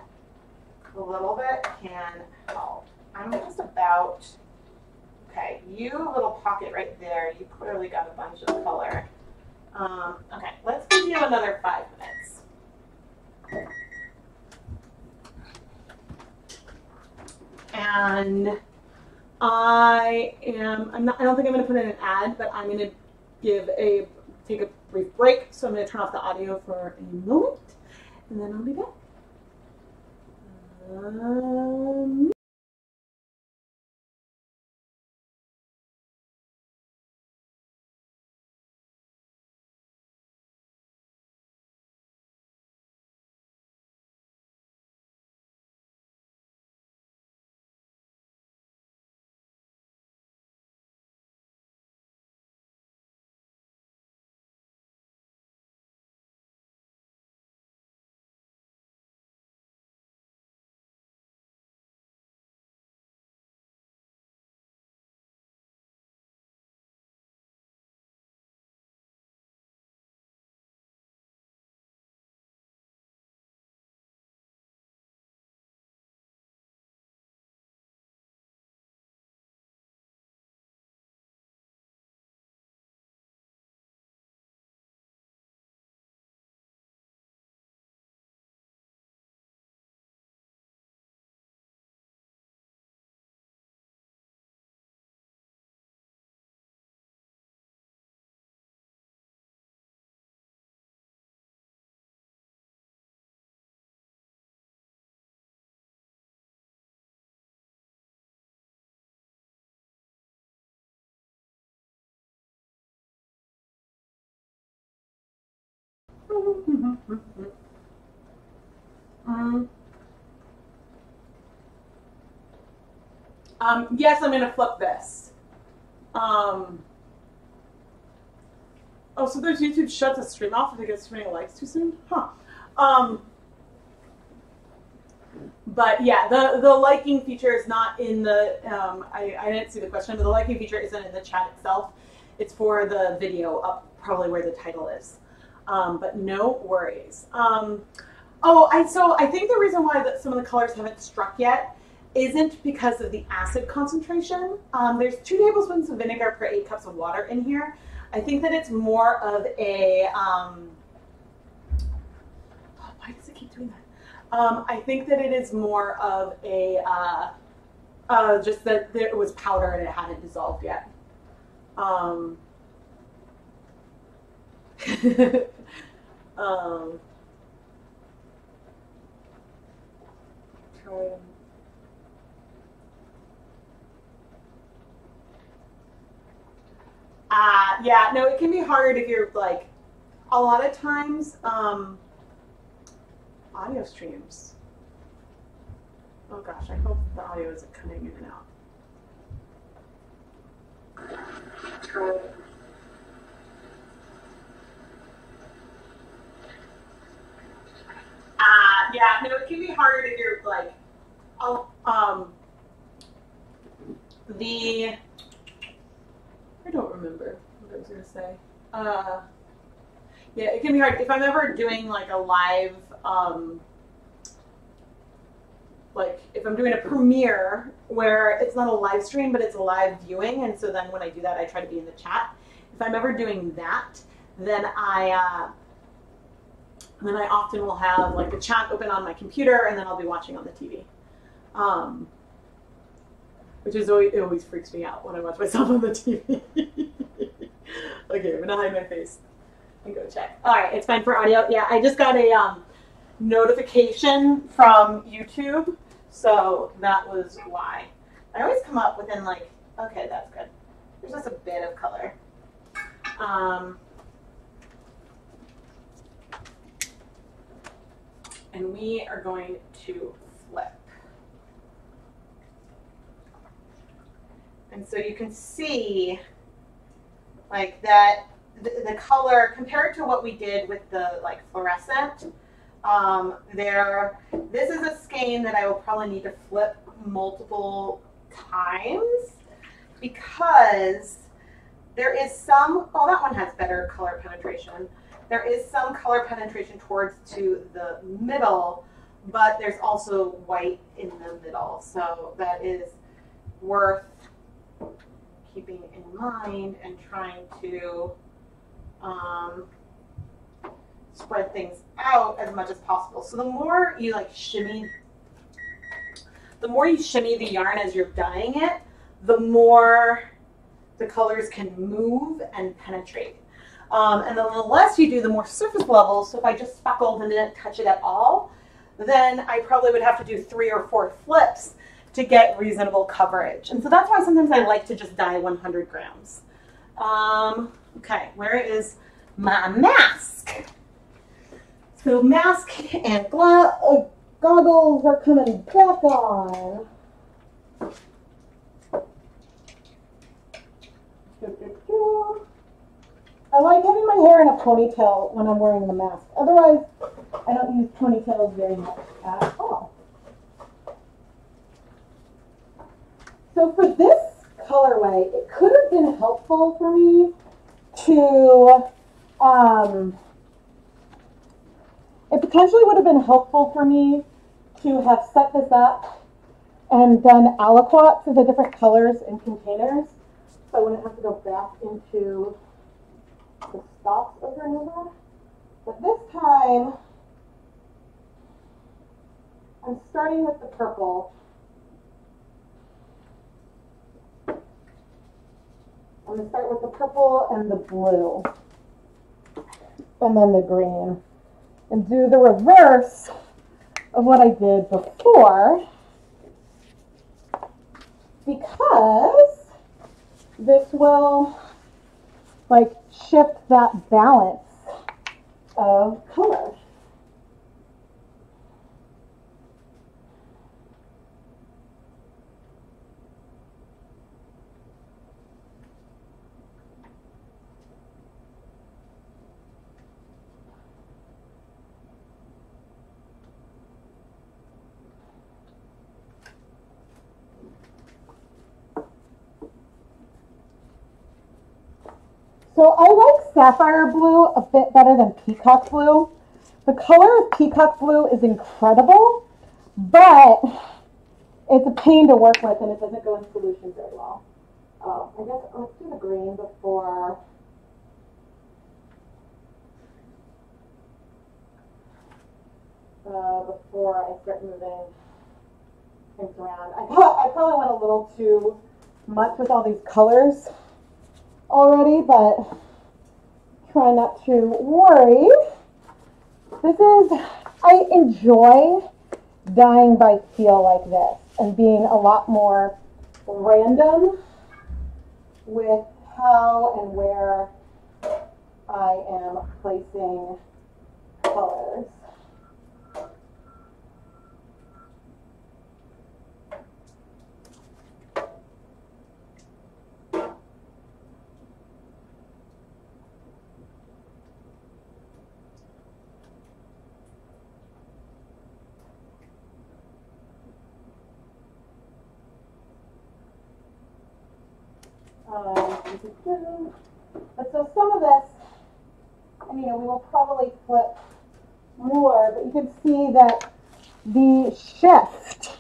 little bit can help. I'm just about, okay, you little pocket right there, you clearly got a bunch of color. Um, okay, let's give you another five minutes. And I am, I'm not, I don't think I'm going to put in an ad, but I'm going to give a, take a brief break. So I'm going to turn off the audio for a moment and then I'll be back. Um... um, um, yes, I'm going to flip this. Um, oh, so there's YouTube shuts the stream off if it gets too many likes too soon? Huh. Um, but yeah, the, the liking feature is not in the, um, I, I didn't see the question, but the liking feature isn't in the chat itself. It's for the video up probably where the title is. Um, but no worries. Um, oh, I, so I think the reason why that some of the colors haven't struck yet isn't because of the acid concentration. Um, there's two tablespoons of vinegar per eight cups of water in here. I think that it's more of a, um, oh, why does it keep doing that? Um, I think that it is more of a, uh, uh, just that there, it was powder and it hadn't dissolved yet. Um, um, try. Ah, uh, yeah, no, it can be hard if you're like, a lot of times, um, audio streams. Oh gosh, I hope the audio isn't cutting in and out. Try. Uh, yeah, no, it can be hard if you're like, um, the, I don't remember what I was going to say. Uh, yeah, it can be hard. If I'm ever doing like a live, um, like if I'm doing a premiere where it's not a live stream, but it's a live viewing. And so then when I do that, I try to be in the chat. If I'm ever doing that, then I, uh, then I often will have like the chat open on my computer and then I'll be watching on the T V. Um, which is always, it always freaks me out when I watch myself on the T V. Okay, I'm gonna hide my face and go check. All right, it's fine for audio. Yeah, I just got a um, notification from YouTube, so that was why. I always come up within like, okay, that's good. There's just a bit of color. Um, and we are going to flip. And so you can see like that the, the color compared to what we did with the like fluorescent, um, there, this is a skein that I will probably need to flip multiple times because there is some, oh, that one has better color penetration. There is some color penetration towards to the middle, but there's also white in the middle. So that is worth keeping in mind and trying to um, spread things out as much as possible. So the more you like shimmy, the more you shimmy the yarn as you're dyeing it, the more the colors can move and penetrate. Um, and then the less you do, the more surface level. So if I just speckled and didn't touch it at all, then I probably would have to do three or four flips to get reasonable coverage. And so that's why sometimes I like to just dye one hundred grams. Um, okay, where is my mask? So mask and glo oh, goggles are coming back on. I like having my hair in a ponytail when I'm wearing the mask. Otherwise, I don't use ponytails very much at all. So for this colorway, it could have been helpful for me to, um, it potentially would have been helpful for me to have set this up and done aliquots of the different colors in containers, so I wouldn't have to go back into the stocks over and over. But this time, I'm starting with the purple. I'm going to start with the purple and the blue, and then the green, and do the reverse of what I did before, because this will like shift that balance of color. So I like sapphire blue a bit better than peacock blue. The color of peacock blue is incredible, but it's a pain to work with and it doesn't go in solution very well. Oh, I guess let's do the green before. Uh, before I start moving things around. I, I probably went a little too much with all these colors already, but try not to worry. This is, I enjoy dyeing by feel like this and being a lot more random with how and where I am placing colors. and didn't. But so some of this, and you know, we will probably flip more, but you can see that the shift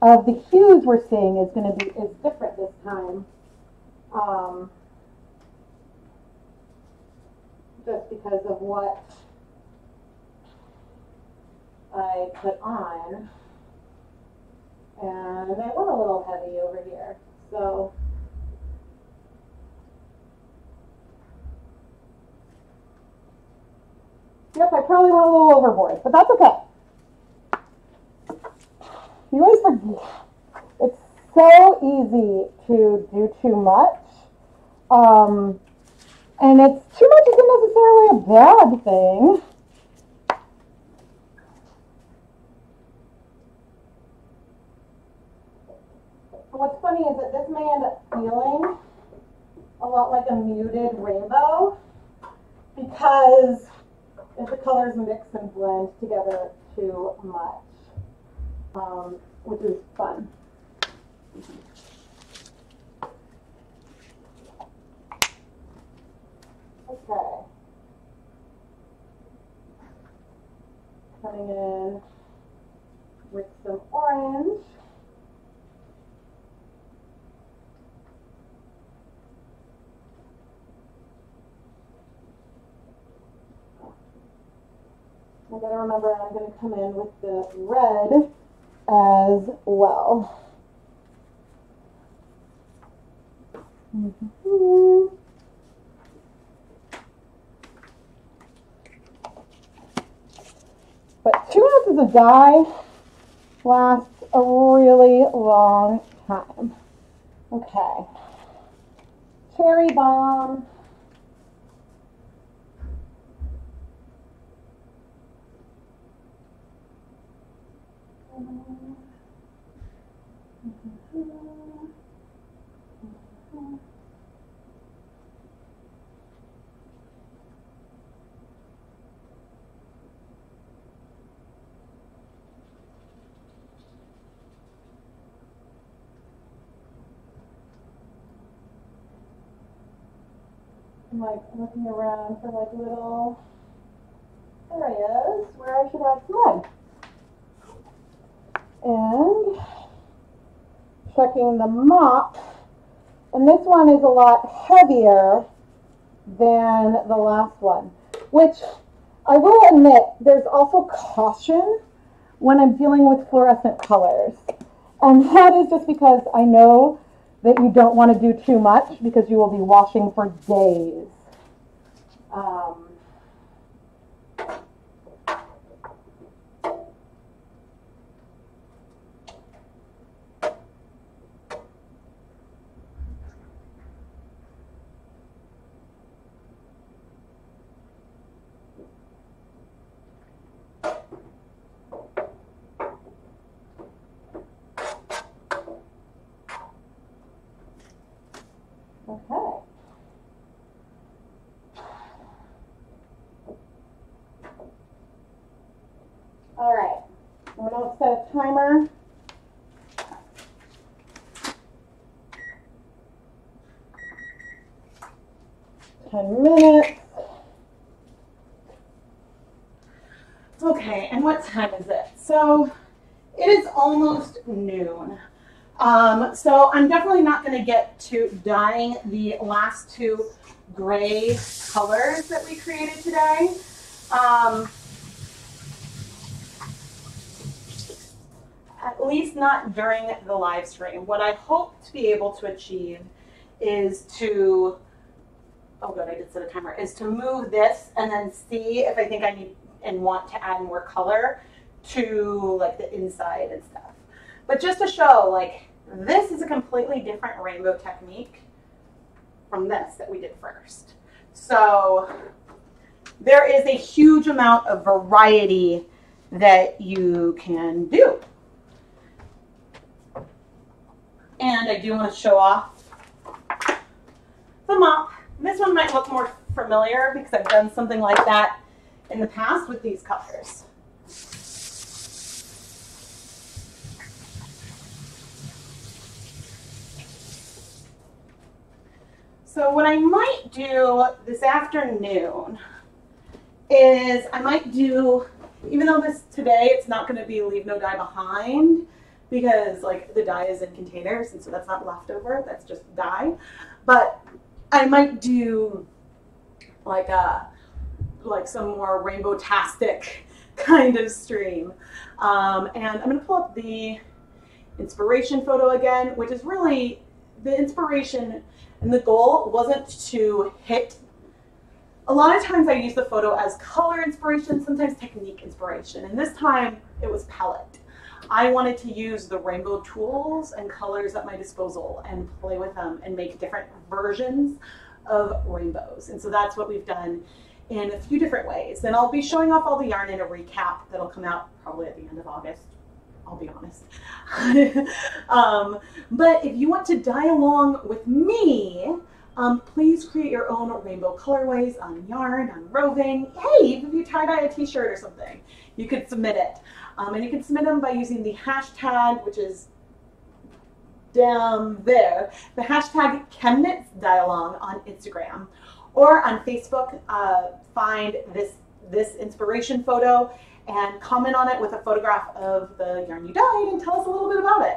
of the hues we're seeing is going to be is different this time, um, just because of what I put on. And I went a little heavy over here, so yep, I probably went a little overboard, but that's okay. You always forget. It's so easy to do too much, um, and it's too much isn't necessarily a bad thing. What's funny is that this may end up feeling a lot like a muted rainbow because if the colors mix and blend together too much, um, which is fun. Okay. Coming in with some orange. I gotta remember I'm gonna come in with the red as well. Mm-hmm. But two ounces of dye lasts a really long time. Okay. Cherry bomb. I'm like looking around for like little areas where I should add some red. And checking the mop, and this one is a lot heavier than the last one, which I will admit there's also caution when I'm dealing with fluorescent colors, and that is just because I know that you don't want to do too much because you will be washing for days. Um, timer. Ten minutes. Okay, and what time is it? So it is almost noon. Um, so I'm definitely not going to get to dyeing the last two gray colors that we created today. Um, At least not during the live stream. What I hope to be able to achieve is to, oh good, I did set a timer, is to move this and then see if I think I need and want to add more color to like the inside and stuff. But just to show, like, this is a completely different rainbow technique from this that we did first. So there is a huge amount of variety that you can do. And I do want to show off the mop. This one might look more familiar because I've done something like that in the past with these colors. So what I might do this afternoon is I might do, even though this today it's not going to be leave no dye behind, because like the dye is in containers and so that's not leftover, that's just dye. But I might do like a like some more rainbow-tastic kind of stream. Um, and I'm going to pull up the inspiration photo again, which is really the inspiration, and the goal wasn't to hit. A lot of times I use the photo as color inspiration, sometimes technique inspiration, and this time it was palette. I wanted to use the rainbow tools and colors at my disposal and play with them and make different versions of rainbows. And so that's what we've done in a few different ways. Then I'll be showing off all the yarn in a recap that'll come out probably at the end of August. I'll be honest. um, but if you want to dye along with me, um, please create your own rainbow colorways on yarn, on roving. Hey, even if you tie-dye a t-shirt or something, you could submit it. Um, and you can submit them by using the hashtag, which is down there, the hashtag ChemKnitsDyeAlong on Instagram. Or on Facebook, uh, find this, this inspiration photo and comment on it with a photograph of the yarn you dyed and tell us a little bit about it.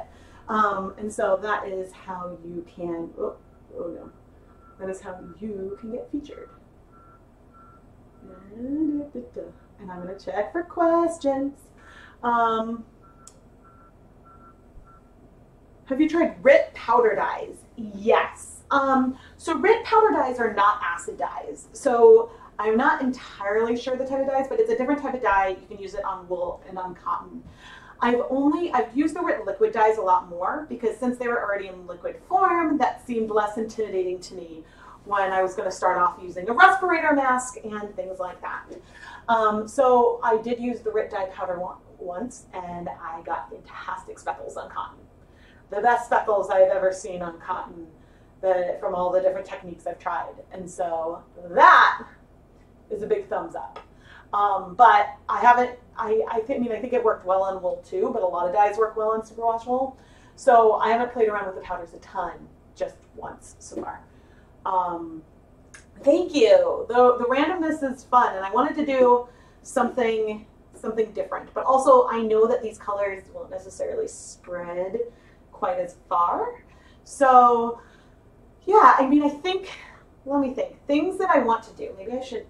Um, and so that is how you can, oh, oh no, that is how you can get featured. And I'm going to check for questions. Um, have you tried Rit powder dyes? Yes. Um, so Rit powder dyes are not acid dyes. So I'm not entirely sure the type of dyes, but it's a different type of dye. You can use it on wool and on cotton. I've only, I've used the Rit liquid dyes a lot more because since they were already in liquid form, that seemed less intimidating to me when I was going to start off using a respirator mask and things like that. Um, so I did use the Rit dye powder one, once and I got fantastic speckles on cotton. The best speckles I've ever seen on cotton the, from all the different techniques I've tried. And so that is a big thumbs up. Um, but I haven't, I, I, think, I mean, I think it worked well on wool too, but a lot of dyes work well on Superwash wool. So I haven't played around with the powders a ton, just once so far. Um, thank you. The, the randomness is fun, and I wanted to do something, something different. But also I know that these colors won't necessarily spread quite as far. So yeah, I mean, I think, let me think, things that I want to do, maybe I should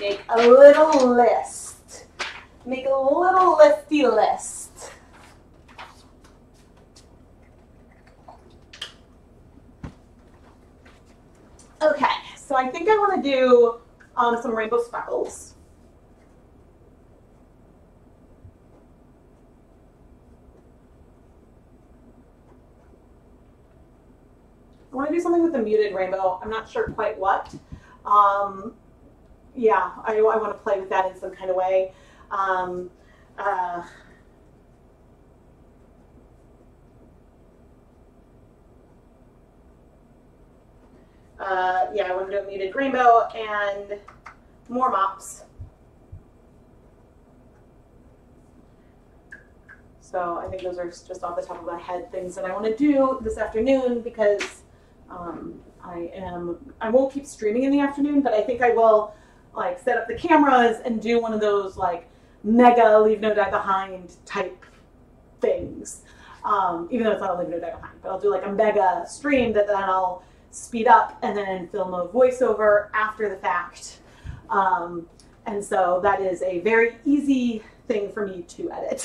make a little list. Make a little listy list. Okay, so I think I want to do um, some rainbow speckles. I want to do something with a muted rainbow. I'm not sure quite what. Um, Yeah, I, I want to play with that in some kind of way. Um, uh, uh, yeah, I want to do a muted rainbow and more mops. So I think those are just off the top of my head things that I want to do this afternoon because um, I am, I won't keep streaming in the afternoon, but I think I will like set up the cameras and do one of those like mega leave no dye behind type things. Um, even though it's not a leave no dye behind, but I'll do like a mega stream that then I'll speed up and then film a voiceover after the fact. Um, and so that is a very easy thing for me to edit,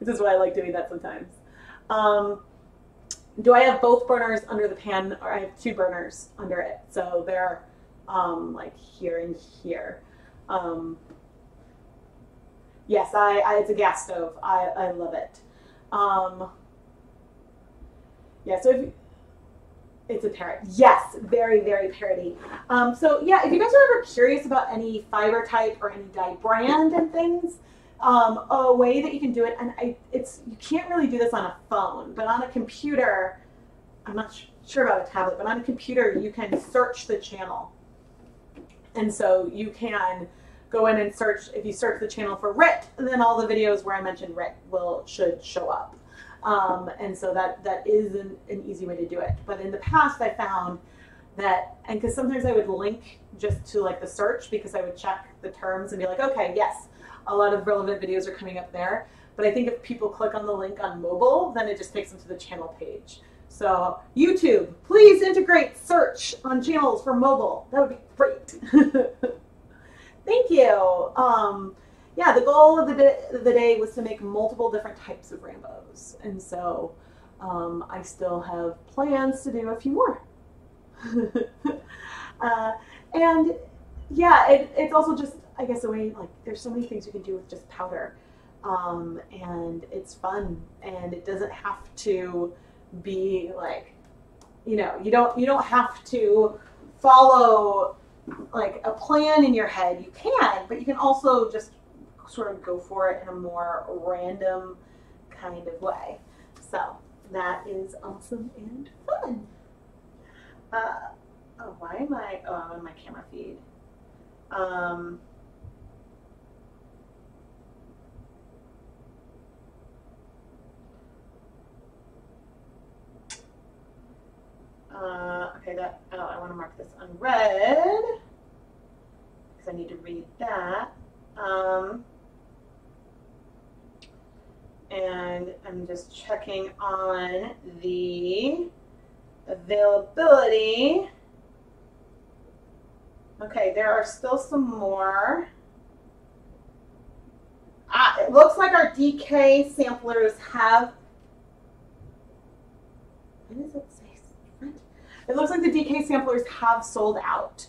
which is why I like doing that sometimes. Um, do I have both burners under the pan, or I have two burners under it? So they're, um, like here and here. Um, yes, I, I, it's a gas stove. I, I love it. Um, yeah, so if, it's a parrot. Yes, very, very parroty. Um, so yeah, if you guys are ever curious about any fiber type or any dye brand and things, um, a way that you can do it, and I, it's, you can't really do this on a phone, but on a computer, I'm not sure. sure about a tablet, but on a computer you can search the channel. And so you can go in and search, if you search the channel for Rit, then all the videos where I mentioned Rit will should show up. Um, and so that, that is an, an easy way to do it. But in the past, I found that, and because sometimes I would link just to like the search, because I would check the terms and be like, okay, yes, a lot of relevant videos are coming up there. But I think if people click on the link on mobile, then it just takes them to the channel page. So YouTube, please integrate search on channels for mobile. That would be great. Thank you. Um, yeah, the goal of the day, the day was to make multiple different types of Rambos. And so um, I still have plans to do a few more. uh, and yeah, it, it's also just, I guess, a way, like, there's so many things you can do with just powder. Um, and it's fun, and it doesn't have to be like, you know, you don't, you don't have to follow like a plan in your head. You can, but you can also just sort of go for it in a more random kind of way. So that is awesome and fun. Uh, oh, why am I, oh, I'm on my camera feed. Um, Uh, okay, that, oh, I want to mark this unread because I need to read that. Um, and I'm just checking on the availability. Okay, there are still some more. Ah, it looks like our D K samplers have, what does it say? It looks like the D K samplers have sold out.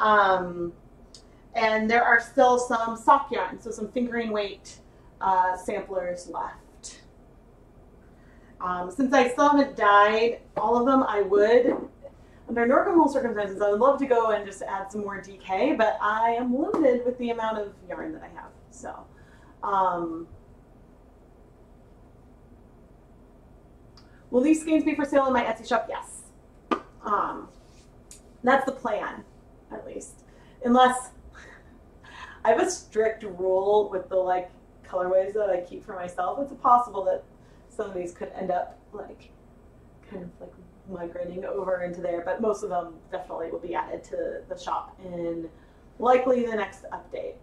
Um, and there are still some sock yarn, so some fingering weight uh, samplers left. Um, since I still haven't dyed all of them, I would, under normal circumstances, I would love to go and just add some more D K, but I am limited with the amount of yarn that I have. So, um, will these skeins be for sale in my Etsy shop? Yes. Um, that's the plan, at least, unless I have a strict rule with the like colorways that I keep for myself. It's possible that some of these could end up like kind of like migrating over into there, but most of them definitely will be added to the shop in likely the next update.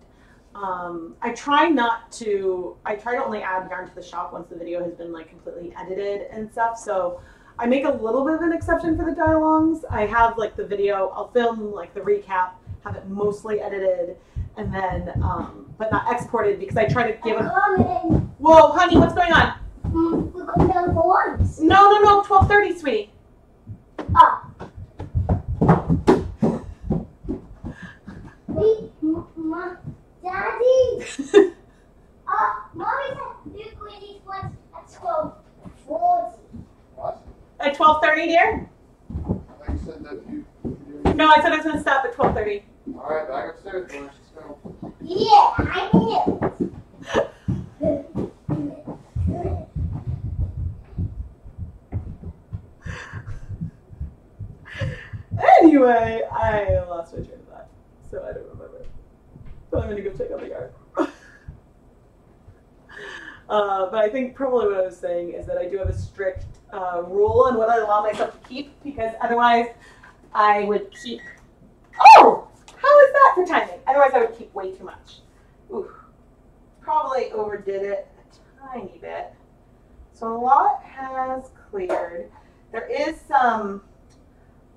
Um, I try not to, I try to only add yarn to the shop once the video has been like completely edited and stuff. So I make a little bit of an exception for the dye-alongs. I have like the video, I'll film like the recap, have it mostly edited, and then, um, but not exported, because I try to give it. Whoa, honey, what's going on? Mm, we're going down for lunch. No, no, no, twelve thirty, sweetie. Ah. Wait, ma, Daddy. uh, Mommy said we could eat lunch at twelve forty. At twelve thirty, dear? I said that you, you no, I said I was going to stop at twelve thirty. All right, back upstairs. Let's go. Yeah, I need it. Anyway, I lost my train of thought, so I don't remember. So I'm going to go check out the yard. Uh, but I think probably what I was saying is that I do have a strict uh, rule on what I allow myself to keep, because otherwise I would keep, oh, how is that for timing? Otherwise I would keep way too much. Ooh, probably overdid it a tiny bit. So a lot has cleared. There is some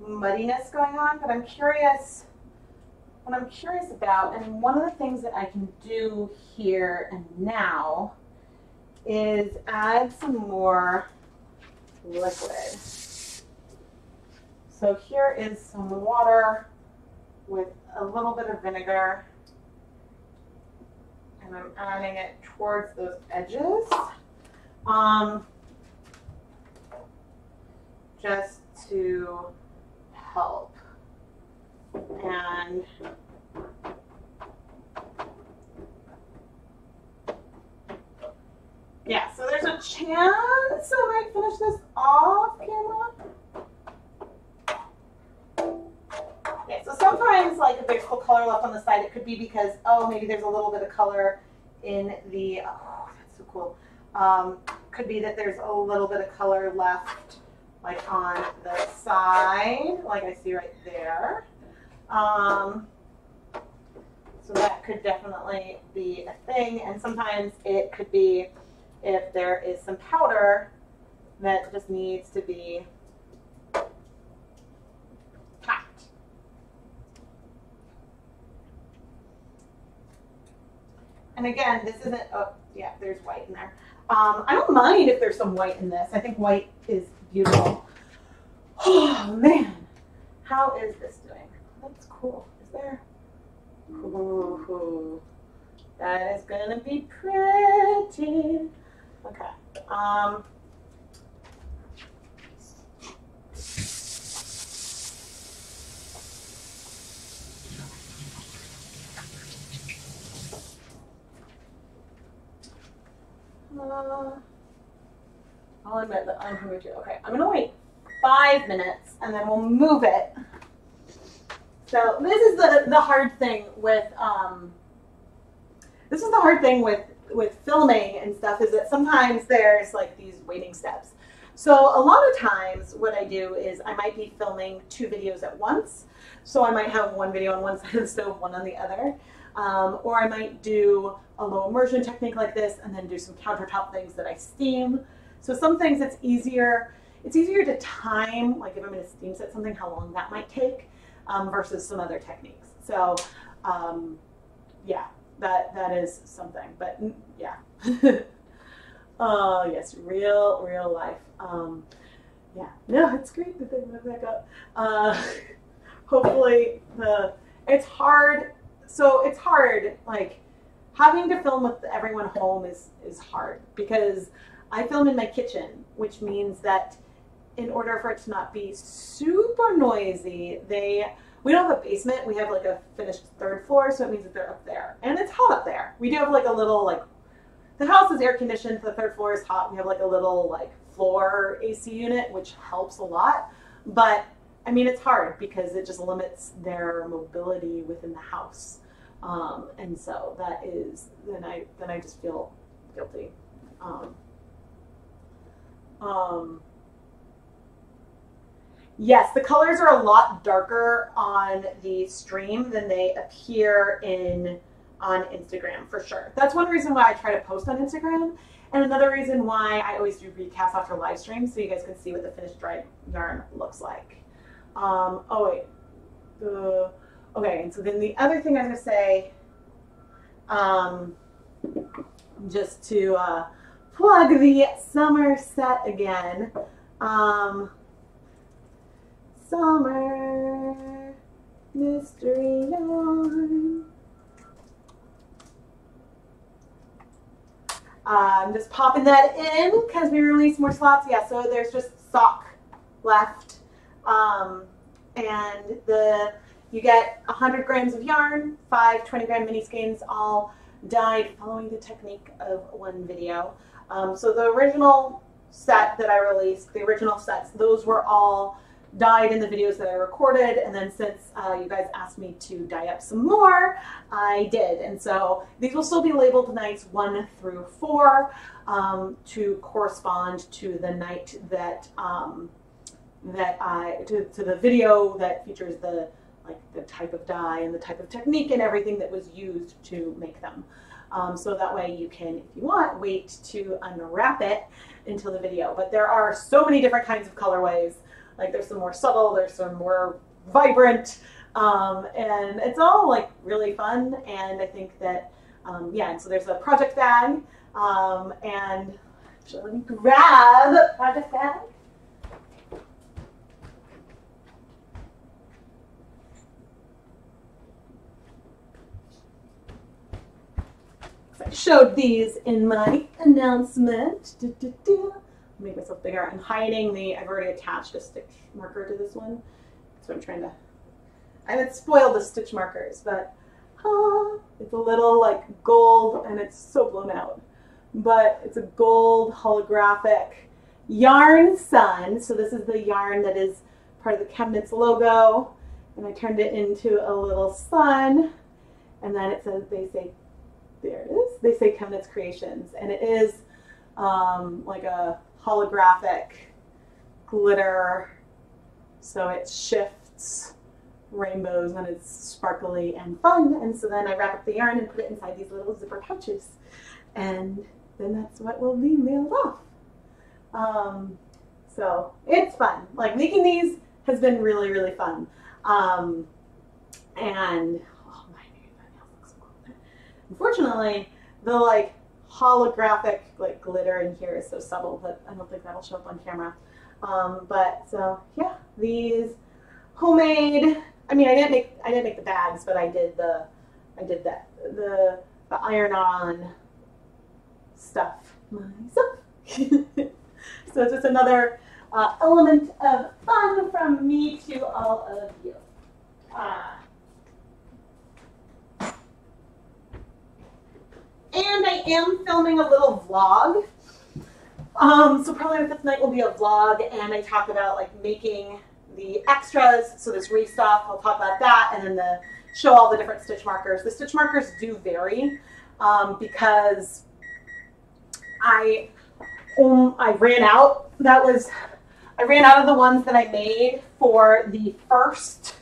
muddiness going on, but I'm curious, what I'm curious about, and one of the things that I can do here and now is add some more liquid. So here is some water with a little bit of vinegar, and I'm adding it towards those edges, um, just to help. And yeah, so there's a chance I might finish this off camera. Yeah, so sometimes like if there's still color left on the side, it could be because, oh, maybe there's a little bit of color in the, oh, that's so cool. Um, could be that there's a little bit of color left, like on the side, like I see right there. Um, so that could definitely be a thing. And sometimes it could be if there is some powder that just needs to be packed. And again, this isn't, oh, yeah, there's white in there. Um, I don't mind if there's some white in this. I think white is beautiful. Oh, man. How is this doing? That's cool. Is there? Ooh, that is going to be pretty. Okay. Um, Uh, I'll admit that I'm hungry too. Okay, I'm gonna wait five minutes and then we'll move it. So this is the the hard thing with um. This is the hard thing with with filming and stuff, is that sometimes there's like these waiting steps. So a lot of times what I do is I might be filming two videos at once. So I might have one video on one side of the stove, one on the other. Um, or I might do a low immersion technique like this and then do some countertop things that I steam. So some things it's easier, it's easier to time, like if I'm gonna steam set something, how long that might take um, versus some other techniques. So um, yeah, that, that is something, but yeah. Oh yes, real, real life. Um, yeah, no, it's great that they moved back up. Uh, hopefully the, it's hard. So it's hard, like having to film with everyone home is, is hard because I film in my kitchen, which means that in order for it to not be super noisy, they, we don't have a basement. We have like a finished third floor. So it means that they're up there and it's hot up there. We do have like a little, like the house is air conditioned. The third floor is hot. We have like a little like floor A C unit, which helps a lot, but I mean, it's hard because it just limits their mobility within the house. Um, and so that is, then I, then I just feel guilty. Um, um, yes, the colors are a lot darker on the stream than they appear in on Instagram for sure. That's one reason why I try to post on Instagram. And another reason why I always do recaps after live streams so you guys can see what the finished dried yarn looks like. Um, oh wait, uh, okay, and so then the other thing I'm going to say, um, just to uh, plug the summer set again, um, summer mystery yarn, I'm just popping that in because we released more slots, yeah, so there's just sock left. Um, and the, you get a hundred grams of yarn, five twenty gram mini skeins, all dyed following the technique of one video. Um, so the original set that I released, the original sets, those were all dyed in the videos that I recorded. And then since, uh, you guys asked me to dye up some more, I did. And so these will still be labeled nights one through four, um, to correspond to the night that, um, that I, to, to the video that features the, like the type of dye and the type of technique and everything that was used to make them. Um, so that way you can, if you want, wait to unwrap it until the video. But there are so many different kinds of colorways. Like there's some more subtle, there's some more vibrant, um, and it's all like really fun. And I think that, um, yeah, and so there's a project bag, um, and actually let me grab a project bag. I showed these in my announcement. Do, do, do. Make myself bigger. I'm hiding the, I've already attached a stitch marker to this one. So I'm trying to, I haven't spoiled the stitch markers, but ah, it's a little like gold and it's so blown out. But it's a gold holographic yarn sun. So this is the yarn that is part of the ChemKnits logo. And I turned it into a little sun. And then it says, they say, there it is. They say ChemKnits Creations, and it is um, like a holographic glitter, so it shifts rainbows and it's sparkly and fun. And so then I wrap up the yarn and put it inside these little zipper pouches, and then that's what will be mailed off. Um, so it's fun. Like, making these has been really, really fun. Um, and oh my, my nails look so cool. Unfortunately, the like holographic like glitter in here is so subtle that I don't think that'll show up on camera. Um, but so yeah, these homemade. I mean, I didn't make I didn't make the bags, but I did the I did that the the iron-on stuff myself. So it's just another uh, element of fun from me to all of you. Uh, and I am filming a little vlog. Um, so probably the fifth night will be a vlog, and I talk about like making the extras. So this restock, I'll talk about that, and then the show all the different stitch markers. The stitch markers do vary um, because I um, I ran out. That was I ran out of the ones that I made for the first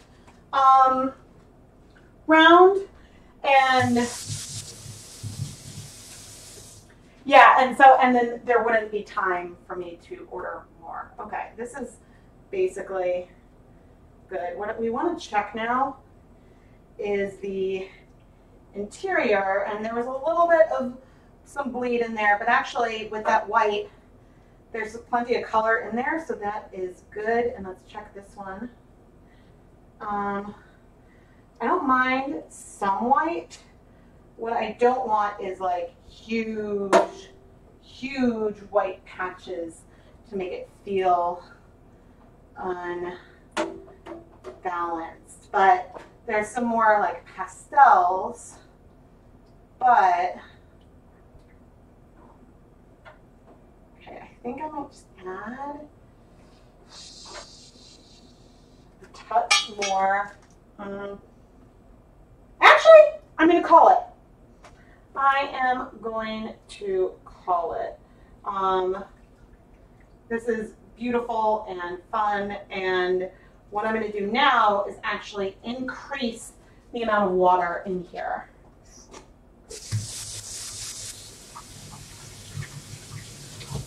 um, round, and. Yeah, and so, and then there wouldn't be time for me to order more. Okay, this is basically good. What we want to check now is the interior, and there was a little bit of some bleed in there, but actually with that white, there's plenty of color in there, so that is good. And let's check this one. Um, I don't mind some white. What I don't want is like huge, huge white patches to make it feel unbalanced. But there's some more like pastels, but okay, I think I might just add a touch more. Um, actually, I'm gonna call it. I am going to call it. Um, this is beautiful and fun, and what I'm going to do now is actually increase the amount of water in here.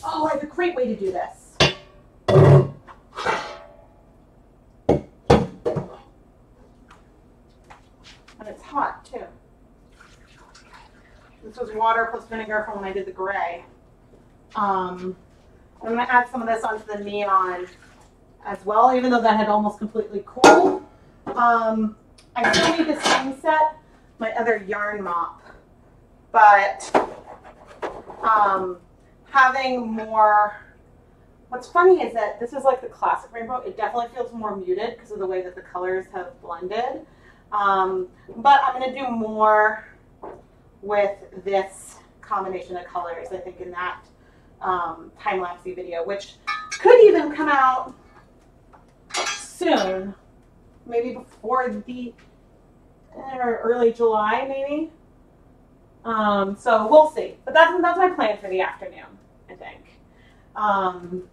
Oh, I have a great way to do this. And it's hot too. This was water plus vinegar from when I did the gray. Um, I'm going to add some of this onto the neon as well, even though that had almost completely cooled. Um, I still need this same set, my other yarn mop, but um, having more, what's funny is that this is like the classic rainbow. It definitely feels more muted because of the way that the colors have blended. Um, but I'm going to do more with this combination of colors, I think, in that um, time-lapsey video, which could even come out soon, maybe before the or early July, maybe. Um, so we'll see. But that's that's my plan for the afternoon, I think. Um,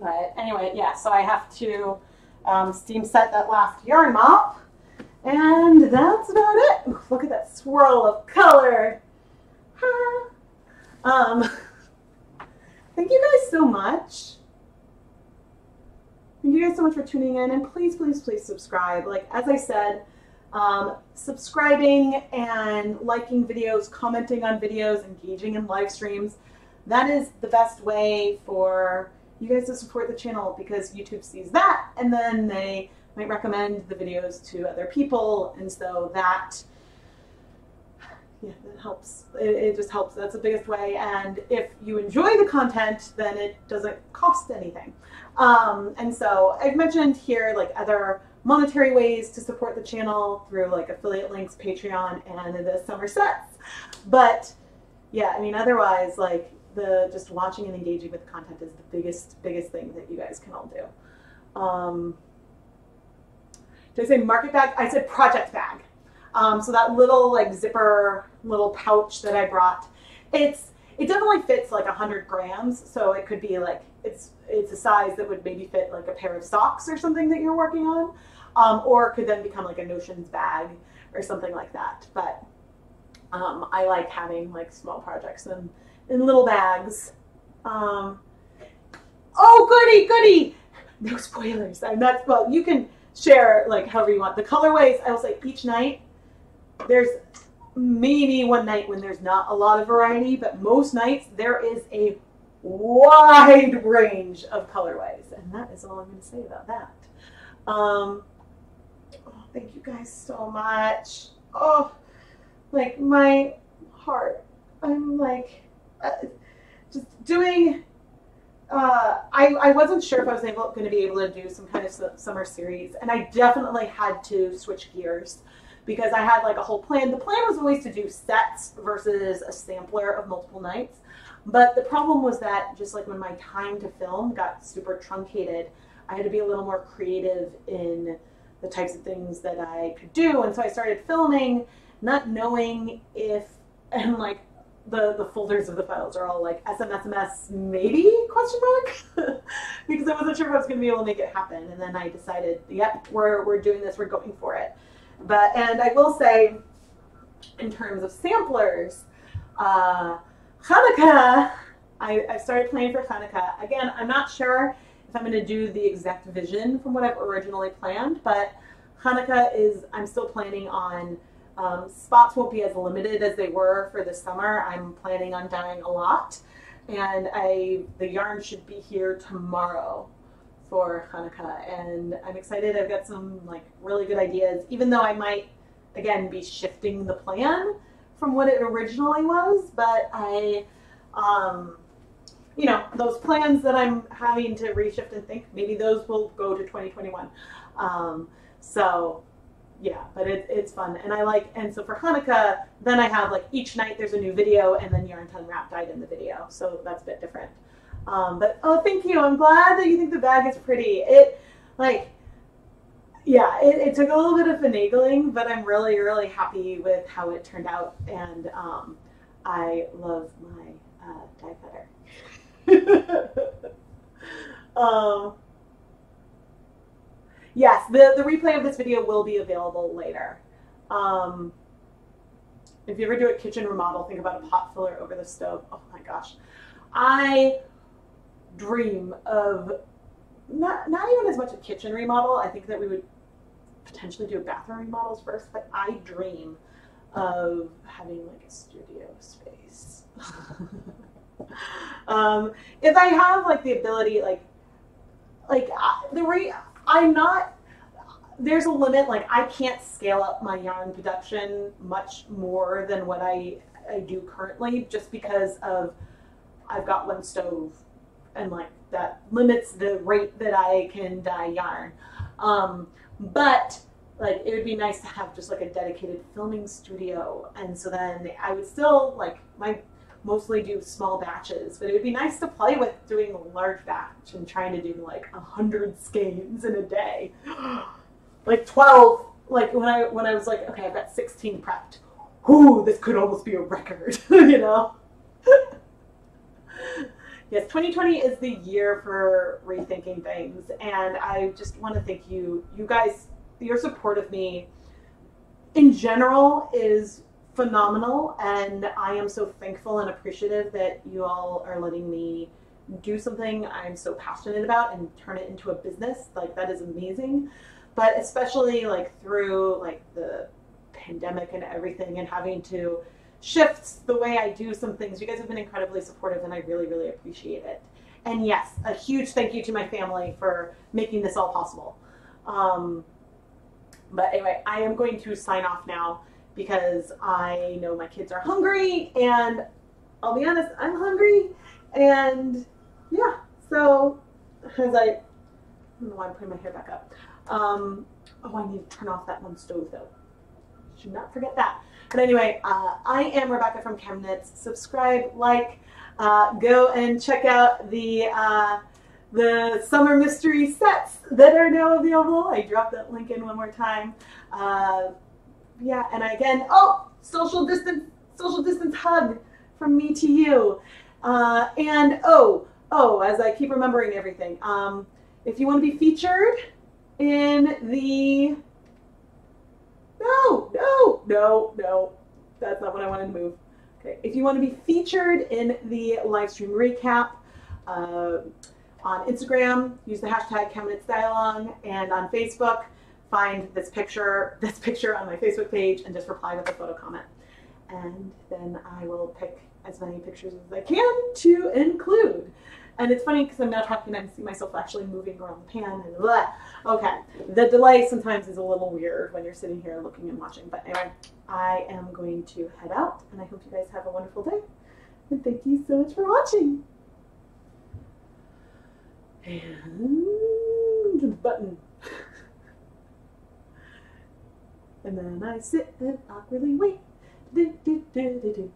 But anyway, yeah, so I have to um, steam set that last yarn mop, and that's about it. Ooh, look at that swirl of color. Ah. Um, thank you guys so much. Thank you guys so much for tuning in, and please, please, please subscribe. Like, as I said, um, subscribing and liking videos, commenting on videos, engaging in live streams, that is the best way for you guys to support the channel, because YouTube sees that and then they might recommend the videos to other people, and so that, yeah, that helps. It, it just helps. That's the biggest way. And if you enjoy the content, then it doesn't cost anything. Um, and so I've mentioned here like other monetary ways to support the channel through like affiliate links, Patreon, and the summer sets. But yeah, I mean, otherwise, like, the just watching and engaging with content is the biggest, biggest thing that you guys can all do. Um, Did I say market bag? I said project bag. Um, so that little like zipper little pouch that I brought, it's it definitely fits like one hundred grams. So it could be like, it's, it's a size that would maybe fit like a pair of socks or something that you're working on, um, or could then become like a notions bag or something like that. But um, I like having like small projects and in little bags. Um, oh, goody, goody. No spoilers. I'm not, well, you can share like however you want. The colorways, I will say each night, there's maybe one night when there's not a lot of variety, but most nights there is a wide range of colorways. And that is all I'm going to say about that. Um, oh, thank you guys so much. Oh, like my heart, I'm like uh, just doing, uh, I, I wasn't sure if I was able, going to be able to do some kind of summer series. And I definitely had to switch gears, because I had like a whole plan. The plan was always to do sets versus a sampler of multiple nights. But the problem was that just like when my time to film got super truncated, I had to be a little more creative in the types of things that I could do. And so I started filming, not knowing if, and like the, the folders of the files are all like S M S M S maybe question mark, because I wasn't sure if I was going to be able to make it happen. And then I decided, yep, we're, we're doing this, we're going for it. But, and I will say, in terms of samplers, uh, Hanukkah, I, I started planning for Hanukkah. Again, I'm not sure if I'm going to do the exact vision from what I've originally planned, but Hanukkah is, I'm still planning on, um, spots won't be as limited as they were for the summer. I'm planning on dyeing a lot, and I, the yarn should be here tomorrow for Hanukkah, and I'm excited. I've got some like really good ideas, even though I might again be shifting the plan from what it originally was. But I, um, you know, those plans that I'm having to reshift and think, maybe those will go to twenty twenty-one. Um, so yeah, but it, it's fun, and I like. And so for Hanukkah, then I have like each night there's a new video, and then yarn ton wrap dyed in the video, so that's a bit different. Um, but, oh, thank you. I'm glad that you think the bag is pretty. It, like, yeah, it, it took a little bit of finagling, but I'm really, really happy with how it turned out. And um, I love my uh, dye cutter. um, yes, the, the replay of this video will be available later. Um, if you ever do a kitchen remodel, think about a pot filler over the stove. Oh, my gosh. I... dream of not not even as much a kitchen remodel. I think that we would potentially do bathroom remodels first, but I dream of having like a studio space. um, if I have like the ability, like like I, the re I'm not there's a limit. Like I can't scale up my yarn production much more than what I I do currently, just because of I've got one stove. And like that limits the rate that I can dye yarn. Um, but like it would be nice to have just like a dedicated filming studio. And so then I would still like my mostly do small batches, but it would be nice to play with doing a large batch and trying to do like a hundred skeins in a day. Like twelve, like when I when I was like, okay, I've got sixteen prepped. Ooh, this could almost be a record, you know? Yes, twenty twenty is the year for rethinking things, and I just want to thank you. You guys, your support of me in general is phenomenal, and I am so thankful and appreciative that you all are letting me do something I'm so passionate about and turn it into a business. Like, that is amazing. But especially like through like the pandemic and everything and having to shifts the way I do some things. You guys have been incredibly supportive, and I really, really appreciate it. And yes, a huge thank you to my family for making this all possible. Um, but anyway, I am going to sign off now because I know my kids are hungry, and I'll be honest, I'm hungry. And yeah, so as I, I don't know why I'm putting my hair back up. Um, oh, I need to turn off that one stove though. Should not forget that. But anyway, uh, I am Rebecca from ChemKnits. Subscribe, like, uh, go and check out the uh, the summer mystery sets that are now available. I dropped that link in one more time. Uh, yeah, and again, oh, social distance, social distance hug from me to you. Uh, and oh, oh, as I keep remembering everything, um, if you want to be featured in the, no, no, no, no, that's not what I wanted to move. Okay, if you want to be featured in the live stream recap, uh, on Instagram, use the hashtag ChemKnitsDyeAlong, and on Facebook, find this picture, this picture on my Facebook page, and just reply with a photo comment. And then I will pick as many pictures as I can to include. And it's funny because I'm now talking and I see myself actually moving around the pan and blah. Okay, the delay sometimes is a little weird when you're sitting here looking and watching. But anyway, I am going to head out, and I hope you guys have a wonderful day. And thank you so much for watching. And button. And then I sit and awkwardly wait. Do, do, do, do, do.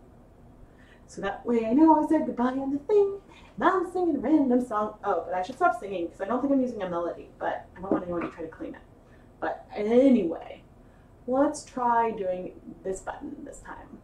So that way I know I said goodbye on the thing. Now I'm singing a random song. Oh, but I should stop singing because I don't think I'm using a melody, but I don't want anyone to try to clean it. But anyway, let's try doing this button this time.